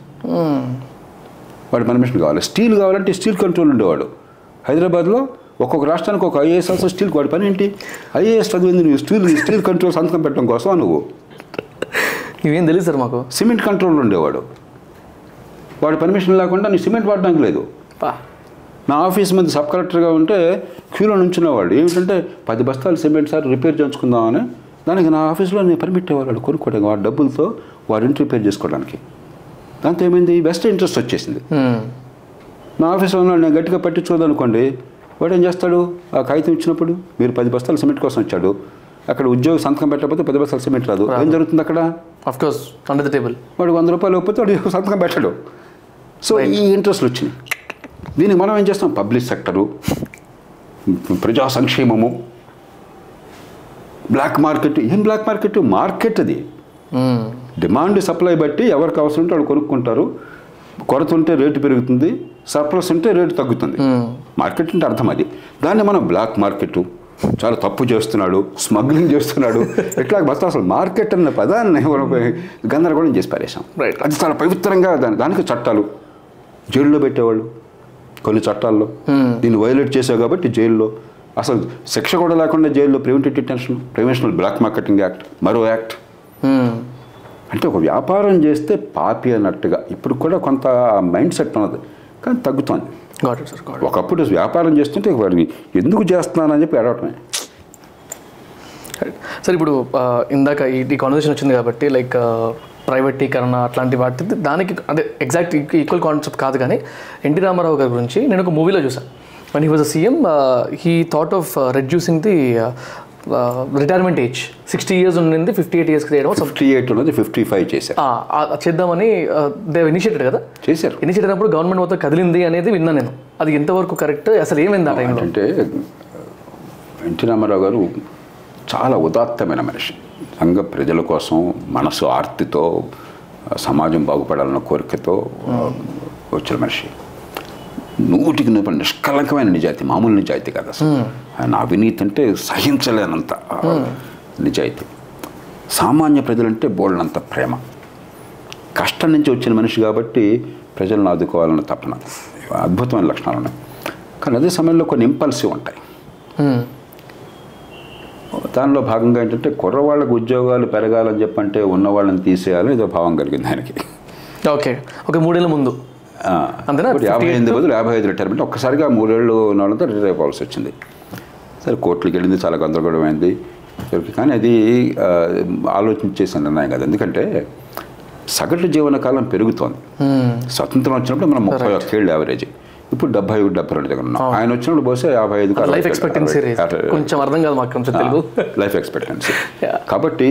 వాడి పర్మిషన్ కావాలి. స్టీల్ కావాలంటే స్టీల్ కంట్రోల్ ఉండేవాడు. హైదరాబాద్లో ఒక్కొక్క రాష్ట్రానికి ఒక IAS ఆల్సో స్టీల్. వాడి పని ఏంటి? IAS చదివింది నువ్వు, స్టీల్ కంట్రోల్ సంతకం పెట్టడం కోసం నువ్వు, నువ్వేం తెలియదు సార్ మాకు. సిమెంట్ కంట్రోల్ ఉండేవాడు, వాడి పర్మిషన్ లేకుండా నీ సిమెంట్ వాడడానికి లేదు. నా ఆఫీస్ మంది సబ్ కలెక్టర్గా ఉంటే క్యూలో నుంచున్నవాడు ఏమిటంటే 10 బస్తాలు సిమెంట్ సార్ రిపేర్ చేయించుకుందామని, దానికి నా ఆఫీస్లో నేను పర్మిట్ ఇవ్వాలి కొనుక్కోవడానికి, వాడి డబ్బులతో వాడి ఇంటి రిపేర్ చేసుకోవడానికి. దాంతో ఏమైంది? బెస్ట్ ఇంట్రెస్ట్ వచ్చేసింది. నా ఆఫీస్లో ఉన్నాడు, నేను గట్టిగా పట్టించుకోదనుకోండి, వాడు ఏం చేస్తాడు? ఆ కాగితం ఇచ్చినప్పుడు మీరు 10 బస్తాలు సిమెంట్ కోసం వచ్చాడు, అక్కడ ఉద్యోగం సంతకం పెట్టకపోతే 10 బస్తాలు సిమెంట్ రాదు. ఏం జరుగుతుంది అక్కడ? Of course under the table. వాడు 100 రూపాయలు ఒప్పితే వాడు సంతకం పెట్టాడు. సో ఈ ఇంట్రెస్ట్లు వచ్చినాయి. దీనికి మనం ఏం చేస్తాం? పబ్లిక్ సెక్టరు, ప్రజా సంక్షేమము, బ్లాక్ మార్కెట్. ఏం బ్లాక్ మార్కెట్? మార్కెట్ అది, డిమాండ్ సప్లై బట్టి ఎవరికి అవసరం ఉంటే వాళ్ళు కొనుక్కుంటారు, కొరత ఉంటే రేటు పెరుగుతుంది, surplus unte rate taggutundi market ante artham adi danni mana black market చాలా తప్పు చేస్తున్నాడు స్మగ్లింగ్ చేస్తున్నాడు ఇట్లా బస్తా అసలు మార్కెట్ అన్న పదాన్ని గందరగోళం చేసి పారేశాం రైట్ అది చాలా పవిత్రంగా దానికి చట్టాలు జైల్లో పెట్టేవాళ్ళు కొన్ని చట్టాల్లో దీన్ని వైలేట్ చేశావు కాబట్టి జైల్లో అసలు శిక్ష కూడా లేకుండా జైల్లో preventive detention preventional black marketing act మరో యాక్ట్ అంటే ఒక వ్యాపారం చేస్తే పాపి అన్నట్టుగా ఇప్పుడు కూడా కొంత మైండ్ సెట్ ఉన్నది కానీ తగ్గుతోంది ఒకప్పుడు వ్యాపారం చేస్తుంటే వాడిని ఎందుకు చేస్తున్నానని చెప్పి అడగటమే సార్ ఇప్పుడు ఇందాక ఈ కాన్వర్సేషన్ వచ్చింది కాబట్టి లైక్ ప్రైవేటీకరణ అట్లాంటి వాటి దానికి అంటే ఎగ్జాక్ట్ ఈక్వల్ కాన్సెప్ట్ కాదు కానీ ఎన్టీ రామారావు గారి గురించి నేను ఒక మూవీలో చూసాను when he was a CM he thought of reducing the retirement age 60 years ఉండింది 58 years క్రియేట్ అవ్వ 58 నుంచి 55 చేశారు చేద్దామని దే ఇనిషియేటెడ్ కదా చేశారు ఇనిషియేట్ అయినప్పుడు గవర్నమెంట్ మొత్తం కదిలింది అనేది విన్నా నేను అది ఎంతవరకు కరెక్ట్ అసలు ఏమైంది ఆ టైంలో అంటే ఎన్టీ రామారావు గారు చాలా ఉదాత్తమైన మనిషి సంఘ ప్రజల కోసం మనసు ఆర్తితో సమాజం బాగుపడాలన్న కోరికతో వచ్చిన మనిషి 100% నిష్కలంకమైన నిజాయితీ మామూలు నిజాయితీ కాదు అసలు ఆయన అవినీతి అంటే సహించలేనంత నిజాయితీ సామాన్య ప్రజలంటే బోల్నంత ప్రేమ కష్టం నుంచి వచ్చిన మనిషి కాబట్టి ప్రజలను ఆదుకోవాలన్న తపన అద్భుతమైన లక్షణాలు ఉన్నాయి కానీ అదే సమయంలో కొన్ని ఇంపల్సివ్ ఉంటాయి దానిలో భాగంగా ఏంటంటే కుర్రవాళ్ళకు ఉద్యోగాలు పెరగాలని చెప్పంటే ఉన్నవాళ్ళని తీసేయాలని ఏదో భావం కలిగింది ఆయనకి ఓకే ఒక 3 ఏళ్ల ముందు 58 బదులు 55 రిటైర్మెంట్ ఒక్కసారిగా 3 ఏళ్ళు ఉన్నవాళ్ళంతా రిటైర్ అయిపోవాల్సి వచ్చింది సరే కోర్టులకు వెళ్ళింది చాలా గందరగోళమైంది కానీ అది ఆలోచించేసిన నిర్ణయం కాదు ఎందుకంటే సగటు జీవనకాలం పెరుగుతోంది స్వతంత్రం వచ్చినప్పుడు మనం 30 ఏళ్ళు యావరేజ్ ఇప్పుడు 70-72 దగ్గర ఉన్నాం ఆయన వచ్చినప్పుడు బహుశా 55 లైఫ్ ఎక్స్పెక్టెన్సీ కొంచెం అర్థం కాదు మాకు కొంచెం తెలుగు లైఫ్ ఎక్స్పెక్టెన్సీ కాబట్టి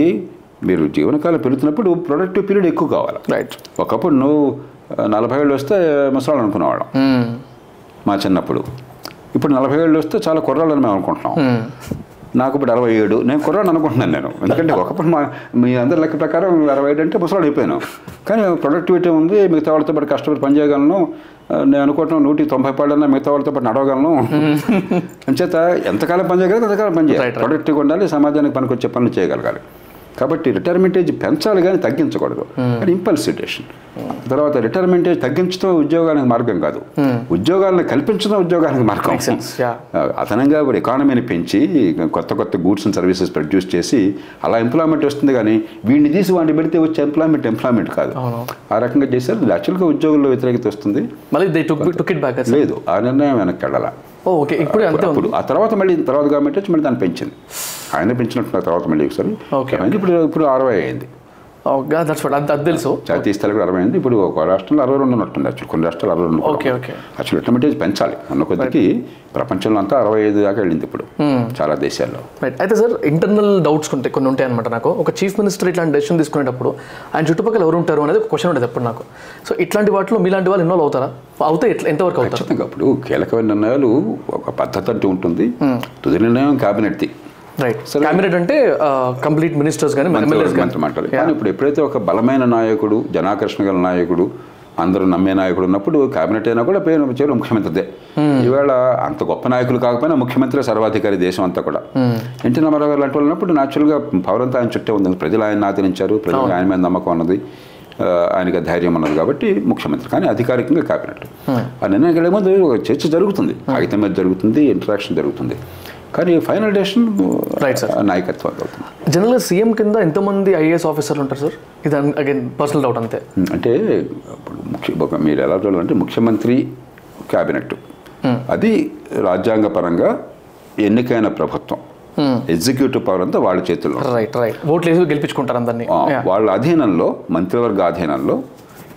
మీరు జీవనకాలం పెరుగుతున్నప్పుడు ప్రొడక్టివ్ పీరియడ్ ఎక్కువ కావాలి రైట్ ఒకప్పుడు నువ్వు 40 ఏళ్ళు వస్తే ముసలాళ్ళు అనుకునేవాళ్ళం మా చిన్నప్పుడు ఇప్పుడు 40 ఏళ్ళు వస్తే చాలా కుర్రాళ్ళని మేము అనుకుంటున్నాం నాకు ఇప్పుడు 67 నేను కుర్రాడు అనుకుంటున్నాను నేను ఎందుకంటే ఒకప్పుడు మీ అందరి లెక్క ప్రకారం 67 అంటే ముసలాడు అయిపోయాను కానీ ప్రొడక్టివిటీ ఉంది మిగతా వాళ్ళతో పాటు కష్టపడి పనిచేయగలను నేను అనుకుంటున్నాను 190 పాళ్ళన్నా మిగతా వాళ్ళతో పాటు నడవగలను అంచేత ఎంతకాలం పనిచేయగలిగితే అంతకాలం పనిచేయాలి ప్రొడక్టివ్గా ఉండాలి సమాజానికి పనికొచ్చే పనులు చేయగలగాలి కాబట్టి రిటైర్మెంట్ ఏజ్ పెంచాలి కానీ తగ్గించకూడదు కానీ ఇంపల్సిటేషన్ తర్వాత రిటైర్మెంట్ ఏజ్ తగ్గించడం ఉద్యోగానికి మార్గం కాదు ఉద్యోగాలను కల్పించడం ఉద్యోగానికి మార్గం అదనంగా ఇప్పుడు ఎకానమీని పెంచి కొత్త కొత్త గూడ్స్ అండ్ సర్వీసెస్ ప్రొడ్యూస్ చేసి అలా ఎంప్లాయ్మెంట్ వస్తుంది కానీ వీడిని తీసి వాడిని పెడితే వచ్చే ఎంప్లాయ్మెంట్ కాదు ఆ రకంగా చేశారు యాక్చువల్గా ఉద్యోగుల్లో వ్యతిరేకత వస్తుంది లేదు ఆ నిర్ణయం వెనక్కి వెళ్ళాలి ఓకే ఇప్పుడు అంతే ఆ తర్వాత మళ్ళీ తర్వాత గవర్నమెంట్ వచ్చి మళ్ళీ దాన్ని పెంచింది ఆయన పెంచినట్టు తర్వాత మళ్ళీ ఒకసారి ఇప్పుడు 60 అయింది తెలుసు జాతీయ స్థాయిలో 60 అయింది ఇప్పుడు ఒక రాష్ట్రంలో 62 ఉన్నట్టుంది యాక్చువల్ కొన్ని రాష్ట్రాలు 62 యాక్చువల్ రిటైర్మెంట్ ఏజ్ పెంచాలి అన్న కొద్దికి ప్రపంచంలో అంతా 65 దాకా వెళ్ళింది ఇప్పుడు చాలా దేశాల్లో అయితే సార్ ఇంటర్నల్ డౌట్స్ ఉంటాయి కొన్ని ఉంటాయి అనమాట నాకు ఒక చీఫ్ మినిస్టర్ ఇట్లాంటి డెసిషన్ తీసుకునేటప్పుడు ఆయన చుట్టుపక్కల ఎవరు ఉంటారు అనేది ఒక క్వశ్చన్ ఉంటుంది అప్పుడు నాకు సో ఇట్లాంటి వాటిలో మీలాంటి వాళ్ళు ఇన్వాల్వ్ అవుతారా అవుతాయి ఎంతవరకు అవుతారు అప్పుడు కీలకమైన నిర్ణయాలు ఒక పద్ధతి అంటూ ఉంటుంది తుది నిర్ణయం క్యాబినెట్ది రైట్ క్యాబినెట్ అంటే కంప్లీట్ మినిస్టర్స్ కానీ మంత్రి కానీ ఇప్పుడు ఎప్పుడైతే ఒక బలమైన నాయకుడు జనాకర్షణ గల నాయకుడు అందరూ నమ్మే నాయకుడు ఉన్నప్పుడు క్యాబినెట్ అయినా కూడా పేరు చేయడం ముఖ్యమంత్రిదే ఈవేళ అంత గొప్ప నాయకులు కాకపోయినా ముఖ్యమంత్రి సర్వాధికారి దేశం అంతా కూడా ఎన్టీ రామారావు గారు లాంటి వాళ్ళు ఉన్నప్పుడు న్యాచురల్గా పవర్ అంతా ఆయన చుట్టే ఉంది ప్రజలు ఆయన ఆదరించారు ప్రజలకు ఆయన మీద నమ్మకం ఉన్నది ఆయనకి ధైర్యం ఉన్నది కాబట్టి ముఖ్యమంత్రి కానీ అధికారికంగా క్యాబినెట్ ఆ నిర్ణయం కలిగే ముందు ఒక చర్చ జరుగుతుంది కాగితం మీద జరుగుతుంది ఇంటరాక్షన్ జరుగుతుంది కానీ ఫైనల్ డెసిషన్ నాయకత్వం జనరల్గా సీఎం కింద ఎంతమంది ఐఏఎస్ ఆఫీసర్లు ఉంటారు సార్ ఇది అగైన్ పర్సనల్ డౌట్ అంతే అంటే ఇప్పుడు మీరు ఎలా చూడాలంటే ముఖ్యమంత్రి క్యాబినెట్ అది రాజ్యాంగపరంగా ఎన్నికైన ప్రభుత్వం ఎగ్జిక్యూటివ్ పవర్ అంతా వాళ్ళ చేతుల్లో రైట్ రైట్ ఓట్లు వేసి గెలిపించుకుంటారు అందరినీ వాళ్ళ అధీనంలో మంత్రివర్గ అధీనంలో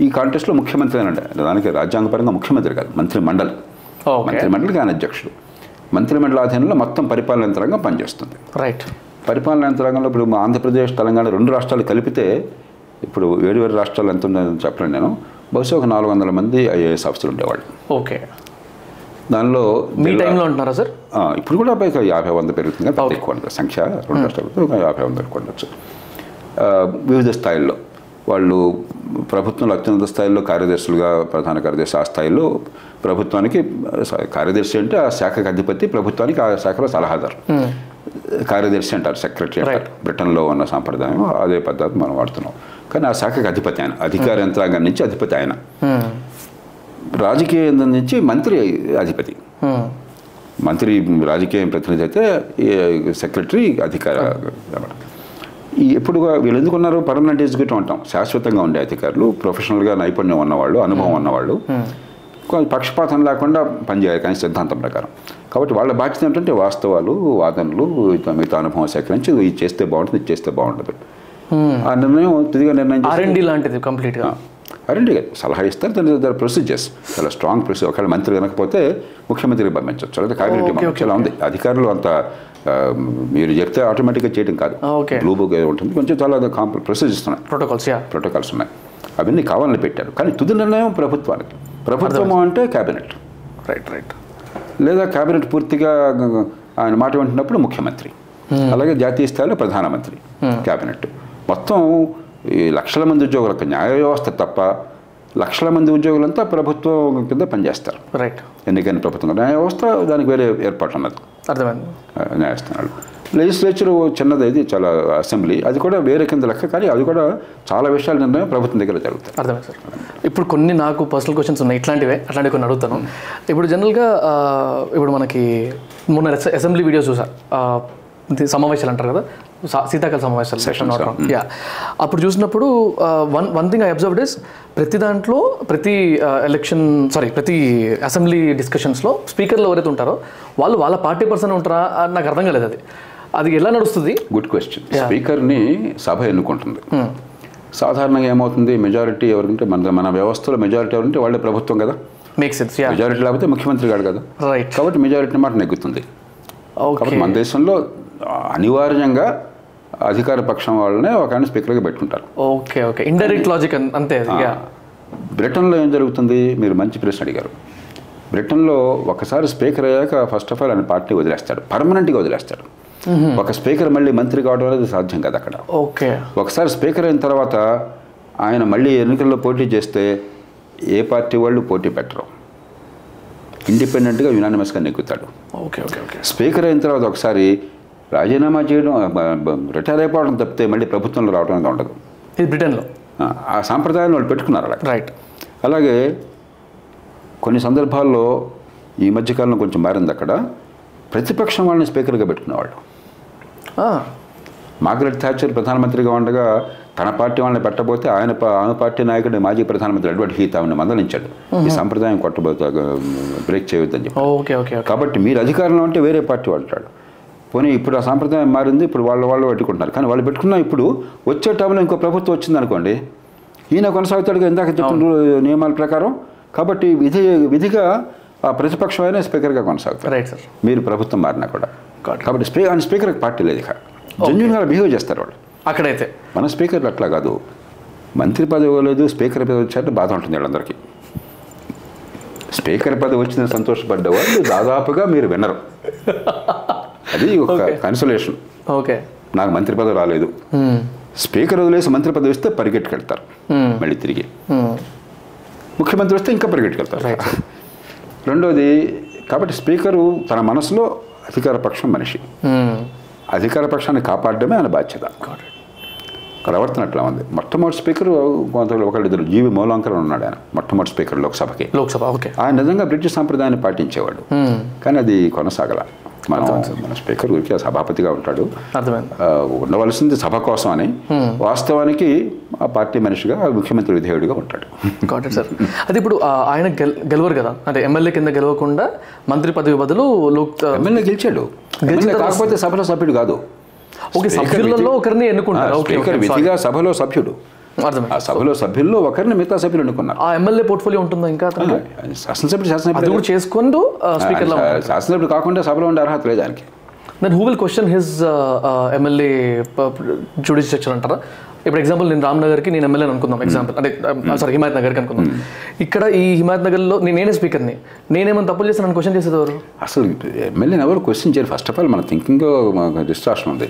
ఈ కాంటెస్ట్లో ముఖ్యమంత్రి అని అంటే దానికి రాజ్యాంగపరంగా ముఖ్యమంత్రి కాదు మంత్రిమండలికి ఆయన అధ్యక్షుడు మంత్రిమండలి ఆధీనంలో మొత్తం పరిపాలన యంత్రాంగం పనిచేస్తుంది రైట్ పరిపాలన యంత్రాంగంలో ఇప్పుడు ఆంధ్రప్రదేశ్ తెలంగాణ 2 రాష్ట్రాలు కలిపితే ఇప్పుడు 7 రాష్ట్రాలు ఎంత ఉందని చెప్పలేను నేను బహుశా ఒక 400 మంది ఐఏఎస్ ఆఫీసర్లు ఉండేవాళ్ళు ఓకే దానిలో మీ టైంలో ఉంటున్నారా సార్ ఇప్పుడు కూడా 50-100 పెరుగుతుంది కదా ఎక్కువ సంఖ్య 2 రాష్ట్రాలు 50-100 ఎక్కువ ఉండొచ్చు వివిధ స్థాయిల్లో వాళ్ళు ప్రభుత్వం అత్యున్నత స్థాయిలో కార్యదర్శులుగా ప్రధాన కార్యదర్శి ఆ స్థాయిలో ప్రభుత్వానికి కార్యదర్శి అంటే ఆ శాఖకు అధిపతి ప్రభుత్వానికి ఆ శాఖలో సలహాదారు కార్యదర్శి అంటారు సెక్రటరీ అంటారు బ్రిటన్లో ఉన్న సాంప్రదాయం అదే పద్ధతి మనం వాడుతున్నాం కానీ ఆ శాఖకు అధిపతి ఆయన అధికార యంత్రాంగం నుంచి అధిపతి ఆయన రాజకీయ యంత్రం నుంచి మంత్రి అధిపతి మంత్రి రాజకీయ ప్రతినిధి అయితే సెక్రటరీ అధికార ఎప్పుడుగా వీళ్ళు ఎందుకున్నారు పర్మనెంట్ ఎగ్జిక్యూటివ్ అంటాం శాశ్వతంగా ఉండే అధికారులు ప్రొఫెషనల్గా నైపుణ్యం ఉన్నవాళ్ళు అనుభవం ఉన్నవాళ్ళు పక్షపాతం లేకుండా పనిచేయాలి కానీ సిద్ధాంతం ప్రకారం కాబట్టి వాళ్ళ బాధ్యత ఏంటంటే వాస్తవాలు వాదనలు మిగతా అనుభవం సేకరించి ఇది చేస్తే బాగుంటుంది ఇది చేస్తే బాగుంటుంది ఆ నిర్ణయం తిరిగి నిర్ణయం కంప్లీట్గా అరెండి సలహా ఇస్తారు దాని ప్రొసీజర్స్ చాలా స్ట్రాంగ్ ప్రొసీజర్ ఒకవేళ మంత్రి కనకపోతే ముఖ్యమంత్రికి పంపించవచ్చు లేదా క్యాబినెట్ ఇలా ఉంది అధికారులు అంత మీరు చెప్తే ఆటోమేటిక్గా చేయడం కాదు బ్లూ బుక్ ఉంటుంది కొంచెం చాలా ప్రొసీజర్స్ ఉన్నాయి ప్రోటోకాల్స్ ఉన్నాయి అవన్నీ కావాలని పెట్టారు కానీ తుది నిర్ణయం ప్రభుత్వానికి ప్రభుత్వం అంటే క్యాబినెట్ రైట్ రైట్ లేదా క్యాబినెట్ పూర్తిగా ఆయన మాట వింటున్నప్పుడు ముఖ్యమంత్రి అలాగే జాతీయ స్థాయిలో ప్రధానమంత్రి క్యాబినెట్ మొత్తం ఈ లక్షల మంది ఉద్యోగులకు న్యాయ వ్యవస్థ తప్ప లక్షల మంది ఉద్యోగులంతా ప్రభుత్వం కింద పనిచేస్తారు రైట్ ఎన్నికైన ప్రభుత్వం న్యాయ వ్యవస్థ దానికి వేరే ఏర్పాటు ఉన్నది అర్థమైంది న్యాయస్థానాలు లెజిస్లేచర్ చిన్నది ఇది చాలా అసెంబ్లీ అది కూడా వేరే కింద లెక్క కానీ అది కూడా చాలా విషయాలు నిర్ణయం ప్రభుత్వం దగ్గర జరుగుతాయి అర్థమైంది సార్ ఇప్పుడు కొన్ని నాకు పర్సనల్ క్వశ్చన్స్ ఉన్నాయి అట్లాంటివి కొన్ని అడుగుతాను ఇప్పుడు జనరల్గా ఇప్పుడు మనకి మొన్న అసెంబ్లీ వీడియోస్ చూసా సమావేశాలు అంటారు కదా శీతాకాల సమావేశాలు సెషన్ యా అప్పుడు చూసినప్పుడు one thing I observed is ప్రతి దాంట్లో ప్రతి అసెంబ్లీ డిస్కషన్స్లో స్పీకర్లు ఎవరైతే ఉంటారో వాళ్ళు వాళ్ళ పార్టీ పర్సన్ ఉంటారా అని నాకు అర్థం కాలేదు అది ఎలా నడుస్తుంది గుడ్ క్వశ్చన్ స్పీకర్ని సభ ఎన్నుకుంటుంది సాధారణంగా ఏమవుతుంది మెజారిటీ ఎవరంటే మన వ్యవస్థలో మెజారిటీ ఎవరంటే వాళ్ళే ప్రభుత్వం కదా మేక్ సెన్స్ మెజారిటీ లేకపోతే ముఖ్యమంత్రి కాదు కదా రైట్ కాబట్టి మెజారిటీ మాట నెగ్గుతుంది కాబట్టి మన దేశంలో అనివార్యంగా అధికార పక్షం వాళ్ళనే ఒక ఆయన స్పీకర్గా పెట్టుకుంటారు ఓకే ఓకే ఇండైరెక్ట్ లాజిక్ అంతే బ్రిటన్లో ఏం జరుగుతుంది మీరు మంచి ప్రశ్న అడిగారు బ్రిటన్లో ఒకసారి స్పీకర్ అయ్యాక ఫస్ట్ ఆఫ్ ఆల్ ఆయన పార్టీ వదిలేస్తాడు పర్మనెంట్గా వదిలేస్తాడు ఒక స్పీకర్ మళ్ళీ మంత్రి కావడం అనేది సాధ్యం కాదు అక్కడ ఓకే ఒకసారి స్పీకర్ అయిన తర్వాత ఆయన మళ్ళీ ఎన్నికల్లో పోటీ చేస్తే ఏ పార్టీ వాళ్ళు పోటీ పెట్టరు ఇండిపెండెంట్గా యునానిమస్గా నెగ్గుతాడు ఓకే ఓకే ఓకే స్పీకర్ అయిన తర్వాత ఒకసారి రాజీనామా చేయడం రిటైర్ అయిపోవడం తప్పితే మళ్ళీ ప్రభుత్వంలో రావడానికి ఉండదు ఇది బ్రిటన్లో ఆ సాంప్రదాయాన్ని వాళ్ళు పెట్టుకున్నారు అలా రైట్ అలాగే కొన్ని సందర్భాల్లో ఈ మధ్యకాలంలో కొంచెం మారింది అక్కడ ప్రతిపక్షం వాళ్ళని స్పీకర్గా పెట్టుకునేవాళ్ళు మార్గరెట్ థాచర్ ప్రధానమంత్రిగా ఉండగా తన పార్టీ వాళ్ళని పెట్టబోతే ఆయన పార్టీ నాయకుడు మాజీ ప్రధానమంత్రి ఎడ్వర్డ్ హీత్ ఆమెను మందలించాడు ఈ సంప్రదాయం కొట్టబోతే బ్రేక్ చేయొద్దని చెప్పి కాబట్టి మీరు అధికారంలో ఉంటే వేరే పార్టీ వాళ్ళాడు పోనీ ఇప్పుడు ఆ సాంప్రదాయం మారింది ఇప్పుడు వాళ్ళు పెట్టుకుంటున్నారు కానీ వాళ్ళు పెట్టుకున్నా ఇప్పుడు వచ్చే టైంలో ఇంకో ప్రభుత్వం వచ్చింది అనుకోండి ఈయన కొనసాగుతాడుగా ఇందాక చెప్పిన నియమాల ప్రకారం కాబట్టి విధిగా ఆ ప్రతిపక్షం అయినా స్పీకర్గా కొనసాగుతారు రైట్ సార్ మీరు ప్రభుత్వం మారినా కూడా కాబట్టి ఆయన స్పీకర్కి పార్టీ లేదు ఇక జెన్యున్గా బిహేవ్ చేస్తారు వాళ్ళు అక్కడైతే మన స్పీకర్లు అట్లా కాదు మంత్రి పదవి లేదు స్పీకర్ పదవి వచ్చారంటే బాధ ఉంటుంది వీళ్ళందరికీ స్పీకర్ పదవి వచ్చిన సంతోషపడ్డ వాళ్ళు దాదాపుగా మీరు వినరు అది ఒక కన్సోలేషన్ ఓకే నాకు మంత్రి పదవి రాలేదు స్పీకర్ వదిలేసి మంత్రి పదవి ఇస్తే పరిగెట్టుకెళ్తారు మళ్ళీ తిరిగి ముఖ్యమంత్రి వస్తే ఇంకా పరిగెట్టుకెళ్తారు రెండోది కాబట్టి స్పీకరు తన మనసులో అధికారపక్షం మనిషి అధికారపక్షాన్ని కాపాడడమే ఆయన బాధ్యత ప్రవర్తన అట్లా ఉంది మొట్టమొదటి స్పీకరు ఒకళ్ళిద్దరు జీవి మూలాంకరం ఉన్నాడు ఆయన మొట్టమొదటి స్పీకర్ లోక్సభ ఆయన నిజంగా బ్రిటిష్ సాంప్రదాయాన్ని పాటించేవాడు కానీ అది కొనసాగల మన స్పీకర్ గురించి సభాపతిగా ఉంటాడు ఉండవలసింది సభ కోసం అని వాస్తవానికి ఆ పార్టీ మనిషిగా ముఖ్యమంత్రి విధేయుడిగా ఉంటాడు కాబట్టి సార్ అది ఇప్పుడు ఆయన గెలవరు కదా అంటే ఎమ్మెల్యే కింద గెలవకుండా మంత్రి పదవి బదులు ఎమ్మెల్యే గెలిచాడు కాకపోతే సభలో సభ్యుడు కాదు ఒకరిని ఎన్నుకుంటారు సభలో సభ్యుడు ఆ సభలో సభ్యుల్లో ఒకరిని మిగతా సభ్యులు ఎన్నుకున్నారు ఆ ఎమ్మెల్యే పోర్ట్ఫోలియో ఉంటుందా ఇంకా శాసనసభ్యుడు చేసుకుంటూ శాసనసభ్యుడు కాకుండా సభలో ఉండే అర్హత లేదు దానికి then who will question his MLA judicial అంటారా ఇప్పుడు ఎగ్జాంపుల్ నేను రామ్నగర్కి నేను ఎమ్మెల్యే అనుకుందాం ఎగ్జాంపుల్ అంటే సారీ హిమాయత్ నగర్కి అనుకుందాం ఇక్కడ ఈ హిమాయత్ నగర్లో నేనే స్పీకర్ని నేనేమైనా తప్పులు చేస్తాను క్వశ్చన్ చేసేది ఎవరు అసలు ఎమ్మెల్యేని ఎవరు క్వశ్చన్ చేయరు ఫస్ట్ ఆఫ్ ఆల్ మన థింకింగ్ డిస్ట్రాక్షన్ ఉంది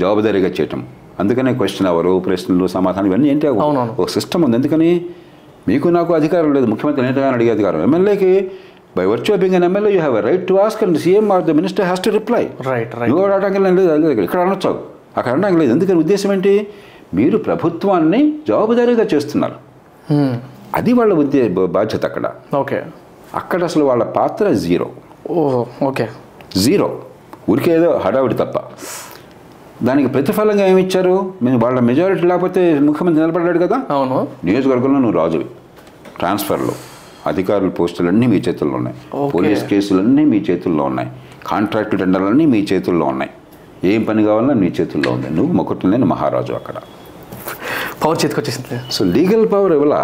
జవాబుదారీగా చేయటం. అందుకనే క్వశ్చన్ అవరు, ప్రశ్నలు, సమాధానం ఇవన్నీ ఏంటి ఒక సిస్టమ్ ఉంది. ఎందుకని మీకు నాకు అధికారం లేదు, ముఖ్యమంత్రి ఏంటని అడిగే అధికారం ఎమ్మెల్యేకి. By virtue of being an MLA you have a right to ask and CM or the minister has to reply. నువ్వు అడగడం లేదు, ఇక్కడ అనొచ్చు, అక్కడ అనడం లేదు. ఎందుకని ఉద్దేశం ఏంటి, మీరు ప్రభుత్వాన్ని జవాబుదారీగా చేస్తున్నారు, అది వాళ్ళ బాధ్యత అక్కడ. ఓకే అక్కడ అసలు వాళ్ళ పాత్ర జీరో. ఓకే జీరో, ఊరికే ఏదో హడావిడి తప్ప. దానికి ప్రతిఫలంగా ఏమిచ్చారు, మేము వాళ్ళ మెజారిటీ లేకపోతే ముఖ్యమంత్రి నిలబడ్డాడు కదా. అవును నియోజకవర్గంలో నువ్వు రాజువి, ట్రాన్స్ఫర్లు, అధికారుల పోస్టులన్నీ మీ చేతుల్లో ఉన్నాయి, పోలీస్ కేసులన్నీ మీ చేతుల్లో ఉన్నాయి, కాంట్రాక్ట్ టెండర్లన్నీ మీ చేతుల్లో ఉన్నాయి, ఏం పని కావాలన్నా నీ చేతుల్లో ఉంది, నువ్వు మొక్కటం లేని మహారాజు. అక్కడ పవర్ చేతికొచ్చేసింది. సో లీగల్ పవర్ ఇవ్వాలా.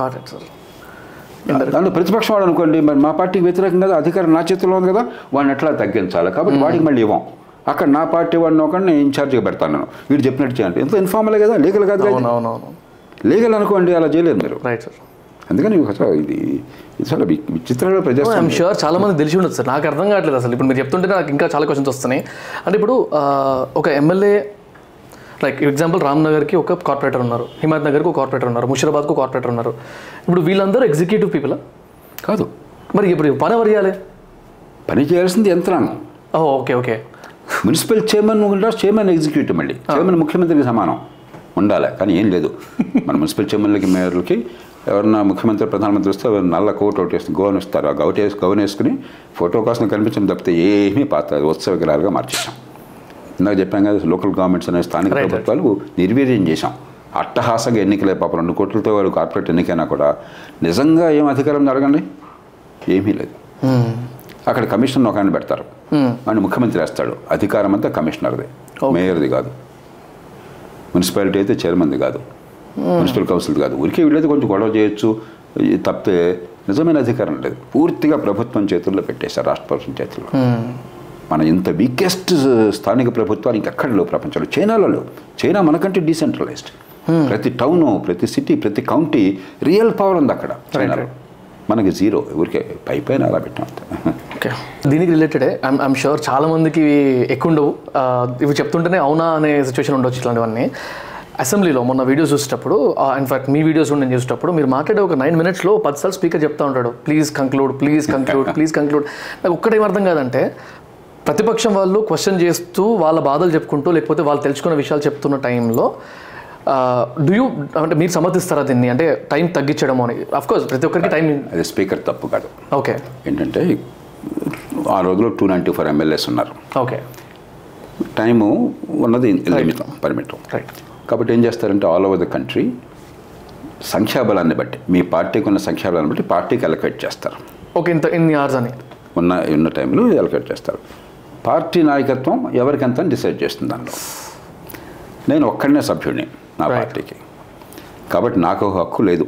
Got it sir. దాంట్లో ప్రతిపక్షం వాడు అనుకోండి, మరి మా పార్టీకి వ్యతిరేకంగా అధికారం నా చేతుల్లో ఉంది కదా, వాడిని ఎట్లా తగ్గించాలి కాబట్టి వాడికి మళ్ళీ ఇవ్వం, అక్కడ నా పార్టీ వాడిని ఒకరిని ఇన్ఛార్జ్గా పెడతాను నేను, వీడు చెప్పినట్టు చేయండి. ఎంతో ఇన్ఫార్మలే కదా, లీగల్ కాదు. లీగల్ అనుకోండి, అలా చేయలేదు మీరు. Right sir. అందుకని ఇది చాలా విచిత్రంగా ప్రజలు. ఐఎమ్ షూర్ చాలా మంది తెలిసి ఉండదు సార్, నాకు అర్థం కావట్లేదు అసలు. ఇప్పుడు మీరు చెప్తుంటే నాకు ఇంకా చాలా క్వశ్చన్స్ వస్తున్నాయి. అంటే ఇప్పుడు ఒక ఎమ్మెల్యే, లైక్ ఎగ్జాంపుల్ రామ్నగర్కి ఒక కార్పొరేటర్ ఉన్నారు, హిమాయత్ నగర్కి ఒక కార్పొరేటర్ ఉన్నారు, ముషీరాబాద్కు కార్పొరేటర్ ఉన్నారు. ఇప్పుడు వీళ్ళందరూ ఎగ్జిక్యూటివ్ పీపుల్ కాదు, మరి ఇప్పుడు పని ఎవరు చేయాలి? పని చేయాల్సింది యంత్రాంగం. ఓకే ఓకే మున్సిపల్ చైర్మన్ ఉంటారు, చైర్మన్ ఎగ్జిక్యూటివ్, మళ్ళీ చైర్మన్ ముఖ్యమంత్రికి సమానం ఉండాలి. కానీ ఏం లేదు, మన మున్సిపల్ చైర్మన్లకి మేయర్లకి ఎవరన్నా ముఖ్యమంత్రి ప్రధానమంత్రి వస్తే నల్ల కోట్ ఒకటి వేసుకుని గౌన్ ఇస్తారు, ఆ గౌన్ వేసుకుని ఫోటో కోసం కనిపించడం తప్పితే ఏమీ పాత్ర ఉత్సవ విగ్రహాలుగా మార్చేసాం. ఇందాక చెప్పాం కదా, లోకల్ గవర్నమెంట్స్ అనే స్థానిక ప్రభుత్వాలు నిర్వీర్యం చేశాం. అట్టహాసంగా ఎన్నికలే పాపం, 2 కోట్లతో వారు కార్పొరేట్ ఎన్నికైనా కూడా నిజంగా ఏం అధికారం జరగండి, ఏమీ లేదు. అక్కడ కమిషనర్ ఒక ఆయన పెడతారు, ఆయన ముఖ్యమంత్రి వేస్తాడు, అధికారం అంతా కమిషనర్ది, మేయర్ది కాదు, మున్సిపాలిటీ అయితే చైర్మన్ది కాదు, మున్సిపల్ కౌన్సిల్ కాదు. ఊరికే వీళ్ళైతే కొంచెం గొడవ చేయొచ్చు తప్పితే నిజమైన అధికారం లేదు. పూర్తిగా ప్రభుత్వం చేతుల్లో పెట్టేశారు, రాష్ట్ర ప్రభుత్వం చేతుల్లో. మన ఇంత వీకెస్ట్ స్థానిక ప్రభుత్వాలు ఇంకెక్కడ లేవు ప్రపంచంలో. చైనాలో లేవు, చైనా మనకంటే డీసెంట్రలైజ్డ్. ప్రతి టౌను, ప్రతి సిటీ, ప్రతి కౌంటీ రియల్ పవర్ ఉంది అక్కడ. చైనాలో మనకి జీరో, ఊరికే పై పైన అలా పెట్టాం. ఓకే దీనికి రిలేటెడే ఐఎమ్ షూర్ చాలామందికి ఎక్కువ ఉండవు, ఇవి చెప్తుంటేనే అవునా అనే సిచ్యువేషన్ ఉండొచ్చు. ఇట్లాంటివన్నీ అసెంబ్లీలో మొన్న వీడియోస్ చూసేటప్పుడు, ఇన్ఫాక్ట్ మీ వీడియోస్ నేను చూసేటప్పుడు మీరు మాట్లాడే ఒక 9 నిమిషాల్లో 10 సార్లు స్పీకర్ చెప్తా ఉంటాడు please conclude, please conclude, please conclude. నాకు ఒక్కటేం అర్థం కాదంటే, ప్రతిపక్షం వాళ్ళు క్వశ్చన్ చేస్తూ వాళ్ళ బాధలు చెప్పుకుంటూ, లేకపోతే వాళ్ళు తెలుసుకున్న విషయాలు చెప్తున్న టైంలో అంటే మీరు సమర్థిస్తారా దీన్ని, అంటే టైం తగ్గించడం అని? అఫ్కోర్స్ ప్రతి ఒక్కరికి టైం, అది స్పీకర్ తప్పు కాదు. ఓకే ఏంటంటే ఆ రోజులో 294 ఎమ్మెల్యేస్ ఉన్నారు. ఓకే టైము ఉన్నది పరిమితం, రైట్. కాబట్టి ఏం చేస్తారంటే ఆల్ ఓవర్ ద కంట్రీ సంఖ్యాబలాన్ని బట్టి, మీ పార్టీకి ఉన్న సంఖ్యాబలాన్ని బట్టి పార్టీకి అలొకేట్ చేస్తారు. ఓకే ఇంత ఎన్ని అవర్స్ అని ఉన్న టైంలో అలొకేట్ చేస్తారు. పార్టీ నాయకత్వం ఎవరికెంత డిసైడ్ చేస్తుంది. దాంట్లో నేను ఒక్కడనే సభ్యుడిని నా పార్టీకి, కాబట్టి నాకు హక్కు లేదు.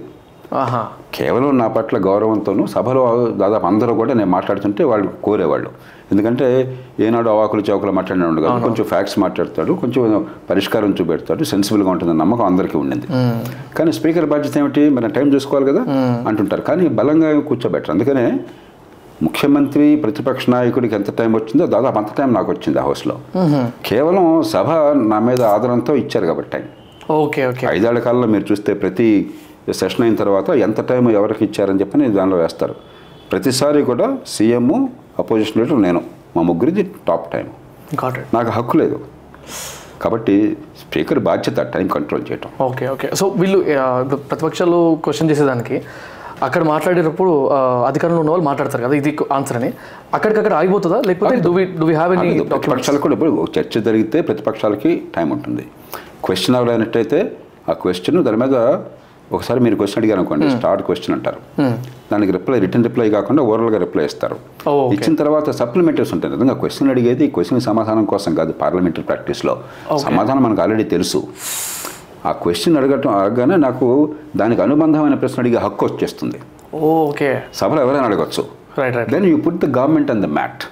కేవలం నా పట్ల గౌరవంతోనూ సభలో దాదాపు అందరూ కూడా నేను మాట్లాడుతుంటే వాళ్ళు కోరేవాళ్ళు. ఎందుకంటే ఏనాడు అవాకులు చౌకులు మాట్లాడిన ఉండదు కదా, కొంచెం ఫ్యాక్ట్స్ మాట్లాడతాడు, కొంచెం పరిష్కారం చూపెడతాడు, సెన్సిబుల్గా ఉంటుందని నమ్మకం అందరికీ ఉండింది. కానీ స్పీకర్ బాధ్యత ఏమిటి, మనం టైం చూసుకోవాలి కదా అంటుంటారు, కానీ బలంగా కూర్చోబెట్టారు. అందుకనే ముఖ్యమంత్రి ప్రతిపక్ష నాయకుడికి ఎంత టైం వచ్చిందో దాదాపు అంత టైం నాకు వచ్చింది ఆ హౌస్లో. కేవలం సభ నా మీద ఆధారంతో ఇచ్చారు కాబట్టి టైం. ఓకే ఓకే 5 ఏళ్ల కాలంలో మీరు చూస్తే ప్రతి సెషన్ అయిన తర్వాత ఎంత టైం ఎవరికి ఇచ్చారని చెప్పని దానిలో వేస్తారు. ప్రతిసారి కూడా సీఎం, అపోజిషన్ లీడర్, నేను, మా ముగ్గురిది టాప్ టైం. నాకు హక్కు లేదు, కాబట్టి స్పీకర్ బాధ్యత టైం కంట్రోల్ చేయటం. ఓకే ఓకే సో వీళ్ళు ప్రతిపక్షాలు క్వశ్చన్ చేసేదానికి అక్కడ మాట్లాడేటప్పుడు అధికారంలో ఉన్న వాళ్ళు మాట్లాడతారు కదా, ఇది ఆన్సర్ అని అక్కడికక్కడ ఆగిపోతుందా, లేకపోతే డూ వి హావ్ ఎనీ ప్రతిపక్షాలు కూడా ఇప్పుడు చర్చ జరిగితే ప్రతిపక్షాలకి టైం ఉంటుంది. క్వశ్చన్ ఎవరైనట్టయితే ఆ క్వశ్చన్ దాని మీద ఒకసారి మీరు క్వశ్చన్ అడిగారు అనుకోండి, స్టార్ట్ క్వశ్చన్ అంటారు, దానికి రిప్లై రిటర్న్ రిప్లై కాకుండా ఓవరాల్గా రిప్లై ఇస్తారు. ఇచ్చిన తర్వాత సప్లిమెంటరీస్ ఉంటాయి. నిజంగా క్వశ్చన్ అడిగేది క్వశ్చన్ సమాధానం కోసం కాదు, పార్లమెంటరీ ప్రాక్టీస్లో సమాధానం మనకు ఆల్రెడీ తెలుసు. ఆ క్వశ్చన్ అడగగానే నాకు దానికి అనుబంధమైన ప్రశ్న అడిగే హక్కు వచ్చేస్తుంది. సభలో ఎవరైనా అడగచ్చు. Then you put the government on the mat.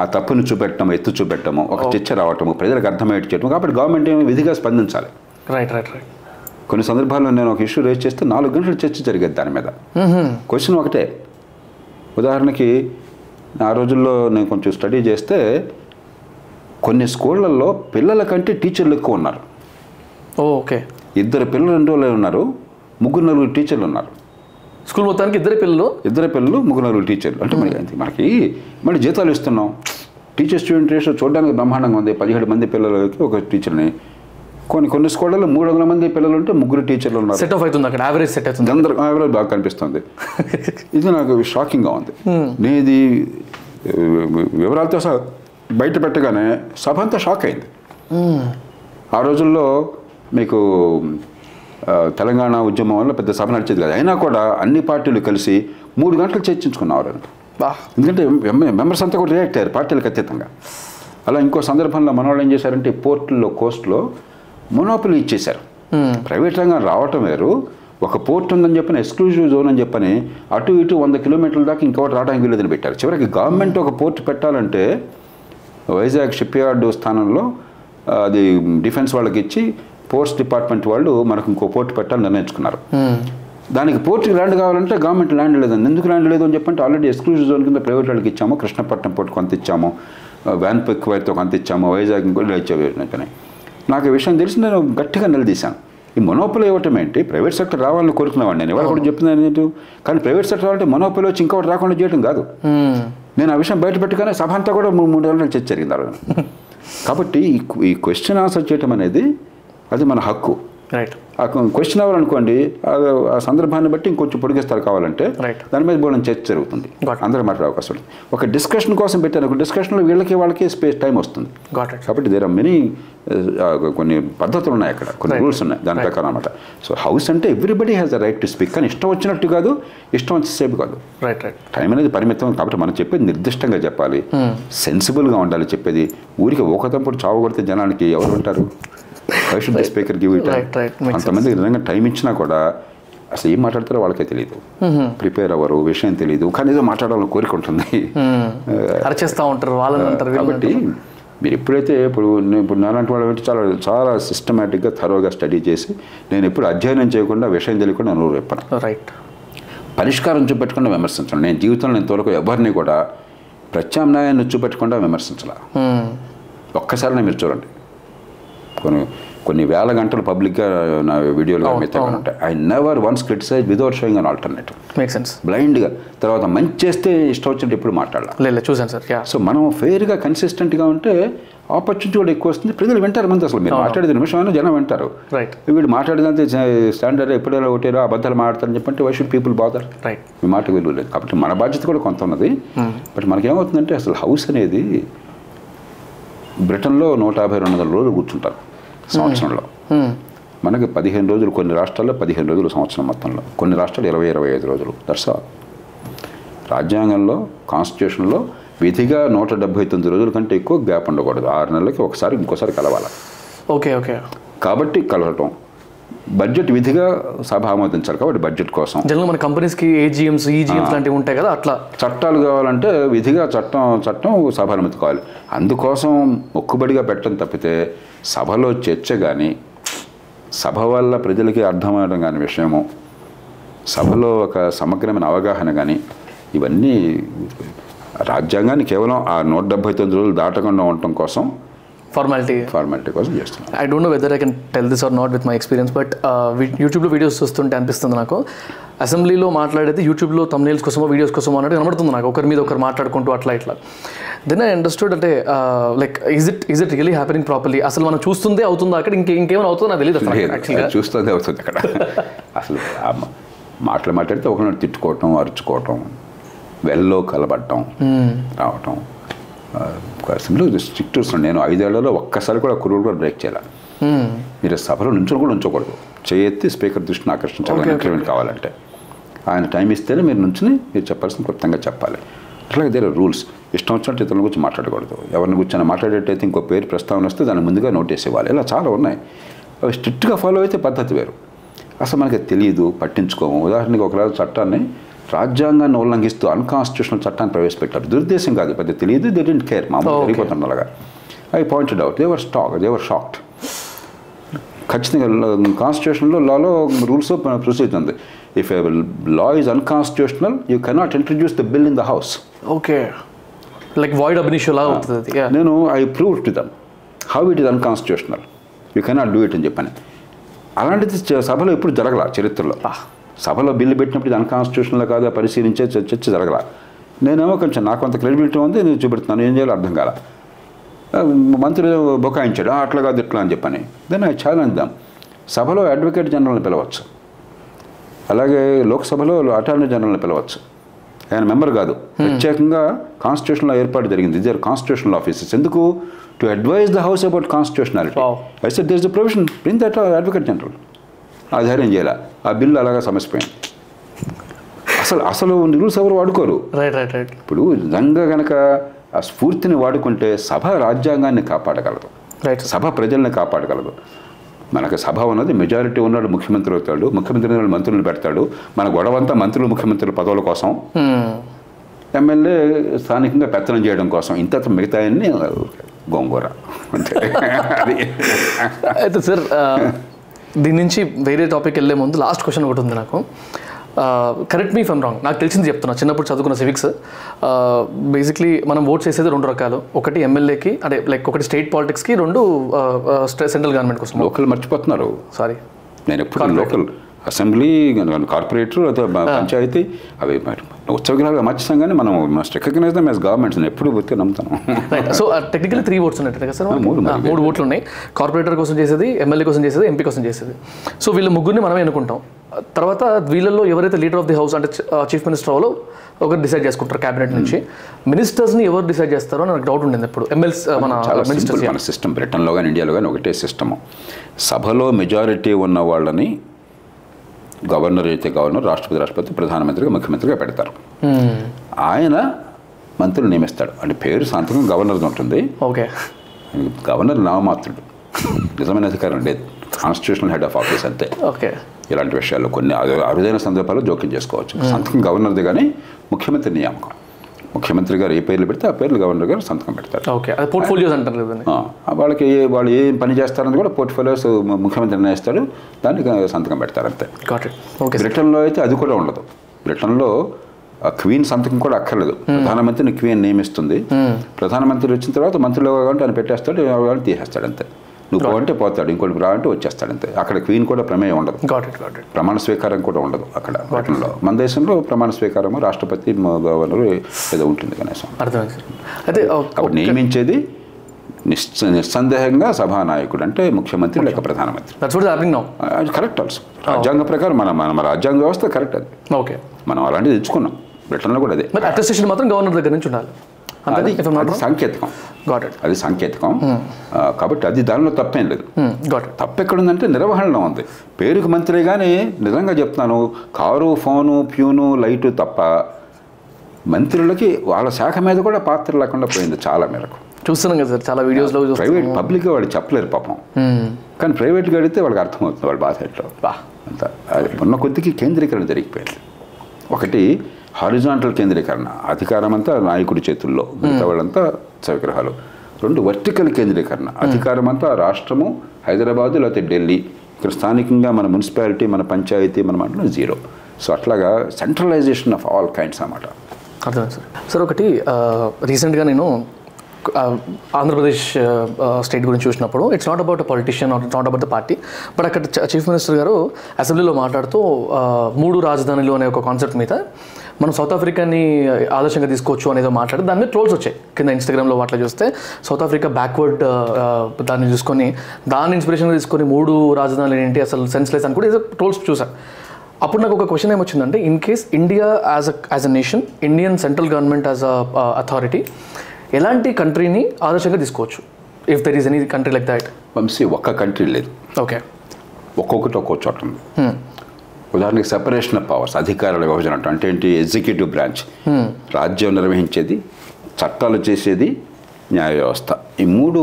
ఆ తప్పును చూపెట్టము, ఎత్తు చూపెట్టము, ఒక చర్చ రావటము, ప్రజలకు అర్థమయ్యేట్టు చేయటము. కాబట్టి గవర్నమెంట్ ఏమి విధిగా స్పందించాలి. రైట్ రైట్ రైట్ కొన్ని సందర్భాల్లో నేను ఒక ఇష్యూ రేజ్ చేస్తే 4 గంటలు చర్చ జరిగేది దాని మీద. క్వశ్చన్ ఒకటే. ఉదాహరణకి ఆ రోజుల్లో నేను కొంచెం స్టడీ చేస్తే కొన్ని స్కూళ్ళల్లో పిల్లల కంటే టీచర్లు ఎక్కువ ఉన్నారు. ఓకే, 2 పిల్లలు 2 రోజులు ఉన్నారు, 3-4 టీచర్లు ఉన్నారు. స్కూల్ మొత్తానికి 2 పిల్లలు 3-4 టీచర్లు. అంటే మనకి మళ్ళీ జీతాలు ఇస్తున్నాం. టీచర్ స్టూడెంట్ రేషియో చూడడానికి బ్రహ్మాండంగా ఉంది. 17 మంది పిల్లలకి ఒక టీచర్ని. కొన్ని స్కూళ్ళలో 300 మంది పిల్లలు ఉంటే 3 టీచర్లు ఉన్నారు. సెట్ అవుతుంది అక్కడ, యావరేజ్ సెట్ అవుతుంది, అందరూ యావరేజ్ బాగా కనిపిస్తుంది. ఇది నాకు షాకింగ్గా ఉంది. నేను ఇది వివరాలతో బయట పెట్టగానే సభ అంతా షాక్ అయింది. ఆ రోజుల్లో మీకు తెలంగాణ ఉద్యమం వల్ల పెద్ద సభ నడిచేది కాదు. అయినా కూడా అన్ని పార్టీలు కలిసి 3 గంటలు చర్చించుకున్నారు. ఎందుకంటే మెంబర్స్ అంతా కూడా రియాక్ట్ అయ్యారు పార్టీలకు అతీతంగా. అలా ఇంకో సందర్భంలో మన వాళ్ళు ఏం చేశారంటే పోర్టుల్లో కోస్ట్లో మొనోపలి ఇచ్చేశారు. ప్రైవేట్ రంగం రావటం వేరు, ఒక పోర్ట్ ఉందని చెప్పని ఎక్స్క్లూజివ్ జోన్ అని చెప్పని అటు ఇటు 100 కిలోమీటర్ల దాకా ఇంకోటి రావడానికి వీలేదని పెట్టారు. చివరికి గవర్నమెంట్ ఒక పోర్ట్ పెట్టాలంటే వైజాగ్ షిప్ యార్డు స్థానంలో అది డిఫెన్స్ వాళ్ళకి ఇచ్చి పోర్ట్స్ డిపార్ట్మెంట్ వాళ్ళు మనకు ఇంకో పోర్ట్ పెట్టాలని నిర్ణయించుకున్నారు. దానికి పోర్ట్కి ల్యాండ్ కావాలంటే గవర్నమెంట్ ల్యాండ్ లేదని, ఎందుకు ల్యాండ్ లేదు అని చెప్పంటే ఆల్రెడీ ఎక్స్క్లూజివ్ జోన్ కింద ప్రైవేట్ వాళ్ళకి ఇచ్చాము, కృష్ణపట్నం పోర్ట్ కొంత ఇచ్చాము, వ్యాన్పెక్ వైర్తో కొంత ఇచ్చాము, వైజాగ్ ఇంకోటి ఇచ్చాము. నాకు ఈ విషయం తెలిసి నేను గట్టిగా నిలదీశాను. ఈ మొనోపలి ఇవ్వటం ఏంటి, ప్రైవేట్ సెక్టర్ రావాలని కోరుకునేవాడిని నేను. ఇవాళ కూడా చెప్తున్నాను ఏంటి, కానీ ప్రైవేట్ సెక్టర్ రావాలంటే మొనోపలి వచ్చి ఇంకోటి రాకుండా చేయడం కాదు. నేను ఆ విషయం బయట పెట్టగానే సభ అంతా కూడా 3 నెలలు చర్చ జరిగింది. కాబట్టి ఈ క్వశ్చన్ ఆన్సర్ చేయటం అనేది అది మన హక్కు. రైట్. ఆ క్వశ్చన్ అవర్ అనుకోండి, ఆ సందర్భాన్ని బట్టి ఇంకొంచెం పొడిగిస్తారు కావాలంటే, దాని మీద బోర్డు చర్చ జరుగుతుంది, అందరూ మాట్లాడే అవకాశం ఉంటుంది. ఒక డిస్కషన్ కోసం పెట్టారు, ఒక డిస్కషన్లో వాళ్ళకి స్పేస్ టైం వస్తుంది. కాబట్టి దేర్ ఆర్ మెనీ కొన్ని పద్ధతులు ఉన్నాయి అక్కడ, కొన్ని రూల్స్ ఉన్నాయి దాని ప్రకారం అనమాట. సో హౌస్ అంటే everybody has the right to speak, కానీ ఇష్టం వచ్చినట్టు కాదు, ఇష్టం వచ్చేసేపు కాదు. రైట్ రైట్ టైం అనేది పరిమితం. కాబట్టి మనం చెప్పేది నిర్దిష్టంగా చెప్పాలి, సెన్సిబుల్గా ఉండాలి చెప్పేది. ఊరికి ఒకటప్పుడు చావగొడితే జనానికి ఎవరు ఉంటారు? Speaker give it. అంతమంది నిజంగా టైం ఇచ్చినా కూడా అసలు ఏం మాట్లాడతారో వాళ్ళకే తెలియదు, ప్రిపేర్ అవ్వరు, విషయం తెలియదు, కానీ ఏదో మాట్లాడాలని కోరిక ఉంటుంది, అరిచేస్తూ ఉంటారు వాళ్ళని అంటారు. కాబట్టి మీరు ఎప్పుడైతే ఇప్పుడు నాలాంటి వాళ్ళు చాలా చాలా సిస్టమేటిక్గా థరోగా స్టడీ చేసి, నేను ఎప్పుడు అధ్యయనం చేయకుండా విషయం తెలియకుండా నోరు చెప్పను. రైట్. పరిష్కారం చూపెట్టకుండా విమర్శించను. నేను జీవితంలో ఇంతవరకు ఎవరిని కూడా ప్రత్యామ్నాయాన్ని చూపెట్టకుండా విమర్శించాల. ఒక్కసారి మీరు చూడండి, కొన్ని వేల గంటలు పబ్లిక్గా నా వీడియోలు ఉంటాయి. I never once criticise without showing an alternative. Make sense. బ్లైండ్గా తర్వాత మంచి చేస్తే ఇష్టం వచ్చినట్టు ఎప్పుడు మాట్లాడాలి. చూసాను సార్. సో మనం ఫెయిర్గా కన్సిస్టెంట్గా ఉంటే ఆపర్చునిటీ కూడా ఎక్కువ వస్తుంది, ప్రజలు వింటారు. మంది అసలు మీరు మాట్లాడేది నిమిషమైనా జనం వింటారు. రైట్. వీడు మాట్లాడేదంటే స్టాండర్డ్ ఎప్పుడైనా ఒకటేరో అబద్ధాలు మాట్లాడతారని చెప్పంటే why should people bother? Right. మీ మాటకు విలువ లేదు. కాబట్టి మన బాధ్యత కూడా కొంత ఉన్నది. బట్ మనకేమవుతుందంటే అసలు హౌస్ అనేది బ్రిటన్లో 152 రోజులు కూర్చుంటారు సంవత్సరంలో. మనకి 15 రోజులు, కొన్ని రాష్ట్రాల్లో 15 రోజులు సంవత్సరం మొత్తంలో, కొన్ని రాష్ట్రాలు 20-25 రోజులు. That's all. రాజ్యాంగంలో కాన్స్టిట్యూషన్లో విధిగా 170 రోజుల కంటే ఎక్కువ గ్యాప్ ఉండకూడదు. 6 నెలలకి ఒకసారి ఇంకోసారి కలవాలి. ఓకే ఓకే కాబట్టి కలవటం. బడ్జెట్ విధిగా సభ ఆమోదించాలి. కాబట్టి బడ్జెట్ కోసం మన కంపెనీస్కి ఏజీఎంస్ ఈజీఎంస్ లాంటివి ఉంటాయి కదా, అట్లా చట్టాలు కావాలంటే విధిగా చట్టం సభ అనుమతి కావాలి. అందుకోసం మొక్కుబడిగా పెట్టడం తప్పితే సభలో చర్చ కానీ, సభ వల్ల ప్రజలకి అర్థమవడం కానీ విషయము, సభలో ఒక సమగ్రమైన అవగాహన కానీ, ఇవన్నీ రాజ్యాంగాన్ని కేవలం ఆ 170 రోజులు దాటకుండా ఉండటం కోసం ఫార్మాలిటీ కోసం చేస్తున్నాను. I don't know whether I can tell this or not with my experience, but యూట్యూబ్లో వీడియోస్ చూస్తుంటే అనిపిస్తుంది నాకు, అసెంబ్లీలో మాట్లాడేది యూట్యూబ్లో తమ్నెయిల్స్ కోసమో వీడియోస్ కోసమో అన్నట్టు కనబడుతుంది నాకు. ఒకరి మీద ఒకరు మాట్లాడుకుంటూ అట్లా ఇట్లా. దెన్ ఐ అండర్స్టూడ్ అంటే like is it really happening properly? అసలు మనం చూస్తుందే అవుతుందా అక్కడ, ఇంకేమైనా అవుతుందో నాకు తెలియదు. చూస్తుందే అవుతుంది అక్కడ. అసలు మాట్లాడితే ఒకరిని తిట్టుకోవటం, అరుచుకోవటం, వెల్లో కలబడటం రావటం. అసెంబ్లీ స్ట్రిక్ట్ చూస్తున్నాను నేను. 5 ఏళ్లలో ఒక్కసారి కూడా కురువులు కూడా బ్రేక్ చేయాలి. మీరు సభలో నుంచొని కూడా ఉంచకూడదు, చేయెత్తి స్పీకర్ దృష్టిని ఆకర్షించాలని అగ్రిమెంట్ కావాలంటే ఆయన టైం ఇస్తేనే మీరు నుంచుని మీరు చెప్పాల్సిన క్లుప్తంగా చెప్పాలి. అట్లాగే దేర్ ఆర్ రూల్స్. ఇష్టం వచ్చినట్టు ఇతరుల గురించి మాట్లాడకూడదు. ఎవరిని గురించి మాట్లాడేటైతే ఇంకో పేరు ప్రస్తావన వస్తే దాన్ని ముందుగా నోటీస్ ఇవ్వాలి. ఇలా చాలా ఉన్నాయి. అవి స్ట్రిక్ట్గా ఫాలో అయితే పద్ధతి వేరు. అసలు మనకి తెలియదు, పట్టించుకోము. ఉదాహరణకి ఒకరోజు చట్టాన్ని రాజ్యాంగాన్ని ఉల్లంఘిస్తూ అన్కాన్స్టిట్యూషనల్ చట్టాన్ని ప్రవేశపెట్టారు. దుర్దేశం కాదు, పెద్ద తెలియదు, దే డిడ్ంట్ కేర్, మామూలు జరిగిపోతుంది అలాగా. I pointed out, they were shocked. ఖచ్చితంగా కాన్స్టిట్యూషన్లో లాలో రూల్స్ ప్రొసీజర్ ఉంది. If law is unconstitutional you cannot introduce the bill in the house. Okay, like void ab ఇష్యూ లాగా అవుతుంది. నేను I prove to them how it is unconstitutional, you cannot do it అని చెప్పాను. అలాంటిది సభలో ఎప్పుడు జరగల చరిత్రలో. సభలో బిల్లు పెట్టినప్పుడు ఇది అన్కాన్స్టిట్యూషన్లో కాదు పరిశీలించే చర్చ జరగల. నేనేమో కొంచెం నాకు కొంత క్రెడిబిలిటీ ఉంది, నేను చూపెడుతున్నాను, ఏం చేయాలో అర్థం కాల. మంత్రి బొకాయించాడు, అట్లా కాదు ఇట్లా అని చెప్పని. Then I challenge them. సభలో అడ్వకేట్ జనరల్ని పిలవచ్చు, అలాగే లోక్సభలో అటార్నీ జనరల్ని పిలవచ్చు. ఆయన మెంబర్ కాదు, ప్రత్యేకంగా కాన్స్టిట్యూషన్లో ఏర్పాటు జరిగింది. These are constitutional officers. ఎందుకు? To advise the house about constitutionality. I said there is a provision, bring that advocate general. ఆ ధైర్యం చేయాలి. ఆ బిల్లు అలాగా సమసిపోయింది. అసలు అసలు రూల్స్ ఎవరు వాడుకోరు. Right right right. ఇప్పుడు నిజంగా కనుక ఆ స్ఫూర్తిని వాడుకుంటే సభ రాజ్యాంగాన్ని కాపాడగలదు, రైట్, సభ ప్రజల్ని కాపాడగలదు. మనకు సభ ఉన్నది, మెజారిటీ ఉన్నాడు ముఖ్యమంత్రి అవుతాడు, ముఖ్యమంత్రి మంత్రులను పెడతాడు. మన గొడవంతా మంత్రులు ముఖ్యమంత్రుల పదవుల కోసం, ఎమ్మెల్యే స్థానికంగా పెత్తనం చేయడం కోసం. ఇంత మిగతాయన్ని గోంగూర అంతే. అయితే సార్ దీని నుంచి వేరే టాపిక్ వెళ్ళే ముందు లాస్ట్ క్వశ్చన్ ఒకటి ఉంది నాకు. కరెక్ట్ మీ ఫ్రమ్ రాంగ్, నాకు తెలిసింది చెప్తున్నా. చిన్నప్పుడు చదువుకున్న సివిక్స్ బేసిక్లీ మనం ఓట్ చేసేది రెండు రకాలు. ఒకటి ఎమ్మెల్యేకి, అంటే లైక్ ఒకటి స్టేట్ పాలిటిక్స్కి, రెండు సెంట్రల్ గవర్నమెంట్ కోసం. లోకల్ మర్చిపోతున్నారు. సారీ, నేను ఎప్పుడు లోకల్ అసెంబ్లీ, కార్పొరేటర్, లేదా పంచాయతీ అవి ఉత్సవగ్రహాలు మార్చేస్తాం. కానీ మనం రికగ్నైజ్ దెమ్ యాజ్ గవర్నమెంట్స్ ఎప్పుడు పోతే నమ్ముతాం. సో టెక్నికల్ 3 ఓట్స్ ఉన్నాయి కదా సార్, 3 ఓట్లు ఉన్నాయి. కార్పొరేటర్ కోసం చేసేది, ఎమ్మెల్యే కోసం చేసేది, ఎంపీ కోసం చేసేది. సో వీళ్ళ ముగ్గురిని మనమే అనుకుంటాం. తర్వాత వీళ్ళల్లో ఎవరైతే లీడర్ ఆఫ్ ది హౌస్ అంటే చీఫ్ మినిస్టర్ వాళ్ళు ఒకరు డిసైడ్ చేసుకుంటారు క్యాబినెట్ నుంచి. మినిస్టర్స్ని ఎవరు డిసైడ్ చేస్తారో నాకు డౌట్ ఉండింది. ఇప్పుడు ఎమ్మెల్స్ మన సిస్టమ్ బ్రిటన్లో కానీ ఇండియాలో కానీ ఒకటే సిస్టమ్. సభలో మెజారిటీ ఉన్న వాళ్ళని గవర్నర్ అయితే గవర్నర్, రాష్ట్రపతి రాష్ట్రపతి, ప్రధానమంత్రిగా ముఖ్యమంత్రిగా పెడతారు. ఆయన మంత్రులు నియమిస్తాడు. అంటే పేరు సంతకం గవర్నర్ది ఉంటుంది. ఓకే, గవర్నర్ నామమాత్రుడు, నిజమైన అధికారం లేదు. కాన్స్టిట్యూషనల్ హెడ్ ఆఫ్ ఆఫీస్ అంతే. ఓకే, ఇలాంటి విషయాల్లో కొన్ని అరుదైన సందర్భాల్లో జోక్యం చేసుకోవచ్చు. సంతకం గవర్నర్ది కానీ ముఖ్యమంత్రి నియామకం, ముఖ్యమంత్రి గారు ఏ పేర్లు పెడితే ఆ పేర్లు గవర్నర్ గారు సంతకం పెడతారు. ఓకే, పోర్ట్ఫోలియోస్ అంటారు. వాళ్ళకి వాళ్ళు ఏం పని చేస్తారని కూడా పోర్ట్ఫోలియోస్ ముఖ్యమంత్రి నిర్ణయిస్తాడు, దాన్ని సంతకం పెడతారు అంతే. ఓకే, బ్రిటన్లో అయితే అది కూడా ఉండదు. బ్రిటన్లో క్వీన్ సంతకం కూడా అక్కర్లేదు. ప్రధానమంత్రిని క్వీన్ నియమిస్తుంది. ప్రధానమంత్రి వచ్చిన తర్వాత మంత్రులు కావాలంటే ఆయన పెట్టేస్తాడు, వాళ్ళు తీసేస్తాడు అంతే. నువ్వు పోవంటే పోతాడు, ఇంకోటి రావంటే వచ్చేస్తాడు అంతే. అక్కడ క్వీన్ కూడా ప్రమేయం ఉండదు, ప్రమాణ స్వీకారం కూడా ఉండదు అక్కడ. బ్రిటన్లో, మన దేశంలో ప్రమాణ స్వీకారం రాష్ట్రపతి గవర్నరు ఏదో ఉంటుంది కనీసం. అయితే నియమించేది నిస్సందేహంగా సభానాయకుడు అంటే ముఖ్యమంత్రి లేక ప్రధానమంత్రి. కరెక్ట్. ఆల్సో రాజ్యాంగ ప్రకారం మన రాజ్యాంగ వ్యవస్థ కరెక్ట్ అది. ఓకే, మనం అలాంటిది తెచ్చుకున్నాం. బ్రిటన్లో కూడా అదే. అటెస్టేషన్ మాత్రం గవర్నర్ దగ్గర నుంచి ఉండాలి. అది సాంకేతికం, అది సాంకేతికం కాబట్టి అది దానిలో తప్పేం లేదు. తప్పెక్కడుందంటే నిర్వహణలో ఉంది. పేరుకు మంత్రి కానీ నిజంగా చెప్తాను, కారు, ఫోను, ప్యూను, లైటు తప్ప మంత్రులకి వాళ్ళ శాఖ మీద కూడా పాత్ర లేకుండా పోయింది చాలా మేరకు. చూస్తున్నాం కదా సార్ చాలా వీడియోస్లో. ప్రైవేట్ పబ్లిక్ వాళ్ళు చెప్పలేరు పాపం, కానీ ప్రైవేట్గా అడిగితే వాళ్ళకి అర్థమవుతుంది వాళ్ళ బాధ ఎట్లా అంత. ఉన్న కొద్దికి కేంద్రీకరణ జరిగిపోయింది. ఒకటి హారిజాంటల్ కేంద్రీకరణ, అధికారం అంతా నాయకుడి చేతుల్లో, మిగతా వాళ్ళంతా సవిగ్రహాలు. రెండు వర్టికల్ కేంద్రీకరణ, అధికారం అంతా రాష్ట్రము, హైదరాబాదు, లేకపోతే ఢిల్లీ. ఇక్కడ స్థానికంగా మన మున్సిపాలిటీ, మన పంచాయతీ, మనం అంటే జీరో. సో అట్లాగా సెంట్రలైజేషన్ ఆఫ్ ఆల్ కైండ్స్ అన్నమాట. అర్థమైంది సార్. సార్ ఒకటి రీసెంట్గా నేను ఆంధ్రప్రదేశ్ స్టేట్ గురించి చూసినప్పుడు, it's not about a politician, not about the party, but అక్కడ చీఫ్ మినిస్టర్ గారు అసెంబ్లీలో మాట్లాడుతూ 3 రాజధానులు అనే ఒక కాన్సెప్ట్ మీద మనం సౌత్ ఆఫ్రికాని ఆదర్శంగా తీసుకోవచ్చు అనేది మాట్లాడి దాని మీద ట్రోల్స్ వచ్చాయి కింద ఇన్స్టాగ్రామ్లో. వాటిలో చూస్తే సౌత్ ఆఫ్రికా బ్యాక్వర్డ్ దాన్ని చూసుకొని దాన్ని ఇన్స్పిరేషన్గా తీసుకొని 3 రాజధానులు ఏంటి అసలు సెన్స్లెస్ అని కూడా ఏదో ట్రోల్స్ చూసాను. అప్పుడు నాకు ఒక క్వశ్చన్ ఏమొచ్చిందంటే, in case India as a nation, Indian central government as a authority ఎలాంటి కంట్రీని ఆదర్శంగా తీసుకోవచ్చు? if there is any country like that? Mamsi, Waka country led. Okay. ఉదాహరణకి సెపరేషన్ ఆఫ్ పవర్స్, అధికారాల విభజన అంటాం. అంటే ఏంటి? ఎగ్జిక్యూటివ్ బ్రాంచ్ రాజ్యం నిర్వహించేది, చట్టాలు చేసేది న్యాయ వ్యవస్థ. ఈ మూడు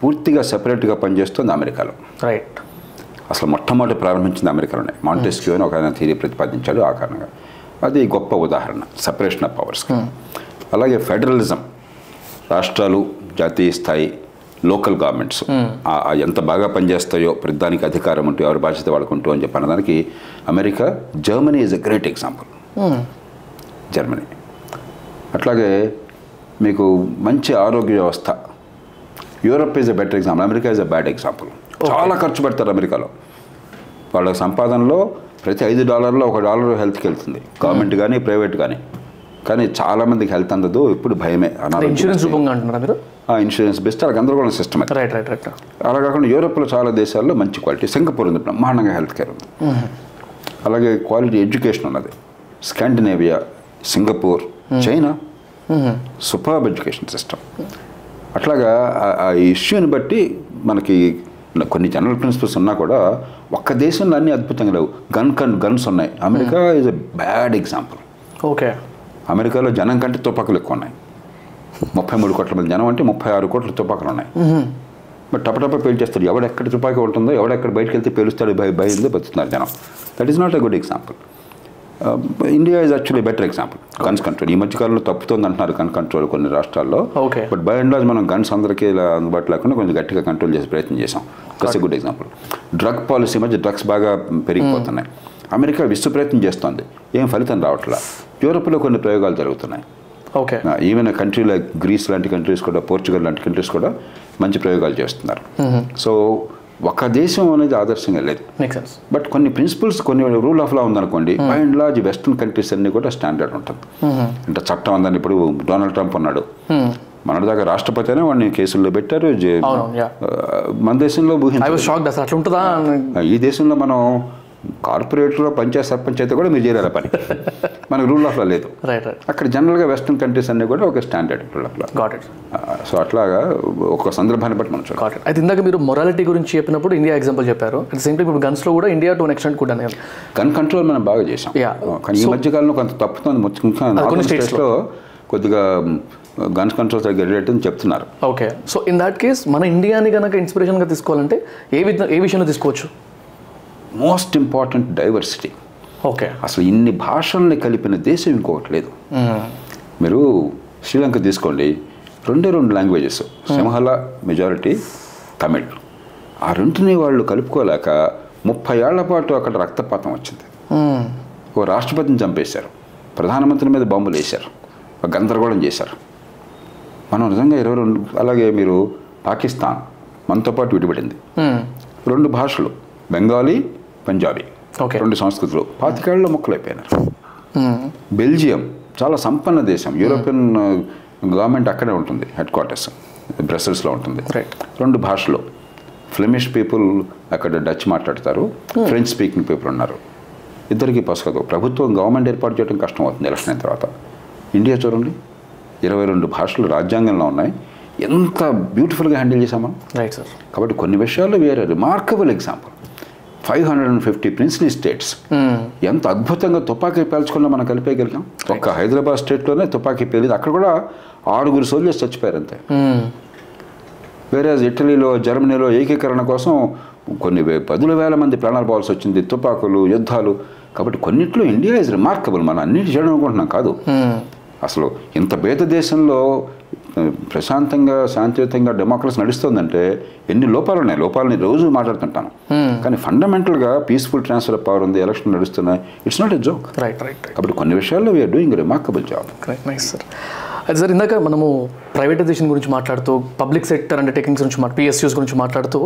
పూర్తిగా సెపరేట్గా పనిచేస్తుంది అమెరికాలో. రైట్. అసలు మొట్టమొదటి ప్రారంభించింది అమెరికాలోనే. మాంటెస్క్యూ అని ఒక ఆయన థియరీ ప్రతిపాదించాడు. ఆ కారణంగా అది గొప్ప ఉదాహరణ సెపరేషన్ ఆఫ్ పవర్స్కి. అలాగే ఫెడరలిజం, రాష్ట్రాలు, జాతీయ స్థాయి, లోకల్ గవర్నమెంట్స్ ఎంత బాగా పనిచేస్తాయో, ప్రతిదానికి అధికారం ఉంటూ ఎవరి బాధ్యత వాడుకుంటూ అని చెప్పిన దానికి America, Germany is a great example. Germany అట్లాగే మీకు మంచి ఆరోగ్య వ్యవస్థ. Europe is a better example, America is a bad example. చాలా ఖర్చు పెడతారు అమెరికాలో. వాళ్ళ సంపాదనలో ప్రతి $5లో $1 హెల్త్కి వెళ్తుంది, గవర్నమెంట్ కానీ ప్రైవేట్ కానీ. కానీ చాలామందికి హెల్త్ అందదు, ఇప్పుడు భయమే. ఇన్సూరెన్స్ రూపంగా అంటున్నారు మీరు? ఇన్సూరెన్స్ బెస్ట్, అలా గందరగోళం సిస్టమ్. Right right right. అలా కాకుండా యూరోప్లో చాలా దేశాల్లో మంచి క్వాలిటీ, సింగపూర్ ఉంది, బ్రహ్మాండంగా హెల్త్ కేర్ ఉంది. అలాగే క్వాలిటీ ఎడ్యుకేషన్ ఉన్నది. Scandinavia, Singapore, China superb education system. అట్లాగా ఆ ఇష్యూని బట్టి మనకి కొన్ని జనరల్ ప్రిన్సిపల్స్ ఉన్నా కూడా ఒక్క దేశంలో అన్నీ అద్భుతంగా లేవు. గన్స్ ఉన్నాయి. America is a bad example. Okay. అమెరికాలో జనం కంటే తుపాకులు ఎక్కువ ఉన్నాయి. 33 కోట్ల మంది జనం అంటే 36 కోట్ల తుపాకులు ఉన్నాయి. బట్ టపటప పేల్చేస్తారు. ఎవడెక్కడ తుపాకీ ఉంటుందో, ఎవడెక్కడ బయటకు వెళ్తే పేలుస్తాడు భయంతో బతున్నారు జనం. That is not a good example. India is actually better example. Guns control ఈ మధ్యకాలంలో తప్పుతోంది అంటున్నారు గన్ కంట్రోల్ కొన్ని రాష్ట్రాల్లో. బట్ బై అండ్ లాజ్ మనం గన్స్ అందరికీ ఇలా అందుబాటు లేకుండా కొంచెం గట్టిగా కంట్రోల్ చేసే ప్రయత్నం చేసాం. That's a good example. Drug policy మధ్య డ్రగ్స్ బాగా పెరిగిపోతున్నాయి. అమెరికా విశ్వ ప్రయత్నం చేస్తుంది, ఏం ఫలితం రావట్లా. యూరోప్లో కొన్ని ప్రయోగాలు జరుగుతున్నాయి. Okay. Even country like Greece లాంటి కంట్రీస్ కూడా, పోర్చుగల్ లాంటి కంట్రీస్ కూడా మంచి ప్రయోగాలు చేస్తున్నారు. సో ఒక దేశం అనేది ఆదర్శంగా లేదు. బట్ కొన్ని ప్రిన్సిపల్స్, కొన్ని రూల్ ఆఫ్ లా ఉందనుకోండి, by and large western countries అన్ని కూడా స్టాండర్డ్ ఉంటుంది. అంటే చట్టం ఉందని ఇప్పుడు డొనాల్డ్ ట్రంప్ ఉన్నాడు. మన దాకా రాష్ట్రపతి అనే వాడిని కేసుల్లో పెట్టారు. మన దేశంలో ఈ దేశంలో మనం కార్పొరేట్లో పంచాయత్ సర్పంచ్ అయితే కూడా మీరు చేయాలి పని. మనకు రూల్ ఆఫ్ లా లేదు. అక్కడ జనరల్గా వెస్ట్రన్ కంట్రీస్ అన్నీ కూడా ఒక standard rule of law. So అట్లాగా ఒక సందర్భాన్ని బట్టి మనం చూడాలి. అయితే ఇందాక మీరు మొరాలిటీ గురించి చెప్పినప్పుడు ఇండియా ఎగ్జాంపుల్ చెప్పారు. అట్ సేమ్ టైం ఇప్పుడు గన్స్లో కూడా ఇండియా టు ఎక్స్టెంట్ కూడా గన్ కంట్రోల్ మనం బాగా చేసాం. కానీ ఈ మధ్యకాలంలో కొంత తప్పుతుంది. ముఖ్యంగా స్టేట్స్లో కొద్దిగా గన్స్ కంట్రోల్ రెగ్యులేట్ అని చెప్తున్నారు. Okay. So in that case మన ఇండియాని కనుక ఇన్స్పిరేషన్గా తీసుకోవాలంటే ఏ విషయంలో తీసుకోవచ్చు? Most important diversity. ఓకే. అసలు ఇన్ని భాషల్ని కలిపిన దేశం ఇంకొకటి లేదు. మీరు శ్రీలంక తీసుకోండి, 2 లాంగ్వేజెస్, సింహళ మెజారిటీ, తమిళ్. ఆ రెంటిని వాళ్ళు కలుపుకోలేక 30 ఏళ్ల పాటు అక్కడ రక్తపాతం వచ్చింది. ఓ రాష్ట్రపతిని చంపేశారు, ప్రధానమంత్రి మీద బాంబులు వేశారు, గందరగోళం చేశారు. మనం నిజంగా 22. అలాగే మీరు పాకిస్తాన్ మనతో పాటు విడిపడింది. 2 భాషలు, బెంగాలీ, పంజాబీ, 2 సంస్కృతులు, 25 ఏళ్ళలో మొక్కలైపోయినారు. బెల్జియం చాలా సంపన్న దేశం, యూరోపియన్ గవర్నమెంట్ అక్కడే ఉంటుంది, హెడ్ క్వార్టర్స్ బ్రసెల్స్లో ఉంటుంది. 2 భాషలు, ఫ్లెమిష్ పీపుల్ అక్కడ డచ్ మాట్లాడతారు, ఫ్రెంచ్ స్పీకింగ్ పీపుల్ ఉన్నారు. ఇద్దరికి పసుకదు. ప్రభుత్వం గవర్నమెంట్ ఏర్పాటు చేయడం కష్టం అవుతుంది ఎలక్షన్ అయిన తర్వాత. ఇండియా చూడండి, 22 భాషలు రాజ్యాంగంలో ఉన్నాయి. ఎంత బ్యూటిఫుల్గా హ్యాండిల్ చేశాం మనం. Right sir. కాబట్టి కొన్ని విషయాల్లో వేరే రిమార్కబుల్ ఎగ్జాంపుల్. 550 ప్రిన్స్లీ స్టేట్స్ ఎంత అద్భుతంగా తుపాకీ పేల్చుకున్నా మనం కలిపేయగలిగాం. ఒక్క హైదరాబాద్ స్టేట్లోనే తుపాకీ పేలింది, అక్కడ కూడా 6 సోల్జర్స్ చచ్చిపోయారు అంతే. వేరే ఇటలీలో, జర్మనీలో ఏకీకరణ కోసం కొన్ని 10,000 మంది ప్రాణాలు పోవాల్సి వచ్చింది. తుపాకులు, యుద్ధాలు. కాబట్టి కొన్నిట్లో ఇండియా ఈజ్ రిమార్కబుల్. మనం అన్నిటి చేయడం అనుకుంటున్నాం కాదు. అసలు ఇంత పేద దేశంలో ప్రశాంతంగా, శాంతియుతంగా డెమోక్రసీ నడుస్తుందంటే ఎన్ని లోపాలు ఉన్నాయి. లోపాలని రోజు మాట్లాడుతుంటాను. కానీ ఫండమెంటల్గా పీస్ఫుల్ ట్రాన్స్ఫర్ ఆఫ్ పవర్ ఉంది, ఎలక్షన్ నడుస్తున్నాయి. It's not a joke. Right right. కాబట్టి కొన్ని విషయాల్లో we are doing remarkable job. Right. Nice sir. అది సార్, ఇందాక మనము ప్రైవేటైజేషన్ గురించి మాట్లాడుతూ, పబ్లిక్ సెక్టర్ అండర్టేకింగ్స్ గురించి, పిఎస్యూస్ గురించి మాట్లాడుతూ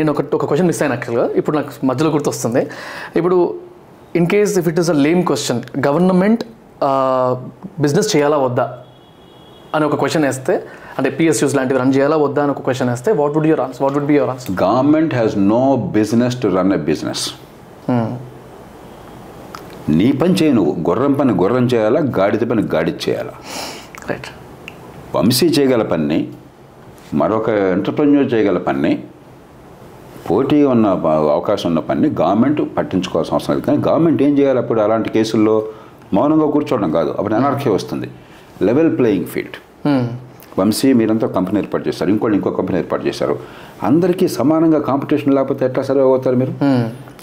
నేను ఒక క్వశ్చన్ మిస్ అయిన యాక్చువల్గా. ఇప్పుడు నాకు మధ్యలో గుర్తొస్తుంది. ఇప్పుడు in case if it is a lame question, government business చేయాలా వద్దా అని ఒక క్వశ్చన్ వేస్తే, అంటే పిఎస్యూస్ లాంటివి రన్ చేయాలా వద్దా అని ఒక క్వశ్చన్ వేస్తే, what would be your answer? Government has no business to run a business. నీ పని చేయి నువ్వు. గుర్రం పని గుర్రం చేయాలా, గాడిద పని గాడిద చేయాలా. రైట్. వంశీ చేయగల పని మరొక ఎంటర్‌ప్రెన్యూర్ చేయగల పని పోటీ ఉన్న అవకాశం ఉన్న పని గవర్నమెంట్ పట్టించుకోవాల్సిన అవసరం లేదు. కానీ గవర్నమెంట్ ఏం చేయాలి అప్పుడు అలాంటి కేసుల్లో మౌనంగా కూర్చోవడం కాదు, అప్పుడు అనార్కీ వస్తుంది. Level playing field. వంశీ మీరంతా కంపెనీ ఏర్పాటు చేస్తారు, ఇంకో కంపెనీ ఏర్పాటు చేశారు, అందరికీ సమానంగా కాంపిటీషన్ లేకపోతే ఎట్లా సర్వే అవుతారు మీరు?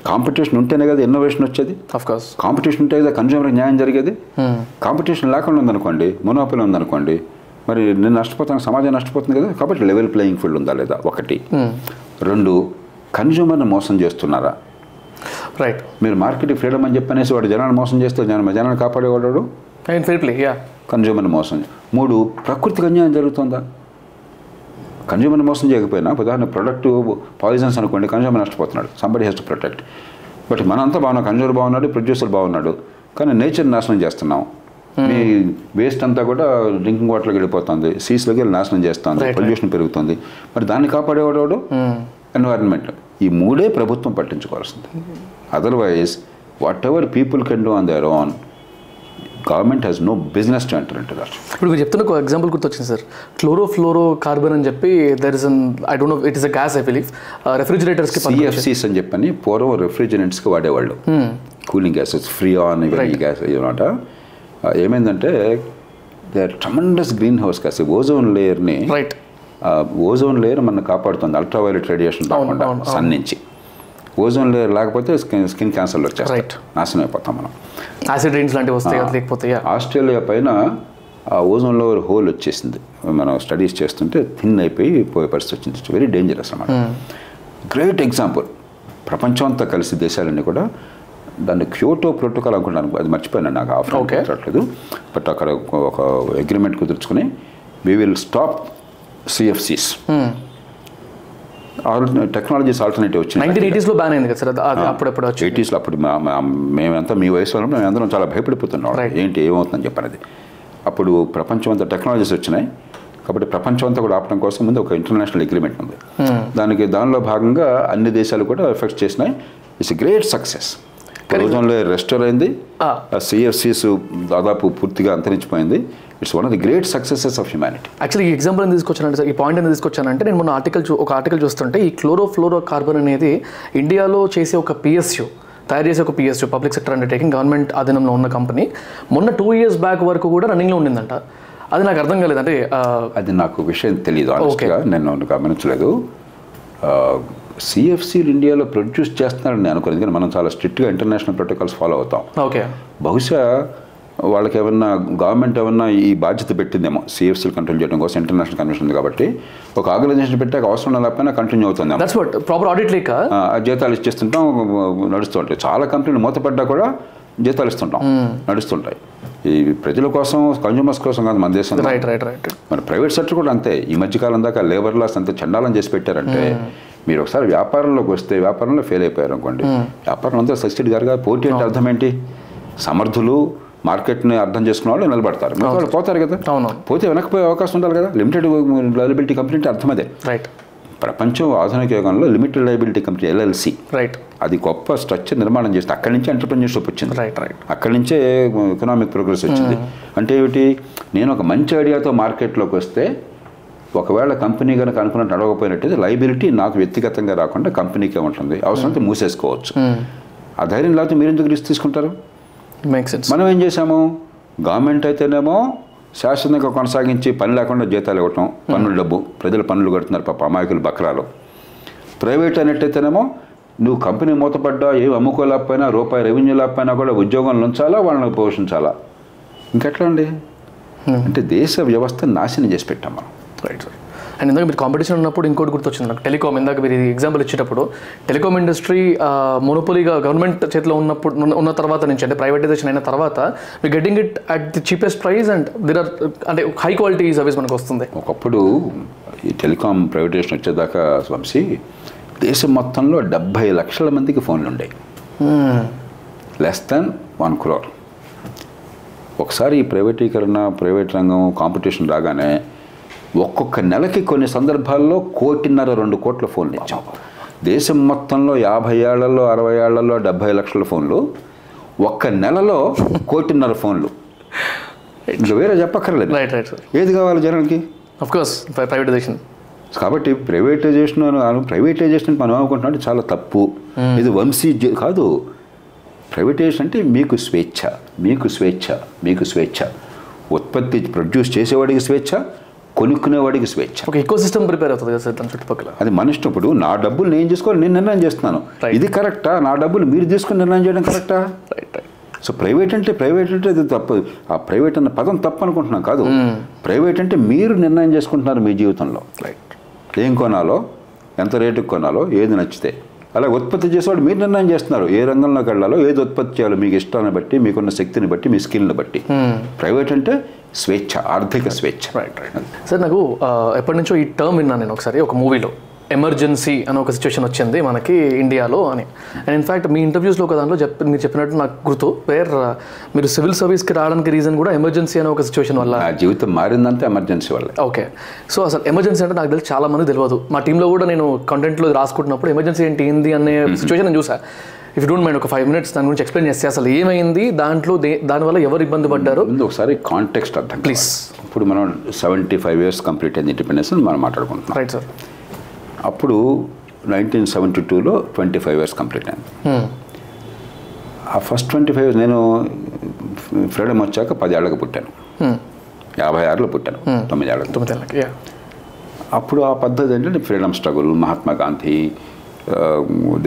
కాంపిటీషన్ ఉంటేనే కదా ఇన్నోవేషన్ వచ్చేది, అఫ్కోర్స్ కాంపిటీషన్ ఉంటే కదా కన్జ్యూమర్కి న్యాయం జరిగేది. కాంపిటీషన్ లేకుండా ఉందనుకోండి, మునాఫీలు ఉందనుకోండి, మరి నేను నష్టపోతాను, సమాజం నష్టపోతుంది కదా. కాబట్టి లెవెల్ ప్లేయింగ్ ఫీల్డ్ ఉందా లేదా ఒకటి. రెండు, కన్జ్యూమర్ని మోసం చేస్తున్నారా? రైట్, మీరు మార్కెట్ ఫ్రీడమ్ అని చెప్పనేసి వాడు జనాన్ని మోసం చేస్తే జనాన్ని కాపాడేవాడు కన్జ్యూమర్ని మోసం. మూడు, ప్రకృతికి అన్యాయం జరుగుతుందా? కన్జ్యూమర్ని మోసం చేయకపోయినా ఉదాహరణ ప్రొడక్ట్ పాయిజన్స్ అనుకోండి, కన్జ్యూమర్ నష్టపోతున్నాడు, somebody has to protect. But మనంతా బాగున్నాం, కన్జ్యూమర్ బాగున్నాడు, ప్రొడ్యూసర్ బాగున్నాడు, కానీ నేచర్ నాశనం చేస్తున్నాం. మీ వేస్ట్ అంతా కూడా డ్రింకింగ్ వాటర్లోకి వెళ్ళిపోతుంది, సీస్లోకి వెళ్ళి నాశనం చేస్తుంది, పొల్యూషన్ పెరుగుతుంది. మరి దాన్ని కాపాడేవాడు ఎన్వైరన్మెంట్. ఈ మూడే ప్రభుత్వం పట్టించుకోవాల్సింది. Otherwise whatever people can do on their own, government has no business to enter into that. ఇప్పుడు మీరు చెప్తున్న ఒక ఎగ్జాంపుల్ గుర్తొచ్చింది సార్, క్లోరోఫ్లోరో కార్బన్ అని చెప్పి there is an I don't know it is a gas I believe. రెఫ్రిజిరేటర్స్కి CFCs అని చెప్పని పూర్వం రెఫ్రిజిరెంట్స్కి వాడేవాళ్ళు, cooling gases, freon gas అనమాట. ఏమైందంటే they are tremendous greenhouse gas, ozone లేయర్ని. రైట్, ఓజోన్ లేయర్ మనం కాపాడుతుంది అల్ట్రావైలెట్ రేడియేషన్ రాకుండా సన్ నుంచి. ఓజోన్ లేయర్ లేకపోతే స్కిన్ క్యాన్సర్లు వచ్చేస్తాయి, నాశనం అయిపోతాం మనం. యాసిడ్ రైన్స్ లాంటివి వస్తాయి, లేకపోతే ఆస్ట్రేలియా పైన ఓజోన్ లేయర్ హోల్ వచ్చేసింది, మనం స్టడీస్ చేస్తుంటే థిన్ అయిపోయి పోయే పరిస్థితి వచ్చింది. వెరీ డేంజరస్ అన్నమాట. Great example. ప్రపంచం అంతా కలిసి దేశాలన్నీ కూడా దాన్ని క్యోటో ప్రోటోకాల్ అనుకుంటున్నాను, అది మర్చిపోయినా నాకు ఆఫర్ రావట్లేదు. బట్ అక్కడ ఒక అగ్రిమెంట్ కుదుర్చుకుని we will stop CFCs. Technologies alternative వచ్చింది 80s లో. అప్పుడు మేమంతా మీ వయసు వల్ల మేమందరం చాలా భయపడిపోతున్నాం, ఏంటి ఏమవుతుందని చెప్పనేది. అప్పుడు ప్రపంచం అంతా టెక్నాలజీస్ వచ్చినాయి, కాబట్టి ప్రపంచం అంతా కూడా ఆపడం కోసం ముందు ఒక ఇంటర్నేషనల్ అగ్రిమెంట్ ఉంది. దానిలో భాగంగా అన్ని దేశాలు కూడా ఎఫెక్ట్ చేసినాయి. It's a great success. రోజుల్లో రెస్టోర్ అయింది, CFCs దాదాపు పూర్తిగా అంతరించిపోయింది. It's one of the great successes of humanity. Actually ఈ ఎగ్జాంపుల్ అని తీసుకొచ్చానంటే సార్, ఈ పాయింట్ అని తీసుకొచ్చానంటే నేను మొన్న ఒక ఆర్టికల్ చూస్తుంటే ఈ క్లోరోఫ్లోరో కార్బన్ అనేది ఇండియాలో చేసే ఒక PSU తయారు చేసే ఒక PSU public sector undertaking, government ఆధీనంలో ఉన్న కంపెనీ, మొన్న 2 years బ్యాక్ వరకు కూడా రన్నింగ్లో ఉండిందంట. అది నాకు అర్థం కాలేదు, అంటే అది నాకు విషయం తెలియదు, నేను గమనించలేదు. CFCలు ఇండియాలో ప్రొడ్యూస్ చేస్తున్నారని నేను అనుకోలేదు, కానీ మనం చాలా స్ట్రిక్ట్గా ఇంటర్నేషనల్ ప్రోటోకాల్స్ ఫాలో అవుతాం. ఓకే, బహుశా వాళ్ళకి ఏమన్నా గవర్నమెంట్ ఏమన్నా ఈ బాధ్యత పెట్టిందేమో CFCలు కంట్రోల్ చేయడం కోసం. ఇంటర్నేషనల్ కమిషన్ ఉంది కాబట్టి ఒక ఆర్గనైజేషన్ పెట్టాక అవసరం లేకపోయినా కంటిన్యూ అవుతుంది. ప్రాపర్ ఆడిట్ లేక జీతాలు ఇచ్చేస్తుంటాం, నడుస్తూ ఉంటాయి. చాలా కంపెనీలు మూతపడ్డా కూడా జీతాలు ఇస్తుంటాం, నడుస్తుంటాయి. ఈ ప్రజల కోసం, కన్జ్యూమర్స్ కోసం కాదు మన దేశం. Right right right. మన ప్రైవేట్ సెక్టర్ కూడా అంతే. ఈ మధ్యకాలం దాకా లేబర్ లాస్ అంతా చండాలం చేసి పెట్టారంటే, మీరు ఒకసారి వ్యాపారంలోకి వస్తే వ్యాపారంలో ఫెయిల్ అయిపోయారు అనుకోండి, వ్యాపారం అంతా సబ్సిడీ గారుగా. పోటీ అంటే అర్థం ఏంటి? సమర్థులు మార్కెట్ని అర్థం చేసుకున్న వాళ్ళు నిలబడతారు, వాళ్ళు పోతారు కదా. పోతే వెనకపోయే అవకాశం ఉండాలి కదా. లిమిటెడ్ లయబిలిటీ కంపెనీ అంటే అర్థం అదే. రైట్. ప్రపంచం ఆధునిక యుగంలో limited liability company LLC. Right. అది గొప్ప స్ట్రక్చర్ నిర్మాణం చేస్తే అక్కడి నుంచే ఎంటర్‌ప్రెన్యూర్‌షిప్ వచ్చింది. Right right. అక్కడి నుంచే ఎకనామిక్ ప్రోగ్రెస్ వచ్చింది. అంటే ఏమిటి, నేను ఒక మంచి ఐడియాతో మార్కెట్లోకి వస్తే ఒకవేళ కంపెనీ కనుక అనుకున్నట్టు అడగకపోయినట్టయితే లైబిలిటీ నాకు వ్యక్తిగతంగా రాకుండా కంపెనీకే ఉంటుంది, అవసరమైతే మూసేసుకోవచ్చు. ఆ ధైర్యం లేకపోతే మీరు ఎందుకు రిస్క్ తీసుకుంటారు? మనం ఏం చేసాము, గవర్నమెంట్ అయితేనేమో శాశ్వతంగా కొనసాగించి పని లేకుండా జీతాలు ఇవ్వటం, పన్నుల డబ్బు, ప్రజలు పన్నులు కడుతున్నారు పాప అమాయకులు బక్రాలు. ప్రైవేట్ అయినట్టయితేనేమో నువ్వు కంపెనీ మూతపడ్డా, ఏం అమ్ముకోలేకపోయినా, రూపాయి రెవెన్యూ లేకపోయినా కూడా ఉద్యోగంలో ఉంచాలా, వాళ్ళని పోషించాలా. ఇంకెట్లా అండి, అంటే దేశ వ్యవస్థను నాశనం చేసి పెట్టాం మనం. Right sir. అండ్ ఇందాక మీరు కాంపిటీషన్ ఉన్నప్పుడు ఇంకోటి గుర్తొచ్చింది నాకు, టెలికామ్. ఇందాక మీరు ఎగ్జాంపుల్ ఇచ్చేటప్పుడు టెలికామ్ ఇండస్ట్రీ మోనోపోలీగా గవర్నమెంట్ చేతిలో ఉన్న తర్వాత నుంచి, అంటే ప్రైవేటైజేషన్ అయిన తర్వాత, we getting it at the cheapest price and there are, అంటే హై క్వాలిటీ సర్వీస్ మనకు వస్తుంది. ఒకప్పుడు ఈ టెలికామ్ ప్రైవేటైజేషన్ వచ్చేదాకా వంశీ దేశం మొత్తంలో 70 లక్షల మందికి ఫోన్లు ఉండే, <1 crore. ఒకసారి ఈ ప్రైవేటీకరణ, ప్రైవేట్ రంగం, కాంపిటీషన్ రాగానే ఒక్కొక్క నెలకి కొన్ని సందర్భాల్లో 1.5-2 కోట్ల ఫోన్లు ఇచ్చాం. దేశం మొత్తంలో 50 ఏళ్లలో, 60 ఏళ్లలో 70 లక్షల ఫోన్లు, ఒక్క నెలలో 1.5 కోట్ల ఫోన్లు. ఇట్లా వేరే చెప్పక్కర్లేదు. Right right. ఏది కావాలి జనానికి? Of course privatisation. privatization panavamukundadu chaala tappu idi vamsi kaadu privatization ante meeku swecha ఉత్పత్తి ప్రొడ్యూస్ చేసేవాడికి స్వేచ్ఛ కొనుక్కునేవాడికి స్వేచ్ఛ ఒక ఎకోసిస్టమ్ ప్రిపేర్ అవుతుంది కదా సార్ తన చుట్టుపక్కల అది మన ఇష్టప్పుడు నా డబ్బులు నేను చేసుకోవాలి నేను నిర్ణయం చేస్తున్నాను ఇది కరెక్టా నా డబ్బులు మీరు తీసుకుని నిర్ణయం చేయడం కరెక్టా రైట్ రైట్ సో ప్రైవేట్ అంటే అది తప్పు ఆ ప్రైవేట్ అన్న పదం తప్పు అనుకుంటున్నాం కాదు ప్రైవేట్ అంటే మీరు నిర్ణయం చేసుకుంటున్నారు మీ జీవితంలో రైట్ ఏం కొనాలో ఎంత రేటుకు కొనాలో ఏది నచ్చితే అలా ఉత్పత్తి చేసేవాడు మీరు నిర్ణయం చేస్తున్నారు ఏ రంగంలోకి వెళ్ళాలో ఏది ఉత్పత్తి చేయాలో మీకు ఇష్టాన్ని బట్టి మీకున్న శక్తిని బట్టి మీ స్కిల్ని బట్టి ప్రైవేట్ అంటే స్వేచ్ఛ ఆర్థిక స్వేచ్ఛ రైట్ రైట్ సార్ నాకు ఎప్పటి నుంచో ఈ టర్మ్ విన్నాను నేను ఒకసారి ఒక మూవీలో ఎమర్జెన్సీ అని ఒక సిచ్యువేషన్ వచ్చింది మనకి ఇండియాలో అని అండ్ ఇన్ఫ్యాక్ట్ మీ ఇంటర్వ్యూస్లో ఒక దాంట్లో మీరు చెప్పినట్టు నాకు గుర్తు వేర్ మీరు సివిల్ సర్వీస్కి రావడానికి రీజన్ కూడా ఎమర్జెన్సీ అనే ఒక సిచ్యువేషన్ వల్ల జీవితం మారిందంటే ఎమర్జెన్సీ వల్ల ఓకే సో అసలు ఎమర్జెన్సీ అంటే నాకు తెలిసి చాలా మంది తెలియదు మా టీంలో కూడా నేను కంటెంట్లో రాసుకుంటున్నప్పుడు ఎమర్జెన్సీ ఏంటి ఏంది అనే సిచ్యువేషన్ నేను చూసాను ఇఫ్ యూ డోంట్ మైండ్ ఒక 5 minutes దాని గురించి ఎక్స్ప్లెయిన్ చేస్తే అసలు ఏమైంది దాంట్లో దానివల్ల ఎవరు ఇబ్బంది పడ్డారు ఒకసారి కాంటెక్స్ట్ అర్థం ప్లీజ్ ఇప్పుడు మనం 75 years కంప్లీట్ అయింది ఇండిపెండెన్స్ మనం మాట్లాడుకుంటున్నాం రైట్ సార్ అప్పుడు 1972లో 25 years కంప్లీట్ అయింది ఆ ఫస్ట్ 25 years నేను ఫ్రీడమ్ వచ్చాక 10 ఏళ్ళకి పుట్టాను 56లో పుట్టాను 9 ఏళ్ళకి అప్పుడు ఆ పద్ధతి అంటే ఫ్రీడమ్ స్ట్రగుల్ మహాత్మా గాంధీ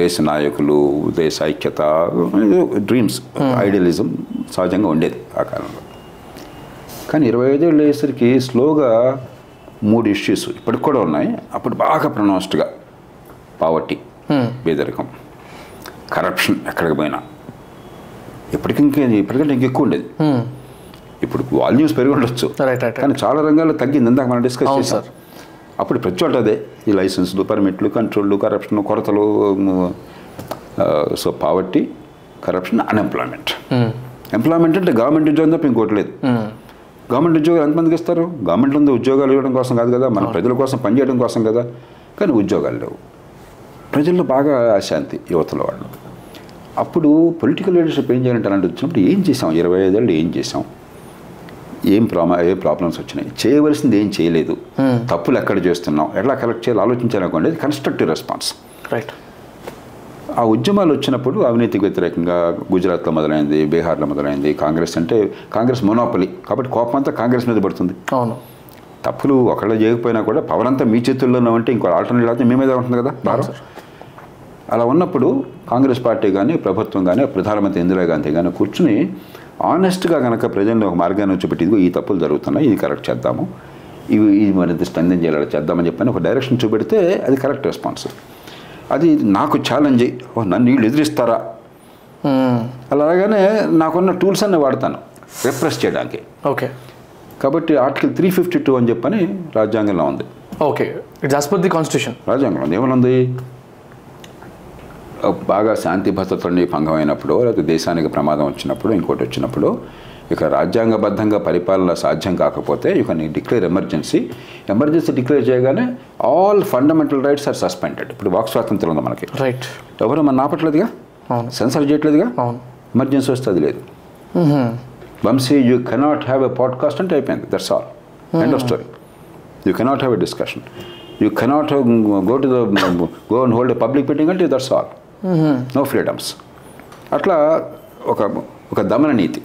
దేశ నాయకులు దేశ ఐక్యత డ్రీమ్స్ ఐడియలిజం సహజంగా ఉండేది ఆ కాలంలో కానీ 25 ఏళ్ళు అయ్యేసరికి స్లోగా 3 issues ఇప్పటికి కూడా ఉన్నాయి అప్పుడు బాగా ప్రొనౌన్స్డ్గా పావర్టీ పేదరికం కరప్షన్ ఎక్కడికి పోయినా ఇప్పటికంటే ఇంకెక్కువ ఉండేది ఇప్పుడు వాల్యూమ్స్ పెరిగి ఉండొచ్చు కానీ చాలా రంగాల్లో తగ్గింది ఇందాక మనం డిస్కస్ చేశాం అప్పుడు ప్రతి చోట అదే ఈ లైసెన్స్లు పర్మిట్లు కంట్రోళ్ళు కరప్షన్ కొరతలు so poverty corruption unemployment employment అంటే గవర్నమెంట్ ఉద్యోగం తప్ప ఇంకోటి లేదు గవర్నమెంట్ ఉద్యోగాలు ఎంతమందికి ఇస్తారు గవర్నమెంట్లో ఉంది ఉద్యోగాలు ఇవ్వడం కోసం కాదు కదా మన ప్రజల కోసం పనిచేయడం కోసం కదా కానీ ఉద్యోగాలు లేవు ప్రజల్లో బాగా అశాంతి యువతలో వాళ్ళు అప్పుడు పొలిటికల్ లీడర్షిప్ ఏం చేయాలంటే అలాంటి వచ్చినప్పుడు ఏం చేసాం 25 ఏళ్ళు ఏం చేసాం ఏ ప్రాబ్లమ్స్ వచ్చినాయి చేయవలసింది ఏం చేయలేదు తప్పులు ఎక్కడ చేస్తున్నాం ఎలా కరెక్ట్ చేయాలి ఆలోచించాలనుకోండి కన్స్ట్రక్టివ్ రెస్పాన్స్ రైట్ ఆ ఉద్యమాలు వచ్చినప్పుడు అవినీతికి వ్యతిరేకంగా గుజరాత్లో మొదలైంది బీహార్లో మొదలైంది కాంగ్రెస్ అంటే కాంగ్రెస్ మోనోపలి కాబట్టి కోపం అంతా కాంగ్రెస్ మీద పడుతుంది అవును తప్పులు ఒకళ్ళు చేయకపోయినా కూడా పవర్ అంతా మీ చేతుల్లోనే ఉంటే ఇంకో ఆల్టర్నేటివ్ అయితే మీ మీద ఉంటుంది కదా భారత అలా ఉన్నప్పుడు కాంగ్రెస్ పార్టీ కానీ ప్రభుత్వం కానీ ప్రధానమంత్రి ఇందిరా గాంధీ కానీ కూర్చుని ఆనెస్ట్గా కనుక ప్రజల్ని ఒక మార్గాన్ని చూపెట్టింది ఈ తప్పులు జరుగుతున్నాయి ఇది కరెక్ట్ చేద్దాము ఇవి మరింత స్పందన చేయాలి చేద్దామని చెప్పని ఒక డైరెక్షన్ చూపెడితే అది కరెక్ట్ రెస్పాన్స్ అది నాకు ఛాలెంజ్ నన్ను వీళ్ళు ఎదిరిస్తారా అలాగనే నాకున్న టూల్స్ అన్నీ వాడతాను రిప్రెస్ చేయడానికి ఓకే కాబట్టి ఆర్టికల్ 352 అని చెప్పని రాజ్యాంగంలో ఉంది okay as per the constitution రాజ్యాంగంలో ఏమనుంది బాగా శాంతి భద్రతని భంగం అయినప్పుడు లేకపోతే దేశానికి ప్రమాదం వచ్చినప్పుడు ఇంకోటి వచ్చినప్పుడు ఇక రాజ్యాంగబద్ధంగా పరిపాలన సాధ్యం కాకపోతే you can declare emergency declare చేయగానే all fundamental rights are suspended ఇప్పుడు వాక్ స్వాతంత్రం ఉంది మనకి రైట్ ఎవరు మన ఆపట్లేదుగా సెన్సర్ చేయట్లేదుగా ఎమర్జెన్సీ వస్తే అది లేదు Vamshi you cannot have a podcast అంటే అయిపోయింది that's all end of story you cannot have a discussion you cannot go and hold a public meeting అంటే దట్స్ ఆల్ నో ఫ్రీడమ్స్ అట్లా ఒక దమన నీతి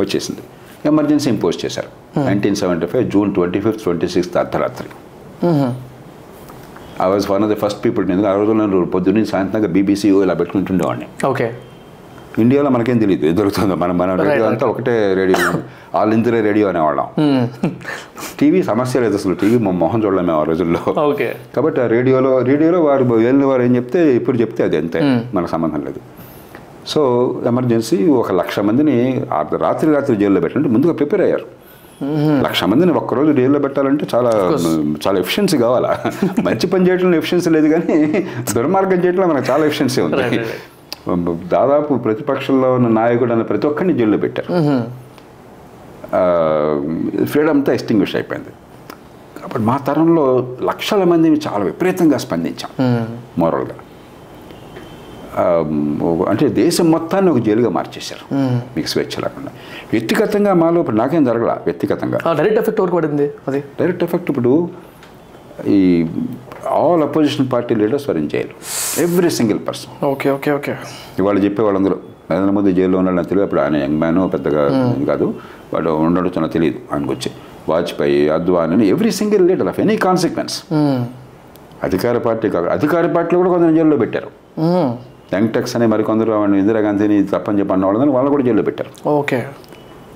వచ్చేసింది ఎమర్జెన్సీ ఇంపోజ్ చేశారు 1975 June 25th, 26th అర్ధరాత్రి I was one of the first people నేను ఆ రోజుల్లో నేను పొద్దున్నే సాయంత్రంగా BBC ఇలా పెట్టుకుంటుండేవాడిని ఓకే ఇండియాలో మనకేం తెలియదు ఏం దొరుకుతుందో మన రేడియో అంతా ఒకటే రేడియో ఆల్ ఇందిరా రేడియో అనేవాళ్ళం టీవీ సమస్య లేదు అసలు టీవీ మొహం చూడలేం మేము ఆ రోజుల్లో ఓకే కాబట్టి ఆ రేడియోలో వారు ఏం చెప్తే ఇప్పుడు చెప్తే అది అంతే మనకు సంబంధం లేదు సో ఎమర్జెన్సీ 100,000 మందిని రాత్రి జైల్లో పెట్టాలంటే ముందుగా ప్రిపేర్ అయ్యారు 100,000 మందిని ఒక్కరోజు జైల్లో పెట్టాలంటే చాలా ఎఫిషియన్సీ కావాలా మంచి పని చేయడంలో ఎఫిషియన్సీ లేదు కానీ దుర్మార్గం చేయడంలో మనకు చాలా ఎఫిషియన్సీ ఉంది దాదాపు ప్రతిపక్షంలో ఉన్న నాయకుడు అన్న ప్రతి ఒక్కరిని జైల్లో పెట్టారు ఫ్రీడమ్ అంతా ఎక్స్టింగ్విష్ అయిపోయింది కాబట్టి మా తరంలో 100,000 మందిని చాలా విపరీతంగా స్పందించాం మోరల్గా అంటే దేశం మొత్తాన్ని ఒక జైలుగా మార్చేశారు మీకు స్వేచ్ఛ లేకుండా వ్యక్తిగతంగా మాలో ఇప్పుడు నాకేం జరగల వ్యక్తిగతంగా డైరెక్ట్ ఎఫెక్ట్ ఇప్పుడు all opposition party leaders were in jail. Every single person. Okay, okay, okay. Every single leader of any consequence. Adhikara party, jail better. Tank tax and Indira Gandhi, Tapan jail better. Okay.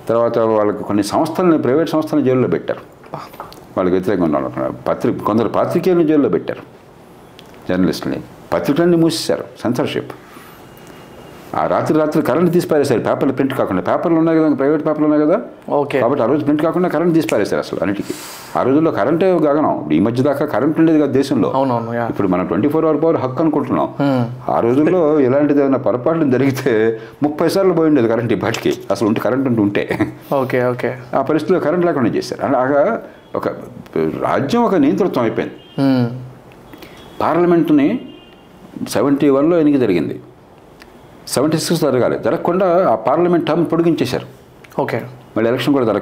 Private Samstan jail better. Patrick jail better. Journalist, Patrick censorship. Current this paper print private paper okay. Print current this current 24 hour power okay, okay. Current Parliament 71 76 parliament term okay. Election got it.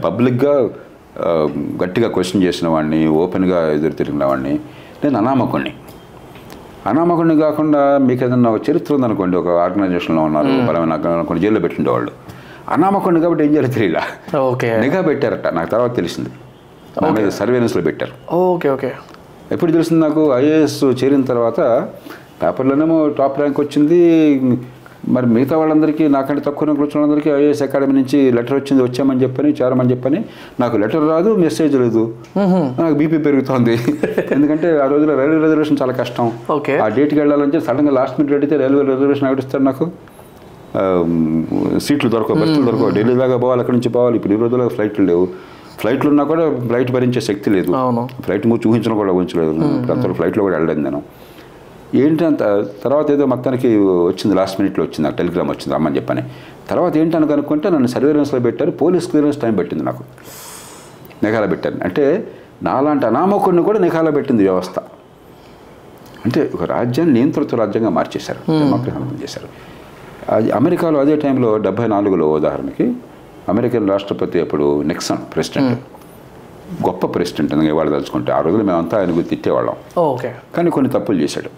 Public question organization. Okay. Surveillance better. Okay, okay. If you listen to IAS, top rank IAS Academy letter letter message BP okay. Date last minute seat daily flight lo na kuda flight bharinche shakti ledu flight mu chuhinchana kuda agunchaledu flight lo kuda ellandanu entanta tarvata edo mattaniki ochindi last minute lo ochindi telegram ochindi amma ani cheppane tarvata entanu kanukunte nannu surveillance lo bettaru police clearance time pettindi naaku negala bettaru ante naalanta anamokonni kuda negala pettindi vyavastha ante oka rajyam niyantrita rajyanga marchesaru democracy anam chesaru America lo ade time lo 74 lo udaharaniki American Rashtrapati appudu Nixon president. Goppa president and the oh, okay. Kani koni tappulu chesaru.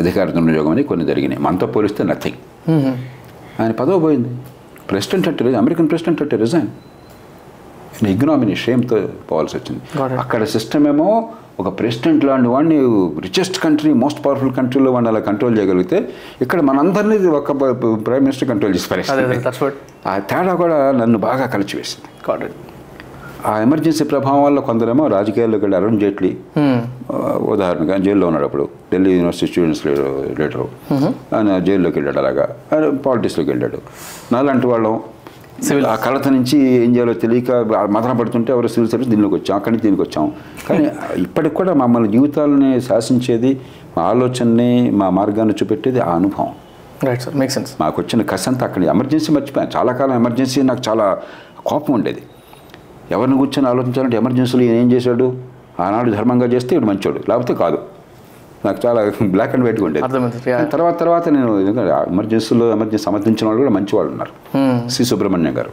Adhikaranlo jogam koni jarigine. Manta poliste nothing. Ani padava poyindi. President ante American president ante resign. Ani ignominy shame tho povalsi vachindi. Akkada system emo oka president laanti vaanni richest country most powerful country lo vaanni ala control cheyagalite ikkada manandarni oka prime minister control chesaru. That's what I thought I got it. Emergency Prabhavala Kondarama, Rajkal Arun Jetli, Jail Delhi University students later, and jail located politics located. Nalantualo, civil Kalataninchi, India, Telika, Matrapatunta, or civil service Dinoko right, sir. Makes sense. I was emergency much emergency in Chala Copmund. Yavanuchan Alonso emergency in Jesudu, Anadu Hermanga Jesti, Manchur, Lavticado. Nakala black and white wounded. Taravataratan, emergency, Manchualunar, C. Subramanagar,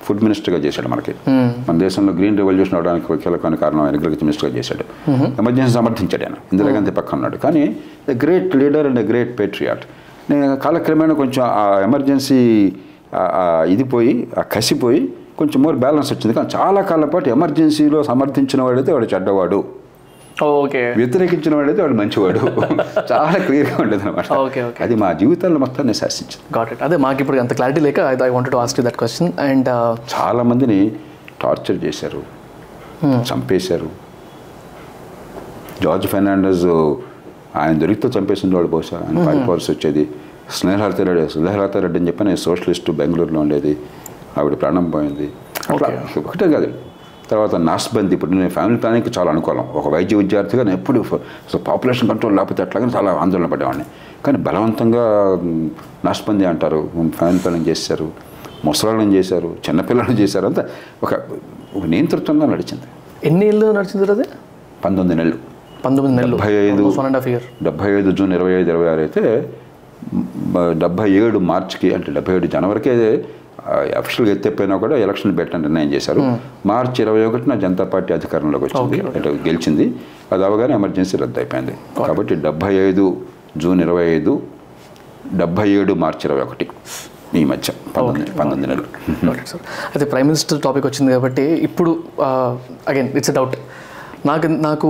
Food Minister Jason Market, and there's some Green Revolution or Calacarno and Agriculture Minister Jason. Emergency Samatinchadena, in the Ragante Pakanakani, a great leader and a great patriot. Kalakremano concha emergency idipoi, a cassipoi, concha more balance in the conch. Alla Kalapati emergency loss, Amartinchino or Chadavado. Okay. Vitrikinchino or Manchuado. Chala clear under the matter. Okay, okay. Adima, you tell Matan assassin. Got it. Other market and the clarity lake, I wanted to ask you that question. And Chala Mandini tortured Jeseru, Champeseru, George Fernandez. And the Rito Champions in Dolbosa and Pipe or Suchedi, Snare in Japan, a socialist to Bangalore London, I would plan point the together. There was a Nasband, the put in a family planning Chalan column, or Vaiju Jarthan, and put for so population control lap with the Tlangala Andal Padone. Can Balantanga Nasband the Antaro, family planning Jeseru, Mosral and Jeseru, Chanapel and Jeseranta. Okay, we need to turn the legend. In Nil Narcin, Pandonello. Almost 1.5 years. 75 June 2026, 77 మార్చికి అంటే 77 జనవరికే అఫీషియల్గా ఎత్తపోయినా కూడా ఎలక్షన్ పెట్టని నిర్ణయం చేశారు. మార్చి 21న జనతా పార్టీ అధికారంలోకి వచ్చింది, అంటే గెలిచింది. అది అవగానే ఎమర్జెన్సీ రద్దు అయిపోయింది. కాబట్టి 75 జూన్ 25, 77 మార్చి 21 ఈ మధ్య 19 నెలలు. సార్ అయితే ప్రైమ్ మినిస్టర్ టాపిక్ వచ్చింది కాబట్టి ఇప్పుడు అగైన్ ఇట్స్ ఎ డౌట్. నాకు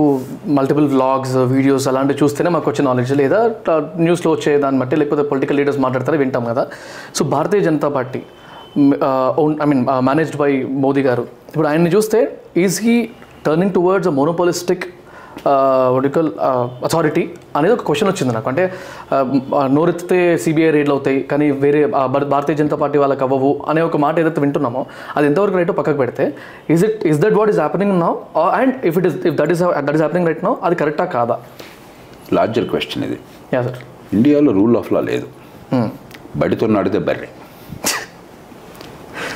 మల్టిపుల్ వ్లాగ్స్, వీడియోస్ అలాంటివి చూస్తేనే మాకు వచ్చే నాలెడ్జ్, లేదా న్యూస్లో వచ్చే దాన్ని బట్టి, లేకపోతే పొలిటికల్ లీడర్స్ మాట్లాడతారో వింటాం కదా. So Bharatiya Janata Party managed by Modi గారు, ఇప్పుడు ఆయన్ని చూస్తే is he turning towards a monopolistic political authority అనేది ఒక క్వశ్చన్ వచ్చింది నాకు. అంటే నోరెత్తితే సిబిఐ రేడ్లు అవుతాయి, కానీ వేరే భారతీయ జనతా పార్టీ వాళ్ళకి అవ్వవు అనే ఒక మాట ఏదైతే వింటున్నామో అది ఎంతవరకు రైటో పక్కకు పెడితే, is that what is happening now, and if that is happening right now, అది కరెక్టా కాదా? లార్జర్ క్వశ్చన్ ఇది. సార్ ఇండియాలో రూల్ ఆఫ్ లా లేదు. బడితో నాడితే బర్రె.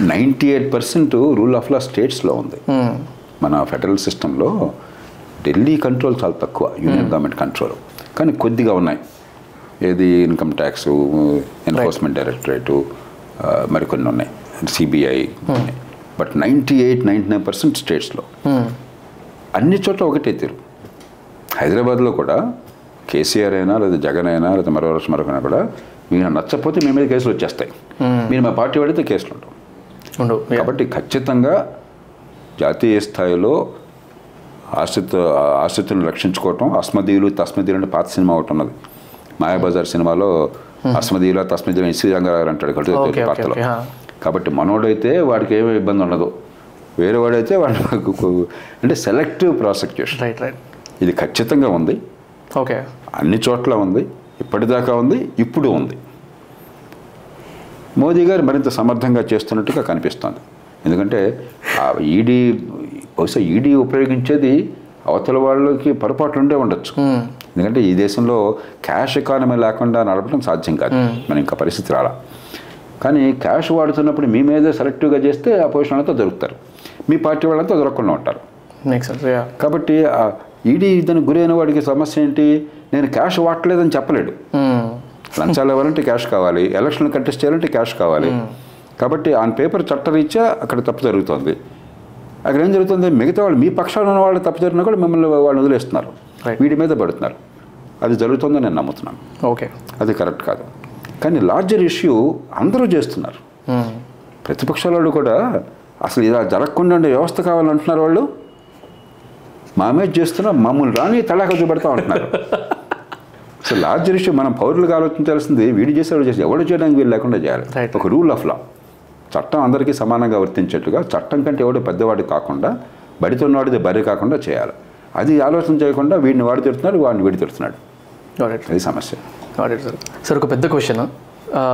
98% రూల్ ఆఫ్ లా స్టేట్స్లో ఉంది. మన ఫెడరల్ సిస్టంలో ఢిల్లీ కంట్రోల్ చాలా తక్కువ, యూనియన్ గవర్నమెంట్ కంట్రోల్, కానీ కొద్దిగా ఉన్నాయి. ఏది ఇన్కమ్ ట్యాక్స్, ఎన్ఫోర్స్మెంట్ డైరెక్టరేటు, మరికొన్ని ఉన్నాయి, సిబిఐ. బట్ 98-99% స్టేట్స్లో. అన్ని చోట్ల ఒకటే తీరు. హైదరాబాద్లో కూడా కేసీఆర్ అయినా, లేదా జగన్ అయినా, లేదా మరొకరైనా కూడా మీరు నచ్చకపోతే మీ మీద కేసులు వచ్చేస్తాయి, మీరు మా పార్టీ వాడితే కేసులు ఉండవు. కాబట్టి ఖచ్చితంగా జాతీయ స్థాయిలో ఆశ్రితులను రక్షించుకోవటం, అస్మదీయులు తస్మదీయులు అంటే పాత సినిమా ఒకటి ఉన్నది, మాయాబజార్ సినిమాలో అస్మదీయుల తస్మదీయులు ఎన్సీ రంగారావు అంటాడు కడుతుంది పాత్రలో. కాబట్టి మనోడైతే వాడికి ఏమీ ఇబ్బంది ఉండదు, వేరేవాడైతే వాడు, అంటే సెలెక్టివ్ ప్రాసిక్యూషన్ ఇది ఖచ్చితంగా ఉంది. ఓకే, అన్ని చోట్ల ఉంది, ఇప్పటిదాకా ఉంది, ఇప్పుడు ఉంది. మోదీ గారు మరింత సమర్థంగా చేస్తున్నట్టుగా కనిపిస్తుంది. ఎందుకంటే బహుశా ఈడీ ఉపయోగించేది అవతల వాళ్ళకి పొరపాట్లు ఉండే ఉండొచ్చు. ఎందుకంటే ఈ దేశంలో క్యాష్ ఎకానమీ లేకుండా నడపడం సాధ్యం కాదు, మన ఇంకా పరిస్థితి రాలా. కానీ క్యాష్ వాడుతున్నప్పుడు మీ మీద సెలెక్టివ్గా చేస్తే ఆ పొజిషన్ వాళ్ళతో దొరుకుతారు, మీ పార్టీ వాళ్ళంతా దొరకకుండా ఉంటారు. కాబట్టి ఈడీ దానికి గురైన వాడికి సమస్య ఏంటి, నేను క్యాష్ వాడలేదని చెప్పలేడు. లంచాలు ఇవ్వాలంటే క్యాష్ కావాలి, ఎలక్షన్లు కంటెస్ట్ చేయాలంటే క్యాష్ కావాలి. కాబట్టి ఆన్ పేపర్ చట్టరీత్యా అక్కడ తప్పు జరుగుతుంది. అక్కడ ఏం జరుగుతుంది, మిగతా వాళ్ళు మీ పక్షాలు ఉన్న వాళ్ళు తప్పు జరిగినా కూడా మిమ్మల్ని వాళ్ళు వదిలేస్తున్నారు, వీడి మీద పడుతున్నారు. అది జరుగుతుందని నేను నమ్ముతున్నాను. ఓకే, అది కరెక్ట్ కాదు. కానీ లార్జర్ ఇష్యూ అందరూ చేస్తున్నారు, ప్రతిపక్షాల వాళ్ళు కూడా అసలు ఇలా జరగకుండా ఉండే వ్యవస్థ కావాలంటున్నారు. వాళ్ళు మా మీద చేస్తున్నా మమ్మల్ని రాని తలాఖ చూపెడతా ఉంటున్నారు. సో లార్జర్ ఇష్యూ మనం పౌరులుగా ఆలోచించాల్సింది, వీడి చేసేవాళ్ళు చేసి ఎవరు చేయడానికి వీళ్ళు లేకుండా చేయాలి. ఒక రూల్ ఆఫ్ లా, చట్టం అందరికీ సమానంగా వర్తించేట్టుగా, చట్టం కంటే ఎవడో పెద్దవాడు కాకుండా, బడితో వాడిది బరి కాకుండా చేయాలి. అది ఆలోచన చేయకుండా వీడిని వాడి తిడుతున్నాడు, వాడిని వీడి తిడుతున్నాడు, అది సమస్య. సార్ ఒక పెద్ద క్వశ్చన్,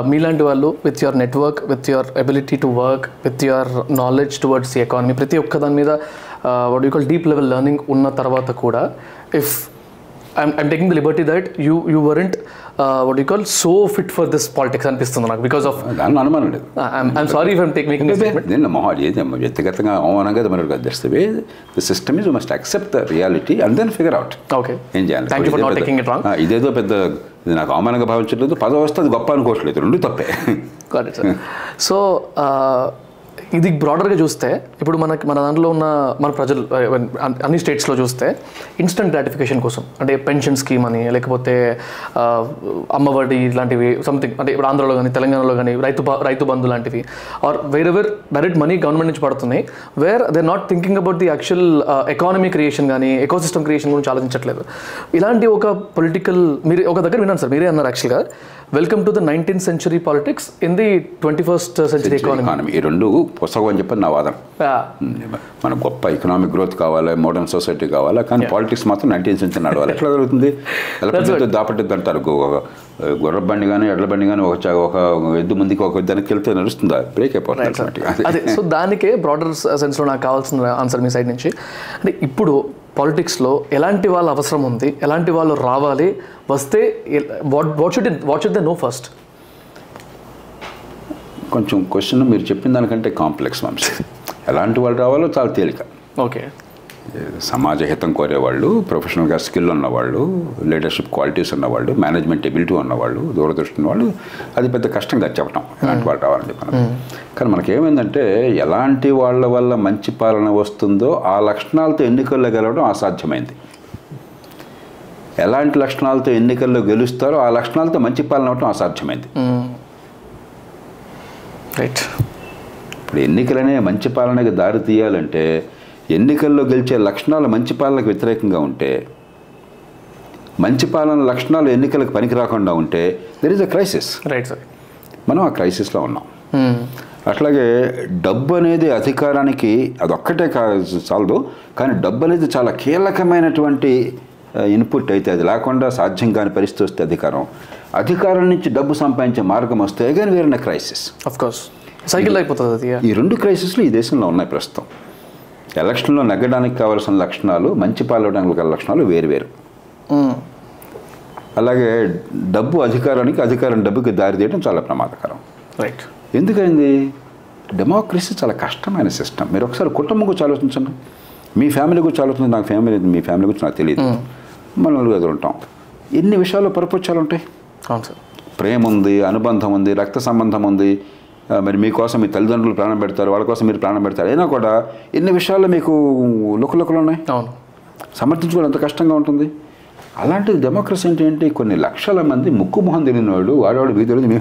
మీలాంటి వాళ్ళు with your network, with your ability to work, with your knowledge towards the economy, ప్రతి ఒక్క దాని మీద what you call deep level learning ఉన్న తర్వాత కూడా, if I'm taking the liberty that you weren't what do you call so fit for this politics అనిపిస్తుంది నాకు, because of I'm sorry if I'm making a statement. Then వ్యక్తిగతంగా అవమానంగా దర్శిస్తే the system is, you must accept the reality and then figure out. Okay. ఏం చేయాలి? Thank you for not taking it wrong. ఇదేదో పెద్ద నాకు అవమానంగా భావించట్లేదు, 10వ వస్తే అది గొప్ప అనుకోవట్లేదు, రెండు తప్పే. Got it, sir. So ఇది బ్రాడర్గా చూస్తే ఇప్పుడు మన దాంట్లో ఉన్న మన ప్రజలు అన్ని స్టేట్స్లో చూస్తే ఇన్స్టెంట్ గ్రాటిఫికేషన్ కోసం, అంటే పెన్షన్ స్కీమ్ అని, లేకపోతే అమ్మఒడి ఇలాంటివి సంథింగ్, అంటే ఇప్పుడు ఆంధ్రలో కానీ తెలంగాణలో కానీ రైతు బంధు లాంటివి, or wherever direct money government నుంచి పడుతున్నాయి, where they are not thinking about the actual economy creation కానీ ఎకోసిస్టమ్ క్రియేషన్ గురించి ఆలోచించట్లేదు. ఇలాంటి ఒక పొలిటికల్ మీరు ఒక దగ్గర విన్నాను సార్, మీరే అన్నారు యాక్చువల్గా welcome to the 19th century politics in the 21st century economy. ఈ రెండు పొసగం అని చెప్పి నా వాదన. మన గొప్ప ఎకనామిక్ గ్రోత్ కావాలి, మోడర్న్ సొసైటీ కావాలి, కానీ పాలిటిక్స్ మాత్రం 19th century నడవాలి. ఎట్లా జరుగుతుంది? ఎలా దాపట్టిద్ది అంటారు, గొర్రె బండి కానీ ఎడ్ల బండి కానీ ఒక ఎద్దు ముందుకి ఒక దానికి వెళ్తే నడుస్తుందా, బ్రేక్ అయిపోతుంది అదే. సో దానికే బ్రాడర్ సెన్స్లో నాకు కావాల్సిన ఆన్సర్ మీ సైడ్ నుంచి, అంటే ఇప్పుడు పాలిటిక్స్లో ఎలాంటి వాళ్ళ అవసరం ఉంది, ఎలాంటి వాళ్ళు రావాలి, వస్తే what should they know first? కొంచెం క్వశ్చన్ మీరు చెప్పిన దానికంటే కాంప్లెక్స్. ఎలాంటి వాళ్ళు రావాలో చాలా తేలిక. ఓకే, సమాజ హితం కోరేవాళ్ళు, ప్రొఫెషనల్గా స్కిల్ ఉన్నవాళ్ళు, లీడర్షిప్ క్వాలిటీస్ ఉన్నవాళ్ళు, మేనేజ్మెంట్ ఎబిలిటీ ఉన్నవాళ్ళు, దూరదృష్టి ఉన్నవాళ్ళు, అది పెద్ద కష్టంగా చెప్పటం ఇలాంటి వాళ్ళు రావాలని మనం. కానీ మనకేమైందంటే ఎలాంటి వాళ్ళ వల్ల మంచి పాలన వస్తుందో ఆ లక్షణాలతో ఎన్నికల్లో గెలవడం అసాధ్యమైంది. ఎలాంటి లక్షణాలతో ఎన్నికల్లో గెలుస్తారో ఆ లక్షణాలతో మంచి పాలన అవ్వడం అసాధ్యమైంది. రైట్, ఇప్పుడు ఎన్నికలనే మంచి పాలనకి దారి తీయాలంటే ఎన్నికల్లో గెలిచే లక్షణాలు మంచి పాలనకు వ్యతిరేకంగా ఉంటే, మంచి పాలన లక్షణాలు ఎన్నికలకు పనికి రాకుండా ఉంటే there is a crisis. Right sir, మనం ఆ క్రైసిస్లో ఉన్నాం. అట్లాగే డబ్బు అనేది అధికారానికి అదొక్కటే చాలదు, కానీ డబ్బు అనేది చాలా కీలకమైనటువంటి ఇన్పుట్ అయితే అది లేకుండా సాధ్యం కాని పరిస్థితి వస్తే, అధికారం నుంచి డబ్బు సంపాదించే మార్గం వస్తే again wear in a crisis. Of course cycle అయిపోతుంది. ఈ రెండు క్రైసిస్లు ఈ దేశంలో ఉన్నాయి ప్రస్తుతం. ఎలక్షన్లో నెగ్గడానికి కావాల్సిన లక్షణాలు, మంచి పాల్గొనడానికి గల లక్షణాలు వేరువేరు. అలాగే డబ్బు అధికారానికి, అధికారం డబ్బుకి దారి తీయడం చాలా ప్రమాదకరం. రైట్, ఎందుకైంది? డెమోక్రసీ చాలా కష్టమైన సిస్టమ్. మీరు ఒకసారి కుటుంబం గురించి ఆలోచించండి, మీ ఫ్యామిలీ గురించి ఆలోచించండి. నాకు ఫ్యామిలీ, మీ ఫ్యామిలీ గురించి నాకు తెలియదు, మనం నలుగురు ఉంటాం. ఎన్ని విషయాల్లో పరిపత్యాలు ఉంటాయి. అవును సార్, ప్రేమ ఉంది, అనుబంధం ఉంది, రక్త సంబంధం ఉంది. మరి మీకోసం మీ తల్లిదండ్రులు ప్రాణం పెడతారు, వాళ్ళ కోసం మీరు ప్రాణం పెడతారు. అయినా కూడా ఎన్ని విషయాల్లో మీకు లుకలుకలు ఉన్నాయి. అవును, సమర్థించుకోవడం ఎంత కష్టంగా ఉంటుంది. అలాంటిది డెమోక్రసీ ఏంటి? కొన్ని లక్షల మంది ముక్కు మొహం తెలియని వాడు, వాడేవాడు వీధి,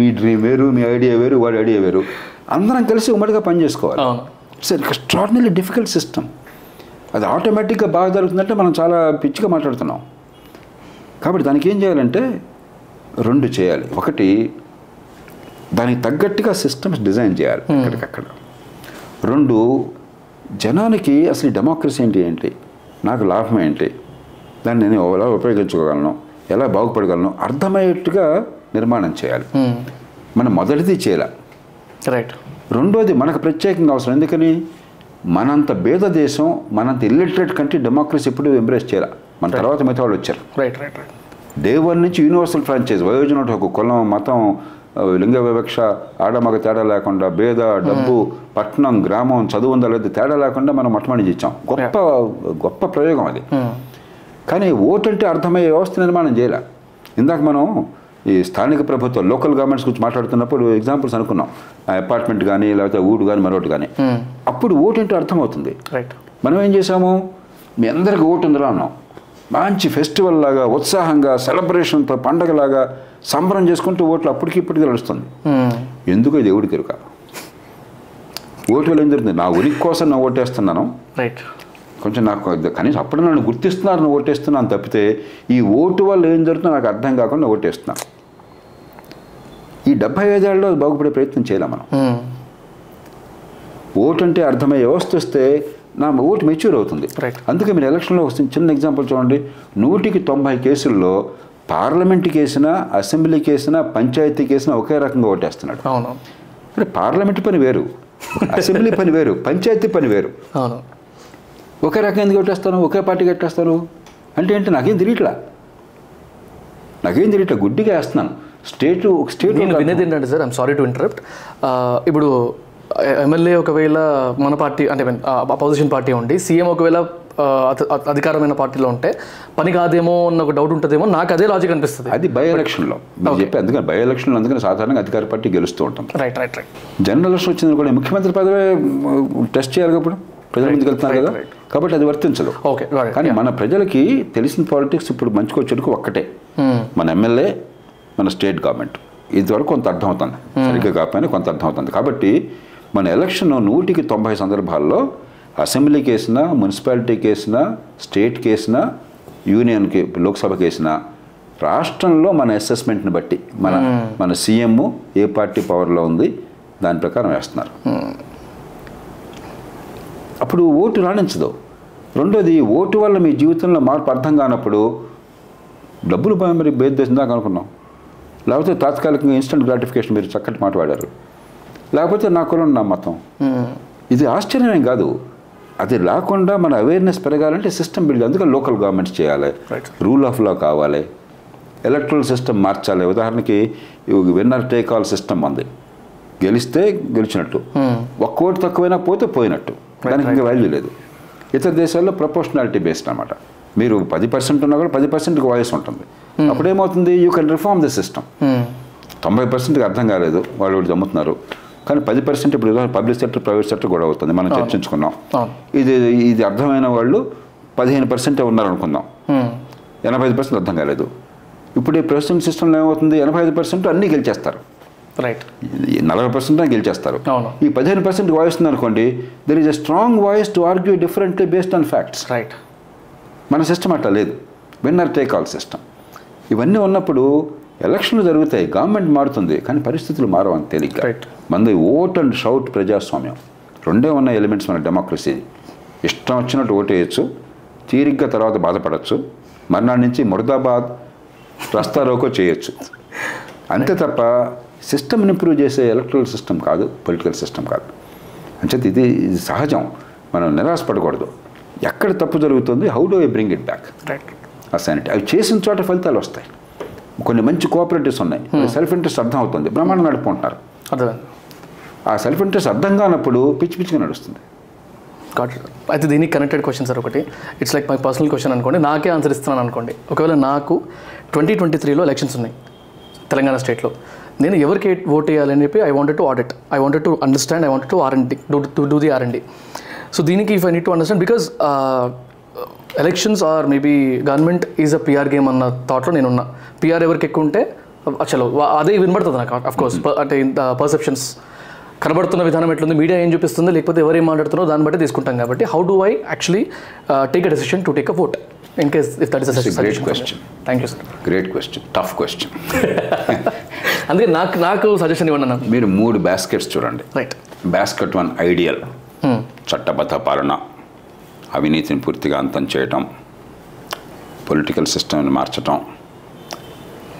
మీ డ్రీమ్ వేరు, మీ ఐడియా వేరు, వాడి ఐడియా వేరు, అందరం కలిసి ఉమ్మడిగా పనిచేసుకోవాలి. It's extraordinary difficult system. అది ఆటోమేటిక్గా బాగా జరుగుతుందంటే మనం చాలా పిచ్చిగా మాట్లాడుతున్నాం. కాబట్టి దానికి ఏం చేయాలంటే రెండు చేయాలి. ఒకటి, దానికి తగ్గట్టుగా సిస్టమ్స్ డిజైన్ చేయాలి ఎక్కడికక్కడ. రెండు, జనానికి అసలు డెమోక్రసీ ఏంటి, నాకు లాభం ఏంటి, దాన్ని నేను ఎలా ఉపయోగించుకోగలను, ఎలా బాగుపడగలను అర్థమయ్యేట్టుగా నిర్మాణం చేయాలి. మనం మొదటిది చేయాలి. రైట్, రెండోది మనకు ప్రత్యేకంగా అవసరం. ఎందుకని? మనంత పేద దేశం, మనంత ఇల్లిటరేట్ కంట్రీ డెమోక్రసీ ఎప్పుడు ఎంబ్రేస్ చేయాలి. మన తర్వాత మిగతా వాళ్ళు వచ్చారు. రైట్ రైట్ రైట్ దేవర్ నుంచి యూనివర్సల్ ఫ్రాంచైజ్, వయోజన హక్కు, కులం, మతం, లింగ వివక్ష, ఆడమగ తేడా లేకుండా, భేద, డబ్బు, పట్టణం, గ్రామం, చదువు ఉందా లేదా తేడా లేకుండా మనం మొట్టమొదటి ఇచ్చాం. గొప్ప గొప్ప ప్రయోగం అది. కానీ ఓటంటే అర్థమయ్యే వ్యవస్థ నిర్మాణం చేయాలి. ఇందాక మనం ఈ స్థానిక ప్రభుత్వం, లోకల్ గవర్నమెంట్స్ గురించి మాట్లాడుతున్నప్పుడు ఎగ్జాంపుల్స్ అనుకున్నాం, అపార్ట్మెంట్ కానీ, లేకపోతే ఊడు కానీ, మరొకటి కానీ. అప్పుడు ఓటంటే అర్థమవుతుంది. రైట్, మనం ఏం చేసాము? మీ అందరికీ ఓటు ఉందిరా అన్నాం. మంచి ఫెస్టివల్ లాగా, ఉత్సాహంగా, సెలబ్రేషన్తో, పండగలాగా సంబరం చేసుకుంటూ ఓట్లు అప్పటికి ఇప్పటికీ నడుస్తుంది. ఎందుకు? దేవుడికి ఎరుక. ఓటు వల్ల ఏం జరుగుతుంది? నా ఉనికి కోసం నేను ఓటేస్తున్నాను. రైట్, కొంచెం నాకు కనీసం అప్పుడు నన్ను గుర్తిస్తున్నారు, నువ్వు ఓటేస్తున్నాను తప్పితే ఈ ఓటు వల్ల ఏం జరుగుతుందో నాకు అర్థం కాకుండా ఓటేస్తున్నాను. ఈ 75 ఏళ్లలో బాగుపడే ప్రయత్నం చేయాలి మనం. ఓటు అంటే అర్థమయ్యే వ్యవస్థ వస్తే నా ఓటు మెచ్యూర్ అవుతుంది. అందుకే మీరు ఎలక్షన్లో వస్తుంది. చిన్న ఎగ్జాంపుల్ చూడండి, 100కి 90 కేసుల్లో పార్లమెంట్ కేసినా, అసెంబ్లీ కేసినా, పంచాయతీ కేసినా ఒకే రకంగా ఓటేస్తున్నాడు. అవును, అంటే పార్లమెంట్ పని వేరు, అసెంబ్లీ పని వేరు, పంచాయతీ పని వేరు. అవును, ఒకే రకంగా ఎందుకు ఓటేస్తాను? ఒకే పార్టీకి ఎట్టేస్తాను అంటే ఏంటి? నాకేం తెలియట్లా, గుడ్డిగా వేస్తున్నాను. స్టేట్ వినేది ఏంటంటే sir, I'm sorry to interrupt, ఇప్పుడు ఎమ్మెల్యే ఒకవేళ మన పార్టీ అంటే అపోజిషన్ పార్టీ ఉండి, సీఎం ఒకవేళ అధికారమైన పార్టీలో ఉంటే పని కాదేమో అన్న ఒక డౌట్ ఉంటుందేమో. నాకు అదే లాజిక్ అనిపిస్తుంది. అది బై ఎలక్షన్లో చెప్పి, అందుకని బై ఎలక్షన్లో అందుకని సాధారణంగా అధికార పార్టీ గెలుస్తూ ఉంటాం. Right right right general election వచ్చింది కూడా ముఖ్యమంత్రి పదవి టెస్ట్ చేయాలి. ఇప్పుడు ప్రజల ముందుకు వెళ్తున్నారు కదా, కాబట్టి అది వర్తించదు. ఓకే, కానీ మన ప్రజలకి తెలిసిన పాలిటిక్స్ ఇప్పుడు మంచిగా వచ్చేందుకు ఒక్కటే, మన ఎమ్మెల్యే, మన స్టేట్ గవర్నమెంట్. ఇంతవరకు కొంత అర్థం అవుతుంది, సరిగ్గా కాకపోయినా కొంత అర్థం అవుతుంది. కాబట్టి మన ఎలక్షన్ 100కి 90 సందర్భాల్లో అసెంబ్లీ కేసినా, మున్సిపాలిటీ కేసినా, స్టేట్ కేసినా, యూనియన్కి లోక్సభ కేసినా, రాష్ట్రంలో మన అసెస్మెంట్ని బట్టి మన సీఎం ఏ పార్టీ పవర్లో ఉంది దాని ప్రకారం వేస్తున్నారు. అప్పుడు ఓటు రాణించదు. రెండోది, ఓటు వల్ల మీ జీవితంలో మార్పు అర్థం కానప్పుడు డబ్బులు మరి భేదేశం దాకా అనుకున్నాం, లేకపోతే తాత్కాలికంగా ఇన్స్టెంట్ గ్రాటిఫికేషన్, మీరు చక్కటి మాట్లాడారు, లేకపోతే నా కులం, నా మతం. ఇది ఆశ్చర్యమేం కాదు. అది లేకుండా మన అవేర్నెస్ పెరగాలంటే సిస్టమ్ బిల్డ్. అందుకే లోకల్ గవర్నమెంట్స్ చేయాలి, రూల్ ఆఫ్ లా కావాలి, ఎలక్ట్రల్ సిస్టమ్ మార్చాలి. ఉదాహరణకి విన్నర్ టేక్ ఆల్ సిస్టమ్ ఉంది. గెలిస్తే గెలిచినట్టు, ఒక్కోటి తక్కువైనా పోతే పోయినట్టు, దానికి ఇంకా వాల్యూ లేదు. ఇతర దేశాల్లో ప్రపోర్షనాలిటీ బేస్డ్ అన్నమాట. మీరు 10% ఉన్నా కూడా 10%కి వాయిస్ ఉంటుంది. అప్పుడు ఏమవుతుంది, you can reform the system. 90%కి అర్థం కాలేదు, వాళ్ళు జమ్ముతున్నారు. కానీ 10% ఇప్పుడు పబ్లిక్ సెక్టర్ ప్రైవేట్ సెక్టర్ కూడా అవుతుంది, మనం చర్చించుకున్నాం. ఇది ఇది అర్థమైన వాళ్ళు 15% ఉన్నారనుకుందాం, 85% అర్థం కాలేదు. ఇప్పుడు ఈ ప్రొసెసింగ్ సిస్టంలో ఏమవుతుంది, 85% అన్నీ గెలిచేస్తారు, 40% గెలిచేస్తారు. ఈ 15% వాయిస్ ఉందనుకోండి, there is a strong voice to argue differently based on facts. Right, మన సిస్టమ్ అట్లా లేదు, విన్నర్ టేక్ ఆల్ సిస్టమ్. ఇవన్నీ ఉన్నప్పుడు ఎలక్షన్లు జరుగుతాయి, గవర్నమెంట్ మారుతుంది, కానీ పరిస్థితులు మారవని తేలిక. మనది ఓట్ అండ్ షౌట్ ప్రజాస్వామ్యం, రెండే ఉన్న ఎలిమెంట్స్ మన డెమోక్రసీ. ఇష్టం వచ్చినట్టు ఓటు వేయచ్చు, తీరిగ్గా తర్వాత బాధపడచ్చు, మర్నాడు నుంచి ముర్దాబాద్ రస్తా రోకో చేయొచ్చు, అంతే తప్ప సిస్టమ్ని ఇంప్రూవ్ చేసే ఎలక్ట్రల్ సిస్టమ్ కాదు, పొలిటికల్ సిస్టమ్ కాదు. అంటే ఇది సహజం, మనం నిరాశపడకూడదు. ఎక్కడ తప్పు జరుగుతుంది, how do you bring it back, ఆ శానిటీ. అవి చేసిన చోట ఫలితాలు వస్తాయి. కొన్ని మంచి కోఆపరేటివ్స్ ఉన్నాయి, సెల్ఫ్ ఇంట్రెస్ట్ అర్థం అవుతుంది, బ్రహ్మాండం నడుపుకుంటున్నారు. ఆ సెల్ఫ్ ఇంట్రెస్ట్ అర్థం కానప్పుడు పిచ్చి పిచ్చిగా నడుస్తుంది. అయితే దీనికి కనెక్టెడ్ క్వశ్చన్ సార్ ఒకటి, it's like my personal question అనుకోండి, నాకే ఆన్సర్ ఇస్తున్నాను అనుకోండి. ఒకవేళ నాకు 2023లో ఎలక్షన్స్ ఉన్నాయి తెలంగాణ స్టేట్లో, నేను ఎవరికి ఓట్ వేయాలని చెప్పి I wanted to audit, I wanted to understand, I wanted to R and D, to do the R and D. So దీనికి if I need to understand, because elections are maybe government is a PR game అన్న థాట్లో నేనున్నా. పిఆర్ ఎవరికి ఎక్కువ ఉంటే చలో అదే వినబడుతుంది నాకు. అఫ్కోర్స్ అంటే ఇంత పర్సెప్షన్స్ కనబడుతున్న విధానం ఎట్లుంది, మీడియా ఏం చూపిస్తుంది, లేకపోతే ఎవరు ఏం మాట్లాడుతున్నారో దాన్ని బట్టి తీసుకుంటాం. కాబట్టి how do I actually take a decision to take a vote in case if that is a great question. Thank you sir, great question, tough question. అందుకే నాకు సజెషన్ ఇవ్వండి. మీరు 3 బాస్కెట్స్ చూడండి. రైట్, బాస్కెట్ 1 ఐడియల్, చట్టబద్ధ పాలన, అవినీతిని పూర్తిగా అంతం చేయటం, పొలిటికల్ సిస్టమ్ని మార్చటం,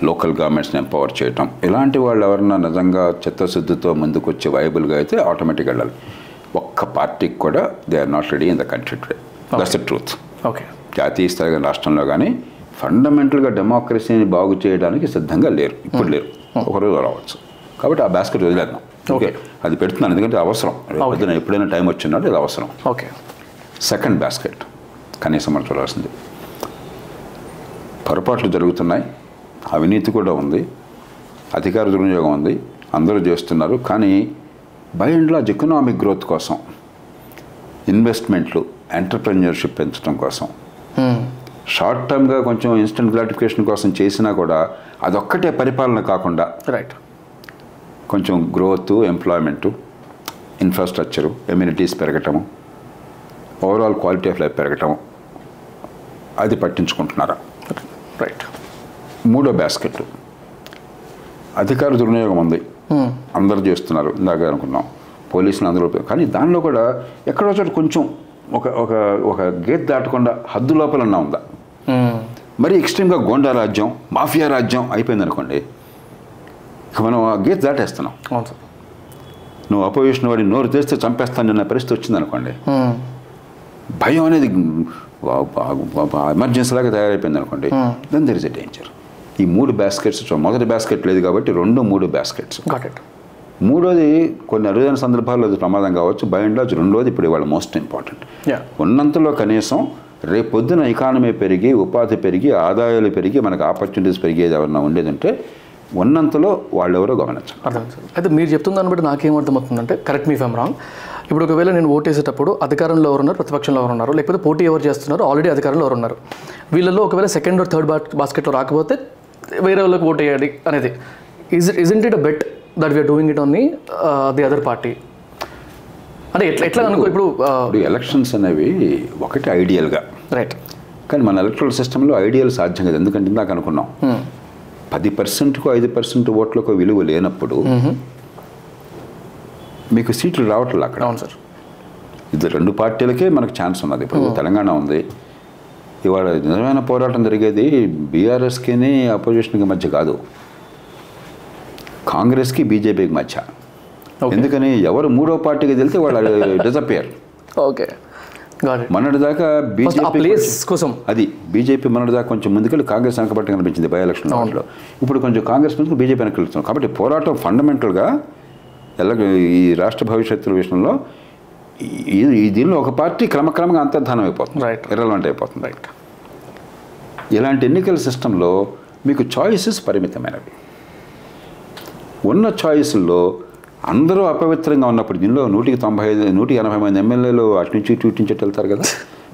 లోకల్ గవర్నమెంట్స్ని ఎంపవర్ చేయటం. ఇలాంటి వాళ్ళు ఎవరన్నా నిజంగా చిత్తశుద్ధితో ముందుకు వచ్చి వైబుల్గా అయితే ఆటోమేటిక్గా వెళ్ళాలి. ఒక్క పార్టీకి కూడా they are not ready in the country today, that's the truth. Okay, జాతీయ స్థాయిగా రాష్ట్రంలో కానీ ఫండమెంటల్గా డెమోక్రసీని బాగు చేయడానికి సిద్ధంగా లేరు, ఇప్పుడు లేరు, ఒకరోజు రావచ్చు. కాబట్టి ఆ బాస్కెట్ వదిలేద్దాం. ఓకే, అది పెడుతున్నాను ఎందుకంటే అవసరం, పొద్దున ఎప్పుడైనా టైం వచ్చినట్టు ఇది అవసరం. ఓకే, సెకండ్ బాస్కెట్ కనీసం మనం చూడాల్సింది, పొరపాట్లు జరుగుతున్నాయి, అవినీతి కూడా ఉంది, అధికార దుర్వినియోగం ఉంది, అందరూ చేస్తున్నారు. కానీ by and large economic growth కోసం, ఇన్వెస్ట్మెంట్లు, ఎంటర్ప్రెన్యూర్షిప్ పెంచడం కోసం, షార్ట్ టర్మ్గా కొంచెం ఇన్స్టెంట్ గ్రాటిఫికేషన్ కోసం చేసినా కూడా అదొక్కటే పరిపాలన కాకుండా, రైట్, కొంచెం గ్రోత్, ఎంప్లాయ్మెంటు, ఇన్ఫ్రాస్ట్రక్చరు, ఎమ్యూనిటీస్ పెరగటము, ఓవరాల్ క్వాలిటీ ఆఫ్ లైఫ్ పెరగటము, అది పట్టించుకుంటున్నారా? రైట్. 3వ బాస్కెట్ అధికార దుర్వినియోగం ఉంది, అందరూ చేస్తున్నారు, ఇందాక అనుకున్నాం పోలీసులు అందరూ, కానీ దానిలో కూడా ఎక్కడో చోట కొంచెం ఒక ఒక ఒక గేట్ దాటకుండా హద్దు లోపలన్నా ఉందా? మరి ఎక్స్ట్రీమ్గా గోండా రాజ్యం, మాఫియా రాజ్యం అయిపోయింది అనుకోండి, ఇక మనం ఆ గేట్ దాటేస్తున్నాం. నువ్వు అపోజిషన్ వాడిని నోరు తెస్తే చంపేస్తాను అన్న పరిస్థితి వచ్చింది అనుకోండి, భయం అనేది ఎమర్జెన్సీ లాగా తయారైపోయింది అనుకోండి, then there is a danger. ఈ 3 బాస్కెట్స్, మొదటి బాస్కెట్ లేదు కాబట్టి 2, 3 బాస్కెట్స్. మూడోది కొన్ని అరుదైన సందర్భాల్లో అది ప్రమాదం కావచ్చు, బై అండ్ లార్జ్ 2వ ఇప్పుడు ఇవాళ మోస్ట్ ఇంపార్టెంట్. ఉన్నంతలో కనీసం రేపొద్దున ఎకానమీ పెరిగి, ఉపాధి పెరిగి, ఆదాయాలు పెరిగి, మనకు ఆపర్చునిటీస్ పెరిగేది ఎవరన్నా ఉండేదంటే ఉన్నంతలో వాళ్ళెవరో గమనించాలి. అయితే మీరు చెప్తున్న దాన్ని బట్టి నాకేమర్థమవుతుందంటే, కరెక్ట్ మీ ఫ్యామ్ రాంగ్, ఇప్పుడు ఒకవేళ నేను ఓటేసేటప్పుడు అధికారంలో ఎవరున్నారు, ప్రతిపక్షంలో ఎవరున్నారు, లేకపోతే పోటీ ఎవరు చేస్తున్నారు, ఆల్రెడీ అధికారంలో ఎవరున్నారు, వీళ్ళలో ఒకవేళ 2nd or 3rd బాస్కెట్లో రాకపోతే వేరే వాళ్ళకి ఓటు వేయాలి అనేది, isn't it a bet that we are doing it on the other party? అంటే ఎట్లా అనుకో, ఇప్పుడు ఎలక్షన్స్ అనేవి ఒకటి ఐడియల్గా, రైట్, కానీ మన ఎలక్ట్రల్ సిస్టంలో ఐడియల్ సాధ్యం కదా. ఎందుకంటే ఇందాక అనుకున్నాం 10%కు 5% ఓట్లకు విలువ లేనప్పుడు మీకు సీట్లు రావట్లేదు అక్కడ. అవును సార్, ఇది 2 పార్టీలకే మనకు ఛాన్స్ ఉన్నది. ఇప్పుడు తెలంగాణ ఉంది, ఇవాళ నిజమైన పోరాటం జరిగేది బీఆర్ఎస్కి అపోజిషన్కి మధ్య కాదు, కాంగ్రెస్కి బీజేపీకి మధ్య. ఎందుకని, ఎవరు 3వ పార్టీకి వెళ్తే వాళ్ళు డిజపియర్. ఓకే, మొన్నటిదాకా బీజేపీ కోసం, అది బీజేపీ మొన్నటిదాకా కొంచెం ముందుకెళ్ళి కాంగ్రెస్ వెనకబట్టి కనిపించింది బై ఎలక్షన్ దాంట్లో. ఇప్పుడు కొంచెం కాంగ్రెస్ ముందుకు బీజేపీ వెనక్కి వెళ్తున్నాం. కాబట్టి పోరాటం ఫండమెంటల్గా ఈ రాష్ట్ర భవిష్యత్తు విషయంలో దీనిలో ఒక పార్టీ క్రమక్రమంగా అంతర్ధానం అయిపోతుంది, ఇర్రెలవెంట్ అయిపోతుంది. రైట్. ఇలాంటి ఎన్నికల సిస్టంలో మీకు చాయిసెస్ పరిమితమైనవి. ఉన్న చాయిస్లో అందరూ అపవిత్రంగా ఉన్నప్పుడు దీనిలో 195-180 మంది ఎమ్మెల్యేలు అటు నుంచి చూటించేట్టు వెళ్తారు కదా.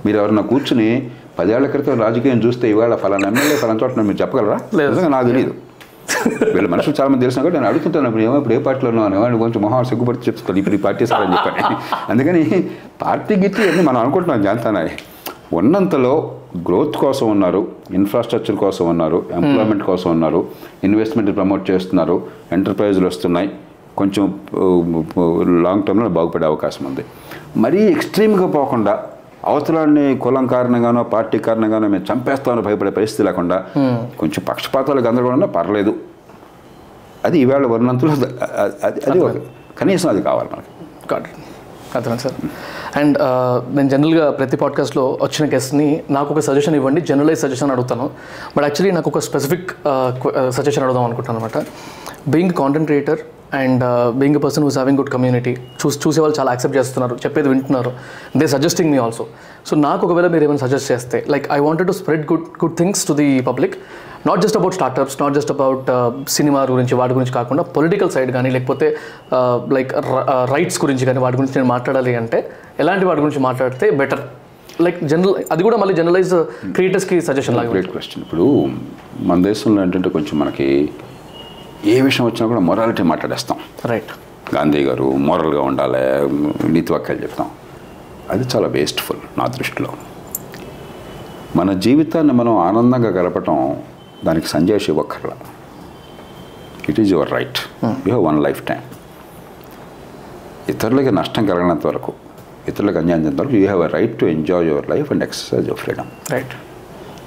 మీరు ఎవరన్నా కూర్చుని 10 ఏళ్ల క్రితం రాజకీయం చూస్తే ఇవాళ ఫలానా ఎమ్మెల్యే ఫలానా చోట మీరు చెప్పగలరా? లేదా నాకు తెలియదు. వీళ్ళ మనుషులు చాలా మంది తెలిసినా కూడా నేను అడుగుతుంటాను, ఇప్పుడు ఏమో ఇప్పుడు ఏ పార్టీలో ఉన్నాను కొంచెం మొహం సిగ్గుపడితే చెప్తాను ఇప్పుడు ఈ పార్టీ సార్ అని చెప్పాను. అందుకని పార్టీ గిట్టి అన్నీ మనం అనుకుంటున్నాం జాంతానా. ఉన్నంతలో గ్రోత్ కోసం ఉన్నారు, ఇన్ఫ్రాస్ట్రక్చర్ కోసం ఉన్నారు, ఎంప్లాయ్మెంట్ కోసం ఉన్నారు, ఇన్వెస్ట్మెంట్ ప్రమోట్ చేస్తున్నారు, ఎంటర్ప్రైజులు వస్తున్నాయి, కొంచెం లాంగ్ టర్మ్లో బాగుపడే అవకాశం ఉంది. మరీ ఎక్స్ట్రీమ్గా పోకుండా అవసరాన్ని కులం కారణంగానో పార్టీ కారణంగానో మేము చంపేస్తామని భయపడే పరిస్థితి లేకుండా కొంచెం పక్షపాతాలు గందరగోళంలో పర్లేదు. అది ఈవేళ వర్ణంతులు అది కనీసం అది కావాలి మనకి. అర్థం సార్. అండ్ నేను జనరల్గా ప్రతి పాడ్కాస్ట్లో వచ్చిన గెస్ట్ని నాకు ఒక సజెషన్ ఇవ్వండి, జనరలైజ్ సజెషన్ అడుగుతాను. బట్ యాక్చువల్లీ నాకు ఒక స్పెసిఫిక్ సజెషన్ అడుగుదాం అనుకుంటాను అనమాట. Being content creator and being a person who's having good community, చూసేవాళ్ళు చాలా యాక్సెప్ట్ చేస్తున్నారు, చెప్పేది వింటున్నారు, they suggesting me also. So నాకు ఒకవేళ మీరు ఏమైనా సజెస్ట్ చేస్తే, like I wanted to spread good things to the public, not just about startups, not just about cinema గురించి వాటి గురించి కాకుండా పొలిటికల్ సైడ్ కానీ లేకపోతే లైక్ రైట్స్ గురించి కానీ వాటి గురించి నేను మాట్లాడాలి అంటే ఎలాంటి వాటి గురించి మాట్లాడితే బెటర్? లైక్ జనరల్ అది కూడా మళ్ళీ జనరలైజ్ క్రియేటర్స్కి సజెషన్ లాగా. Great question. ఇప్పుడు మన దేశంలో ఏంటంటే కొంచెం మనకి ఏ విషయం వచ్చినా కూడా మొరాలిటీ మాట్లాడేస్తాం. రైట్. గాంధీ గారు మోరల్గా ఉండాలి, నీతి వాక్యాలు చెప్తాం. అది చాలా వేస్ట్ఫుల్ నా దృష్టిలో. మన జీవితాన్ని మనం ఆనందంగా గడపటం దానికి సంజాయిషి ఇవ్వక్కర్లా. It is your right, you have one life time. ఇతరులకి నష్టం కలిగినంత వరకు, ఇతరులకు అన్యాయం చేసేంత వరకు you have a right to enjoy your life and exercise your freedom. Right.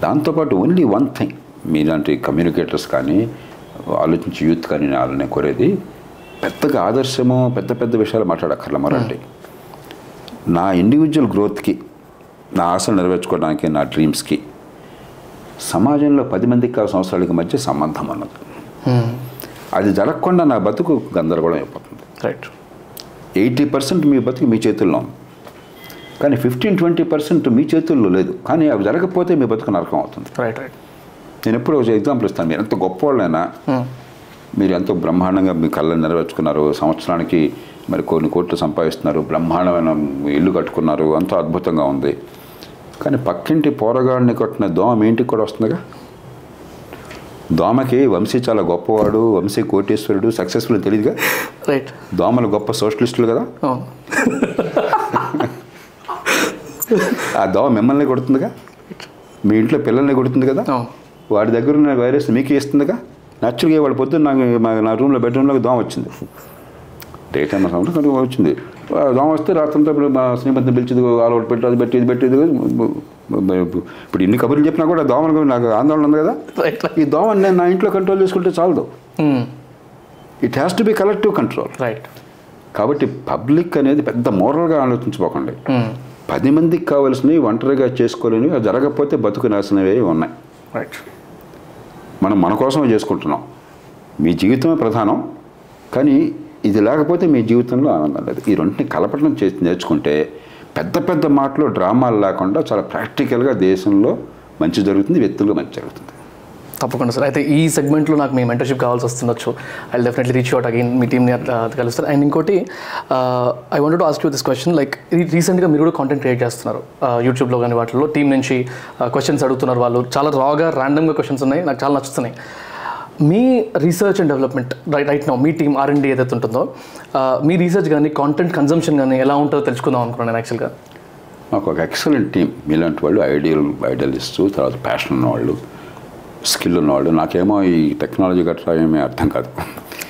దాంతోపాటు ఓన్లీ వన్ థింగ్, మీలాంటి కమ్యూనికేటర్స్ కానీ ఆలోచించే యూత్ కానీ నేను కోరేది, పెద్దగా ఆదర్శము పెద్ద పెద్ద విషయాలు మాట్లాడక్కర్లా. మరండి, నా ఇండివిజువల్ గ్రోత్కి, నా ఆశలు నెరవేర్చుకోవడానికి, నా డ్రీమ్స్కి సమాజంలో 10 మందికి కావాల్సిన అవసరాలకి మధ్య సంబంధం అన్నది. అది జరగకుండా నా బతుకు గందరగోళం అయిపోతుంది. రైట్. 80% మీ బతుకు మీ చేతుల్లో ఉంది, కానీ 15-20% మీ చేతుల్లో లేదు. కానీ అవి జరగకపోతే మీ బతుకు నరకం అవుతుంది. Right right. నేను ఎప్పుడు ఒక ఎగ్జాంపుల్ ఇస్తాను. మీరు ఎంత గొప్పవాళ్ళైనా, మీరు ఎంతో బ్రహ్మాండంగా మీ కళ్ళని నెరవేర్చుకున్నారు, సంవత్సరానికి మరి కొన్ని కోట్లు సంపాదిస్తున్నారు, బ్రహ్మాండమైన ఇల్లు కట్టుకున్నారు, అంతా అద్భుతంగా ఉంది. కానీ పక్కింటి పోరగాడిని కొట్టిన దోమ మీ ఇంటికి కూడా వస్తుందిగా. దోమకి వంశీ చాలా గొప్పవాడు, వంశీ కోటీశ్వరుడు, సక్సెస్ఫుల్ తెలియదుగా. రైట్. దోమలు గొప్ప సోషలిస్టులు కదా. ఆ దోమ మిమ్మల్ని కొడుతుందిగా, మీ ఇంట్లో పిల్లల్ని కొడుతుంది కదా, వాడి దగ్గర ఉన్న వైరస్ మీకే ఇస్తుందిగా. నచ్చులుగా వాడు పొద్దున్న నా రూమ్లో బెడ్రూమ్లోకి దోమ వచ్చింది, డే టైం సమయంలో వచ్చింది. దోమ వస్తే రాత్రంతో మా స్నేహితుని పిలిచింది, ఆలోటి పెట్టి అది పెట్టి ఇది పెట్టి ఇది. ఇప్పుడు ఇన్ని కబుర్లు చెప్పినా కూడా దోమలు నాకు ఆందోళన ఉంది కదా. ఈ దోమని నేను నా ఇంట్లో కంట్రోల్ చేసుకుంటే చాలదు. It has to be collective control. Right. కాబట్టి పబ్లిక్ అనేది పెద్ద మోరల్గా ఆలోచించుకోకండి. 10 మందికి కావాల్సినవి ఒంటరిగా చేసుకోలేనివి, జరగకపోతే బతుకు నాశనమే ఉన్నాయి. రైట్. మనం మన కోసమే చేసుకుంటున్నాం, మీ జీవితమే ప్రధానం, కానీ ఇది లేకపోతే మీ జీవితంలో ఆనందం లేదు. ఈ రెండింటిని కలపడం చేసి నేర్చుకుంటే పెద్ద పెద్ద మాటలు డ్రామాలు లేకుండా చాలా ప్రాక్టికల్గా దేశంలో మంచి జరుగుతుంది, వ్యక్తులుగా మంచి జరుగుతుంది. తప్పకుండా సార్. అయితే ఈ సెగ్మెంట్లో నాకు మీ మెంటర్షిప్ కావాల్సి వస్తుండొచ్చు. I definitely reach out again, మీ టీమ్ని కలుస్తారు. అండ్ ఇంకోటి, I wanted to ask you this question. Like రీసెంట్గా మీరు కూడా కాంటెంట్ క్రియేట్ చేస్తున్నారు యూట్యూబ్లో కానీ వాటిల్లో, టీం నుంచి క్వశ్చన్స్ అడుగుతున్నారు వాళ్ళు, చాలా రాగా ర్యాండమ్గా క్వశ్చన్స్ ఉన్నాయి, నాకు చాలా నచ్చుతున్నాయి. మీ research and development right now, మీ టీం R&D ఏదైతే ఉంటుందో మీ రీసెర్చ్ కానీ కాంటెంట్ కన్జంప్షన్ కానీ ఎలా ఉంటుందో తెలుసుకుందాం అనుకున్నాను నేను. యాక్చువల్గా మాకు ఒక ఎక్సలెంట్ టీం, మీలాంటి వాళ్ళు ఐడియలిస్ట్, తర్వాత ప్యాషన్ ఉన్నవాళ్ళు, స్కిల్ ఉన్నవాళ్ళు. నాకేమో ఈ టెక్నాలజీ గట్రా ఏమీ అర్థం కాదు.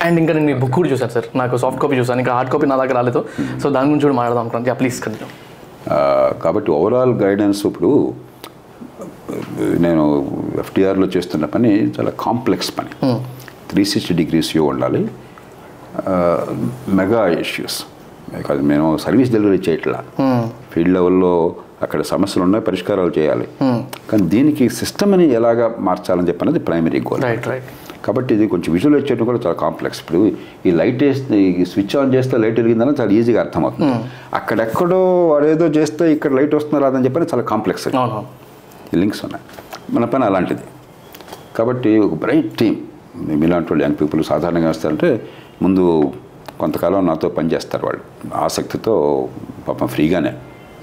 అండ్ ఇంకా నేను మీ బుక్ కూడా చూసాను సార్, నాకు సాఫ్ట్ కాపీ చూసాను, ఇంకా హార్డ్ కాపీ నా దగ్గర రాలేదు. సో దాని గురించి కూడా మాట్లాడదాం అనుకున్నాను. Please continue. కాబట్టి ఓవరాల్ గైడెన్స్, ఇప్పుడు నేను FTRలో చేస్తున్న పని చాలా కాంప్లెక్స్ పని, 360 degrees వ్యూ ఉండాలి, మెగా ఇష్యూస్. మేము సర్వీస్ డెలివరీ చేయట్లా, ఫీల్డ్ లెవెల్లో అక్కడ సమస్యలు ఉన్నాయి పరిష్కారాలు చేయాలి కానీ దీనికి సిస్టమ్ని ఎలాగా మార్చాలని చెప్పనేది ప్రైమరీ గోల్ కాబట్టి ఇది కొంచెం విజువల్ వచ్చేటప్పుడు కూడా చాలా కాంప్లెక్స్ ఇప్పుడు ఈ లైట్ వేస్తే స్విచ్ ఆన్ చేస్తే లైట్ వెలిగిందని చాలా ఈజీగా అర్థమవుతుంది అక్కడెక్కడో వారేదో చేస్తే ఇక్కడ లైట్ వస్తుంది రాదని చెప్పని చాలా కాంప్లెక్స్ ఈ లింక్స్ ఉన్నాయి మన పైన అలాంటిది కాబట్టి ఒక బ్రైట్ టీమ్ మీలాంటి వాళ్ళు యంగ్ పీపుల్ సాధారణంగా వస్తారంటే ముందు కొంతకాలం నాతో పనిచేస్తారు వాళ్ళు ఆసక్తితో పాపం ఫ్రీగానే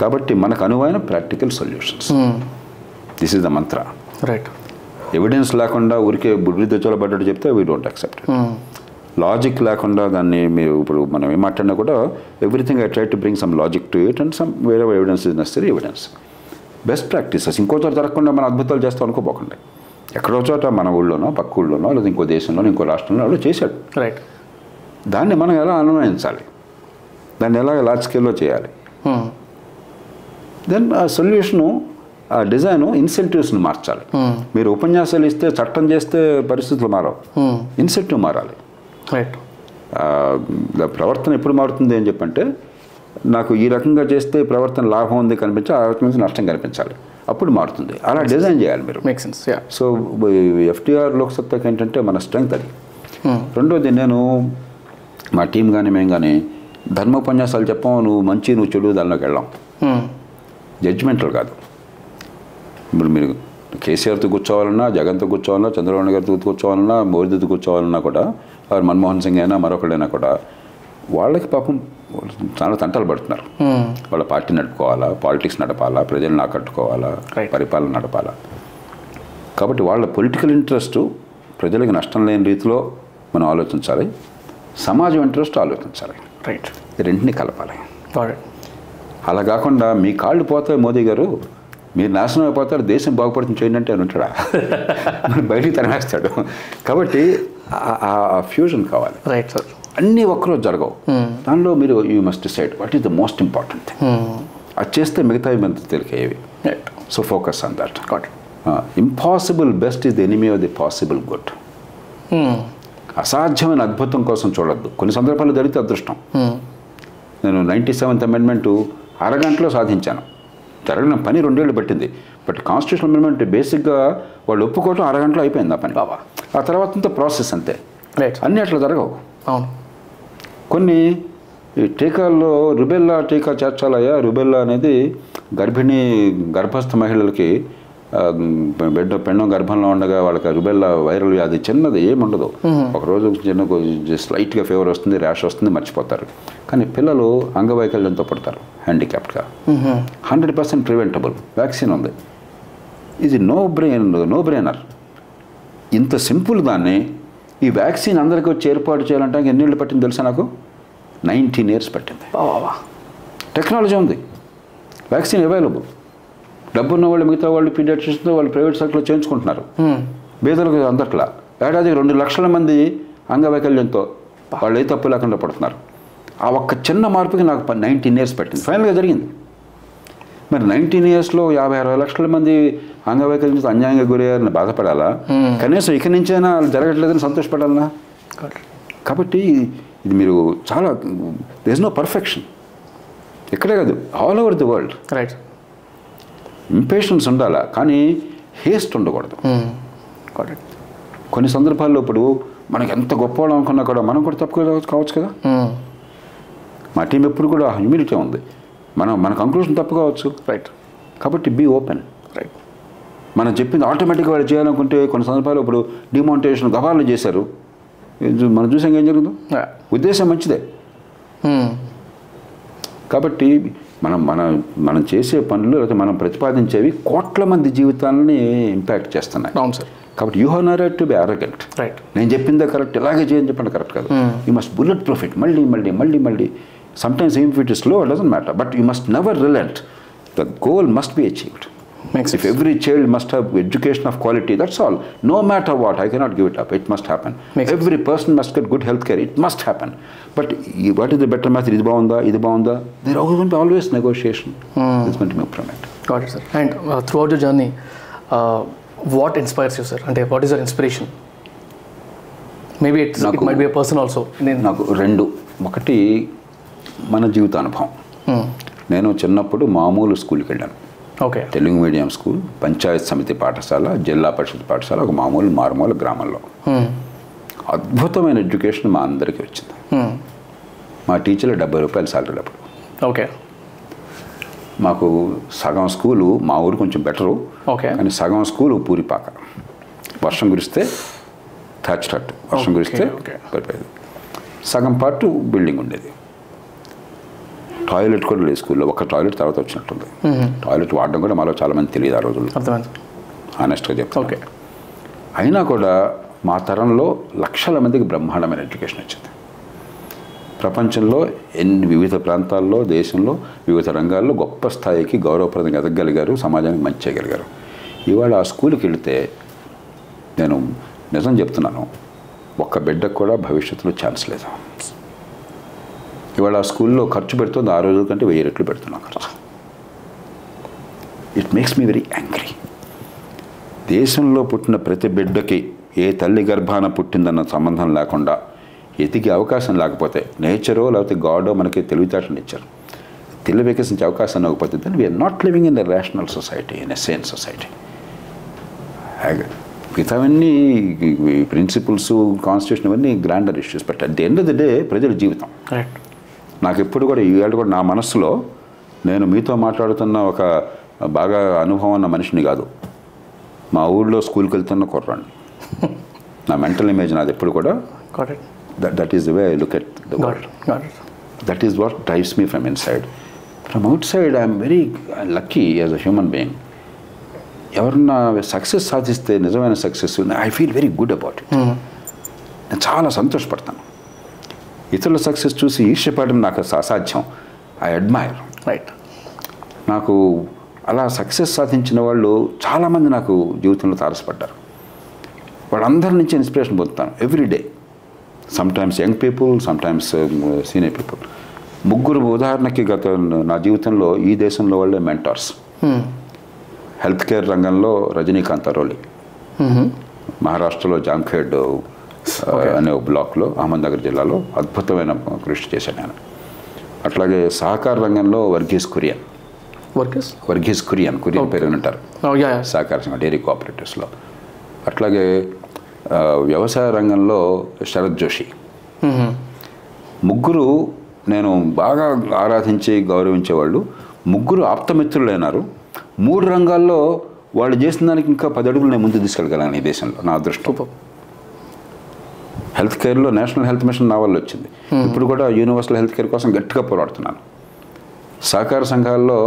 కాబట్టి మనకు అనువైన practical solutions this is the mantra right evidence లేకుండా ఊరికే బుర్రి దొచ్చలబడ్డట్టు చెప్తే వీ డోంట్ యాక్సెప్ట్ లాజిక్ లేకుండా దాన్ని మీరు ఇప్పుడు మనం ఏం మాట్లాడినా కూడా everything I try to bring some logic to it and somewhere evidence is necessary evidence best practices ఇంకోసారి జరగకుండా మనం అద్భుతాలు చేస్తాం అనుకోపోకుండా ఎక్కడో చోట మన ఊళ్ళోనో పక్క ఊళ్ళోనో లేదా ఇంకో దేశంలోనో ఇంకో రాష్ట్రంలో వాళ్ళు చేశాడు రైట్ దాన్ని మనం ఎలా అన్వయించాలి దాన్ని ఎలా లార్జ్ స్కేల్లో చేయాలి దెన్ ఆ సొల్యూషను ఆ డిజైను ఇన్సెంటివ్స్ని మార్చాలి మీరు ఉపన్యాసాలు ఇస్తే చట్టం చేస్తే పరిస్థితులు మారవు ఇన్సెంటివ్ మారాలి రైట్ ప్రవర్తన ఎప్పుడు మారుతుంది అని చెప్పంటే నాకు ఈ రకంగా చేస్తే ప్రవర్తన లాభం ఉంది కనిపించి ఆ రకం నుంచి నష్టం కనిపించాలి అప్పుడు మారుతుంది అలా డిజైన్ చేయాలి మీరు మేక్ సెన్స్ సో ఎఫ్టీఆర్ లోక్ సత్తాకి ఏంటంటే మన స్ట్రెంగ్త్ అది రెండోది నేను మా టీం కానీ మేము కానీ ధర్మ ఉపన్యాసాలు చెప్పాం నువ్వు మంచి నువ్వు చెడు దానిలోకి వెళ్ళాం జడ్జిమెంటల్ కాదు ఇప్పుడు మీరు కేసీఆర్తో కూర్చోవాలన్నా జగన్తో కూర్చోవాలన్నా చంద్రబాబు గారితో కూర్చోవాలన్నా మోదీతో కూర్చోవాలన్నా కూడా వారు మన్మోహన్ సింగ్ అయినా మరొకడైనా కూడా వాళ్ళకి పాపం చాలా తంటాలు పడుతున్నారు వాళ్ళ పార్టీ నడుపుకోవాలా పాలిటిక్స్ నడపాలా ప్రజలను ఆకట్టుకోవాలా పరిపాలన నడపాలా కాబట్టి వాళ్ళ పొలిటికల్ ఇంట్రెస్ట్ ప్రజలకు నష్టం లేని రీతిలో మనం ఆలోచించాలి సమాజం ఇంట్రెస్ట్ ఆలోచించాలి రైట్ రెంటిని కలపాలి అలా కాకుండా మీ కాళ్ళు పోతే మోదీ గారు మీరు నాశనం అయిపోతారు దేశం బాగుపడుతుంది చేయండి అంటే అని ఉంటాడా బయటికి తరిమేస్తాడు కాబట్టి ఆ ఫ్యూజన్ కావాలి రైట్ సార్ అన్నీ ఒక్కరోజు జరగవు దానిలో మీరు you must decide what is the most important thing అది చేస్తే మిగతావి మనకు తెలికేవి so focus on that impossible best is the enemy of the possible good అసాధ్యమైన అద్భుతం కోసం చూడద్దు కొన్ని సందర్భాల్లో జరిగితే అదృష్టం నేను 97th Amendment అరగంటలో సాధించాను జరగడం పని 2 ఏళ్ళు పట్టింది బట్ కాన్స్టిట్యూషన్ అమెండ్మెంట్ బేసిక్గా వాళ్ళు ఒప్పుకోవటం అరగంటలో అయిపోయింది ఆ పని బాబా ఆ తర్వాత ప్రాసెస్ అంతే అన్నీ అట్లా జరగవు అవును కొన్ని టీకాల్లో రుబెల్లా టీకా చేర్చాలయ్యా రుబెల్లా అనేది గర్భస్థ మహిళలకి పెండం గర్భంలో ఉండగా వాళ్ళకి రుబెల్లా వైరల్ వ్యాధి చిన్నది ఏముండదు ఒకరోజు చిన్న స్లైట్గా ఫీవర్ వస్తుంది ర్యాష్ వస్తుంది మర్చిపోతారు కానీ పిల్లలు అంగవైకల్యంతో పడతారు హ్యాండిక్యాప్డ్గా 100% ప్రివెంటబుల్ వ్యాక్సిన్ ఉంది ఇది నో బ్రెయినర్ ఇంత సింపుల్ దాన్ని ఈ వ్యాక్సిన్ అందరికీ వచ్చి ఏర్పాటు చేయాలంటే ఎన్నేళ్ళు పట్టింది తెలుసా నాకు 19 years పట్టింది టెక్నాలజీ ఉంది వ్యాక్సిన్ అవైలబుల్ డబ్బున్న వాళ్ళు మిగతా వాళ్ళు పీడియాట్రిషియన్తో వాళ్ళు ప్రైవేట్ సర్కిల్లో చేయించుకుంటున్నారు పేదలకు అందట్లా ఏడాది 2 లక్షల మంది అంగవైకల్యంతో వాళ్ళు ఏ తప్పు లేకుండా పడుతున్నారు ఆ ఒక్క చిన్న మార్పుకి నాకు 19 years పట్టింది ఫైనల్గా జరిగింది మరి 19 yearsలో 50-60 లక్షల మంది అంగవైకల్యం అన్యాయంగా గురయ్యారని బాధపడాలా కనీసం ఇక నుంచైనా జరగట్లేదని సంతోషపడాలనా కాబట్టి ఇది మీరు చాలా దేర్ ఇస్ నో పర్ఫెక్షన్ ఇక్కడే కాదు all over the world right impatience ఉండాలా కానీ హేస్ట్ ఉండకూడదు కొన్ని సందర్భాల్లో ఇప్పుడు మనకి ఎంత గొప్పవాళ్ళం అనుకున్నా కూడా మనం కూడా తప్పు కావచ్చు కదా మా టీం ఎప్పుడు కూడా హ్యూమిలిటీ ఉంది మన కంక్లూషన్ తప్పు కావచ్చు రైట్ కాబట్టి బీ ఓపెన్ రైట్ మనం చెప్పింది ఆటోమేటిక్గా వాళ్ళు చేయాలనుకుంటే కొన్ని సందర్భాల్లో ఇప్పుడు డిమానిటైజేషన్ గవాళ్ళు చేశారు మనం చూసాం ఏం జరుగుతుంది ఉద్దేశం మంచిదే కాబట్టి మనం చేసే పనులు లేకపోతే మనం ప్రతిపాదించేవి 1,00,00,000 మంది జీవితాలని ఇంపాక్ట్ చేస్తున్నాయి అవును సార్ కాబట్టి you have no right to be arrogant right నేను చెప్పిందే కరెక్ట్ ఇలాగే చేయని చెప్పండి కరెక్ట్ కాదు you must bulletproof it మళ్ళీ మళ్ళీ మళ్ళీ మళ్ళీ sometimes even if it is slow it doesn't matter but you must never relent the goal must be achieved Makes sense. If every child must have education of quality, that's all. No matter what, I cannot give it up. It must happen. Makes every sense. Person must get good health care. It must happen. But what is the better method? There are always negotiation. It's going to be a product. Got it, sir. And throughout your journey, what inspires you, sir? And what is your inspiration? Maybe it's, it might be a person also. Okay. Telugu medium school, Panchayat Samiti Patasala, Jella Parishad Patasala, Mamul, Marmol, Gramallo. Adbhutamaina education ma andariki vachindi. Ma teacher 70 రూపాయలు salary appudu. Okay. Maaku sagam school ma oru koncham better. Okay. Ani sagam school puri paka. Varsham guriste thatch hut. Varsham guriste sagam part building undedi. Toilet could school, a toilet, toilet water, Malachalam, honest. Okay. Aina Koda, Mataranlo, Lakshalamantic Brahmanam education. Prapanchanlo, in Vivita Plantalo, the Asianlo, Vivita Rangalo, Gopastaki, Goro, Pradanga Galigaru, Samajan, Manchegar. You are a school kilte, then Nazan Jeptanano, Waka Bedakoda, Bhavishatlu Chancellor. It makes me very angry. Deshanlo puttina prati biddaki e talli garbhana puttindana sambandham lekunda etiki avakasam lekapothe nature lavate god manaki telivitatu nature telivekesinche avakasam lekapothe then we are not living in a rational society, in a sane society. Ithavanni principles, constitution avanni grander issues, but at the end of the day prajalu jeevitam. Correct. నాకు ఎప్పుడు కూడా ఈ ఏళ్ళు కూడా నా మనసులో నేను మీతో మాట్లాడుతున్న ఒక బాగా అనుభవం ఉన్న మనిషిని కాదు, మా ఊళ్ళో స్కూల్కి వెళ్తున్న కుర్రాడిని. నా మెంటల్ ఇమేజ్ నాది ఎప్పుడు కూడా that is the way I look at the world. That is what drives me from inside. From outside I'm very lucky as a human being. ఎవరన్నా సక్సెస్ సాధిస్తే నిజమైన success I feel very good about it. నేను చాలా సంతోషపడతాను. ఇతరుల సక్సెస్ చూసి ఈర్ష్యపడడం నాకు అసాధ్యం. I admire. రైట్. నాకు అలా సక్సెస్ సాధించిన వాళ్ళు చాలామంది నాకు జీవితంలో తారసపడ్డారు. వాళ్ళందరి నుంచి ఇన్స్పిరేషన్ పొందుతాను everyday. Sometimes young people, sometimes senior people. ముగ్గురు ఉదాహరణకి గత నా జీవితంలో ఈ దేశంలో వాళ్ళే మెంటార్స్. హెల్త్ కేర్ రంగంలో రజనీకాంత్ అరోలి, మహారాష్ట్రలో జాంఖేడ్ అనే బ్లాక్లో అహ్మద్నగర్ జిల్లాలో అద్భుతమైన కృషి చేశాను నేను. అట్లాగే సహకార రంగంలో వర్గీస్ కురియన్ కురియన్ పేరు ఉంటారు సహకార సంఘ డైరీ కోఆపరేటివ్స్లో. అట్లాగే వ్యవసాయ రంగంలో శరత్ జోషి. ముగ్గురు నేను బాగా ఆరాధించి గౌరవించేవాళ్ళు. ముగ్గురు ఆప్తమిత్రులైనారు. మూడు రంగాల్లో వాళ్ళు చేసిన దానికి ఇంకా 10 అడుగులు నేను ముందు తీసుకెళ్ళగలను ఈ దేశంలో. నా అదృష్టం. హెల్త్ కేర్లో నేషనల్ హెల్త్ మిషన్ నా వల్ల వచ్చింది. ఇప్పుడు కూడా యూనివర్సల్ హెల్త్ కేర్ కోసం గట్టిగా పోరాడుతున్నాను. సహకార సంఘాల్లో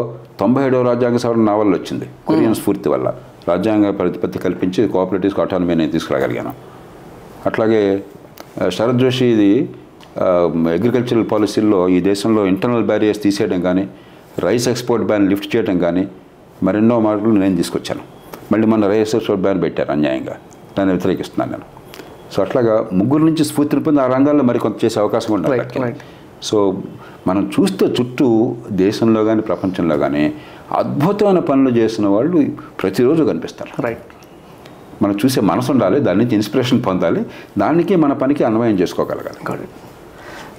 97వ రాజ్యాంగ సవరణ నా వల్ల వచ్చింది. కురియన్ స్ఫూర్తి వల్ల రాజ్యాంగ ప్రతిపత్తి కల్పించి కోఆపరేటివ్స్ ఆటోనమీ నేను తీసుకురాగలిగాను. అట్లాగే శరత్ జోషి ఇది అగ్రికల్చరల్ పాలసీల్లో ఈ దేశంలో ఇంటర్నల్ బ్యారియర్స్ తీసేయడం కానీ, రైస్ ఎక్స్పోర్ట్ బ్యాన్ లిఫ్ట్ చేయడం కానీ, మరెన్నో మార్పులు నేను తీసుకొచ్చాను. మళ్ళీ మన రైస్ ఎక్స్పోర్ట్ బ్యాన్ పెట్టారు అన్యాయంగా, దాన్ని వ్యతిరేకిస్తున్నాను నేను. సో అట్లాగా ముగ్గురు నుంచి స్ఫూర్తిని పొంది ఆ రంగాల్లో మరి కొంత చేసే అవకాశం ఉంటుంది. సో మనం చూస్తే చుట్టూ దేశంలో కానీ ప్రపంచంలో కానీ అద్భుతమైన పనులు చేసిన వాళ్ళు ప్రతిరోజు కనిపిస్తారు. రైట్. మనం చూసే మనసు ఉండాలి, దాని నుంచి ఇన్స్పిరేషన్ పొందాలి, దానికి మన పనికి అన్వయం చేసుకోగలగాలి.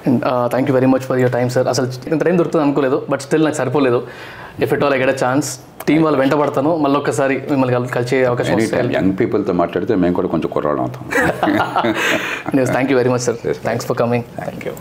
And thank you very much for your time sir. అసలు ఇంత టైం దొరుకుతుంది అనుకోలేదు, బట్ స్టిల్ నాకు సరిపోలేదు. If at all I get a chance team వాళ్ళు వెంట పడతాను, మళ్ళీ ఒక్కసారి మిమ్మల్ని కలిసే అవకాశం. యంగ్ పీపుల్తో మాట్లాడితే మేము కూడా కొంచెం కుర్రాడు అవుతాం. Thank you very much sir. Thanks for coming. Thank you.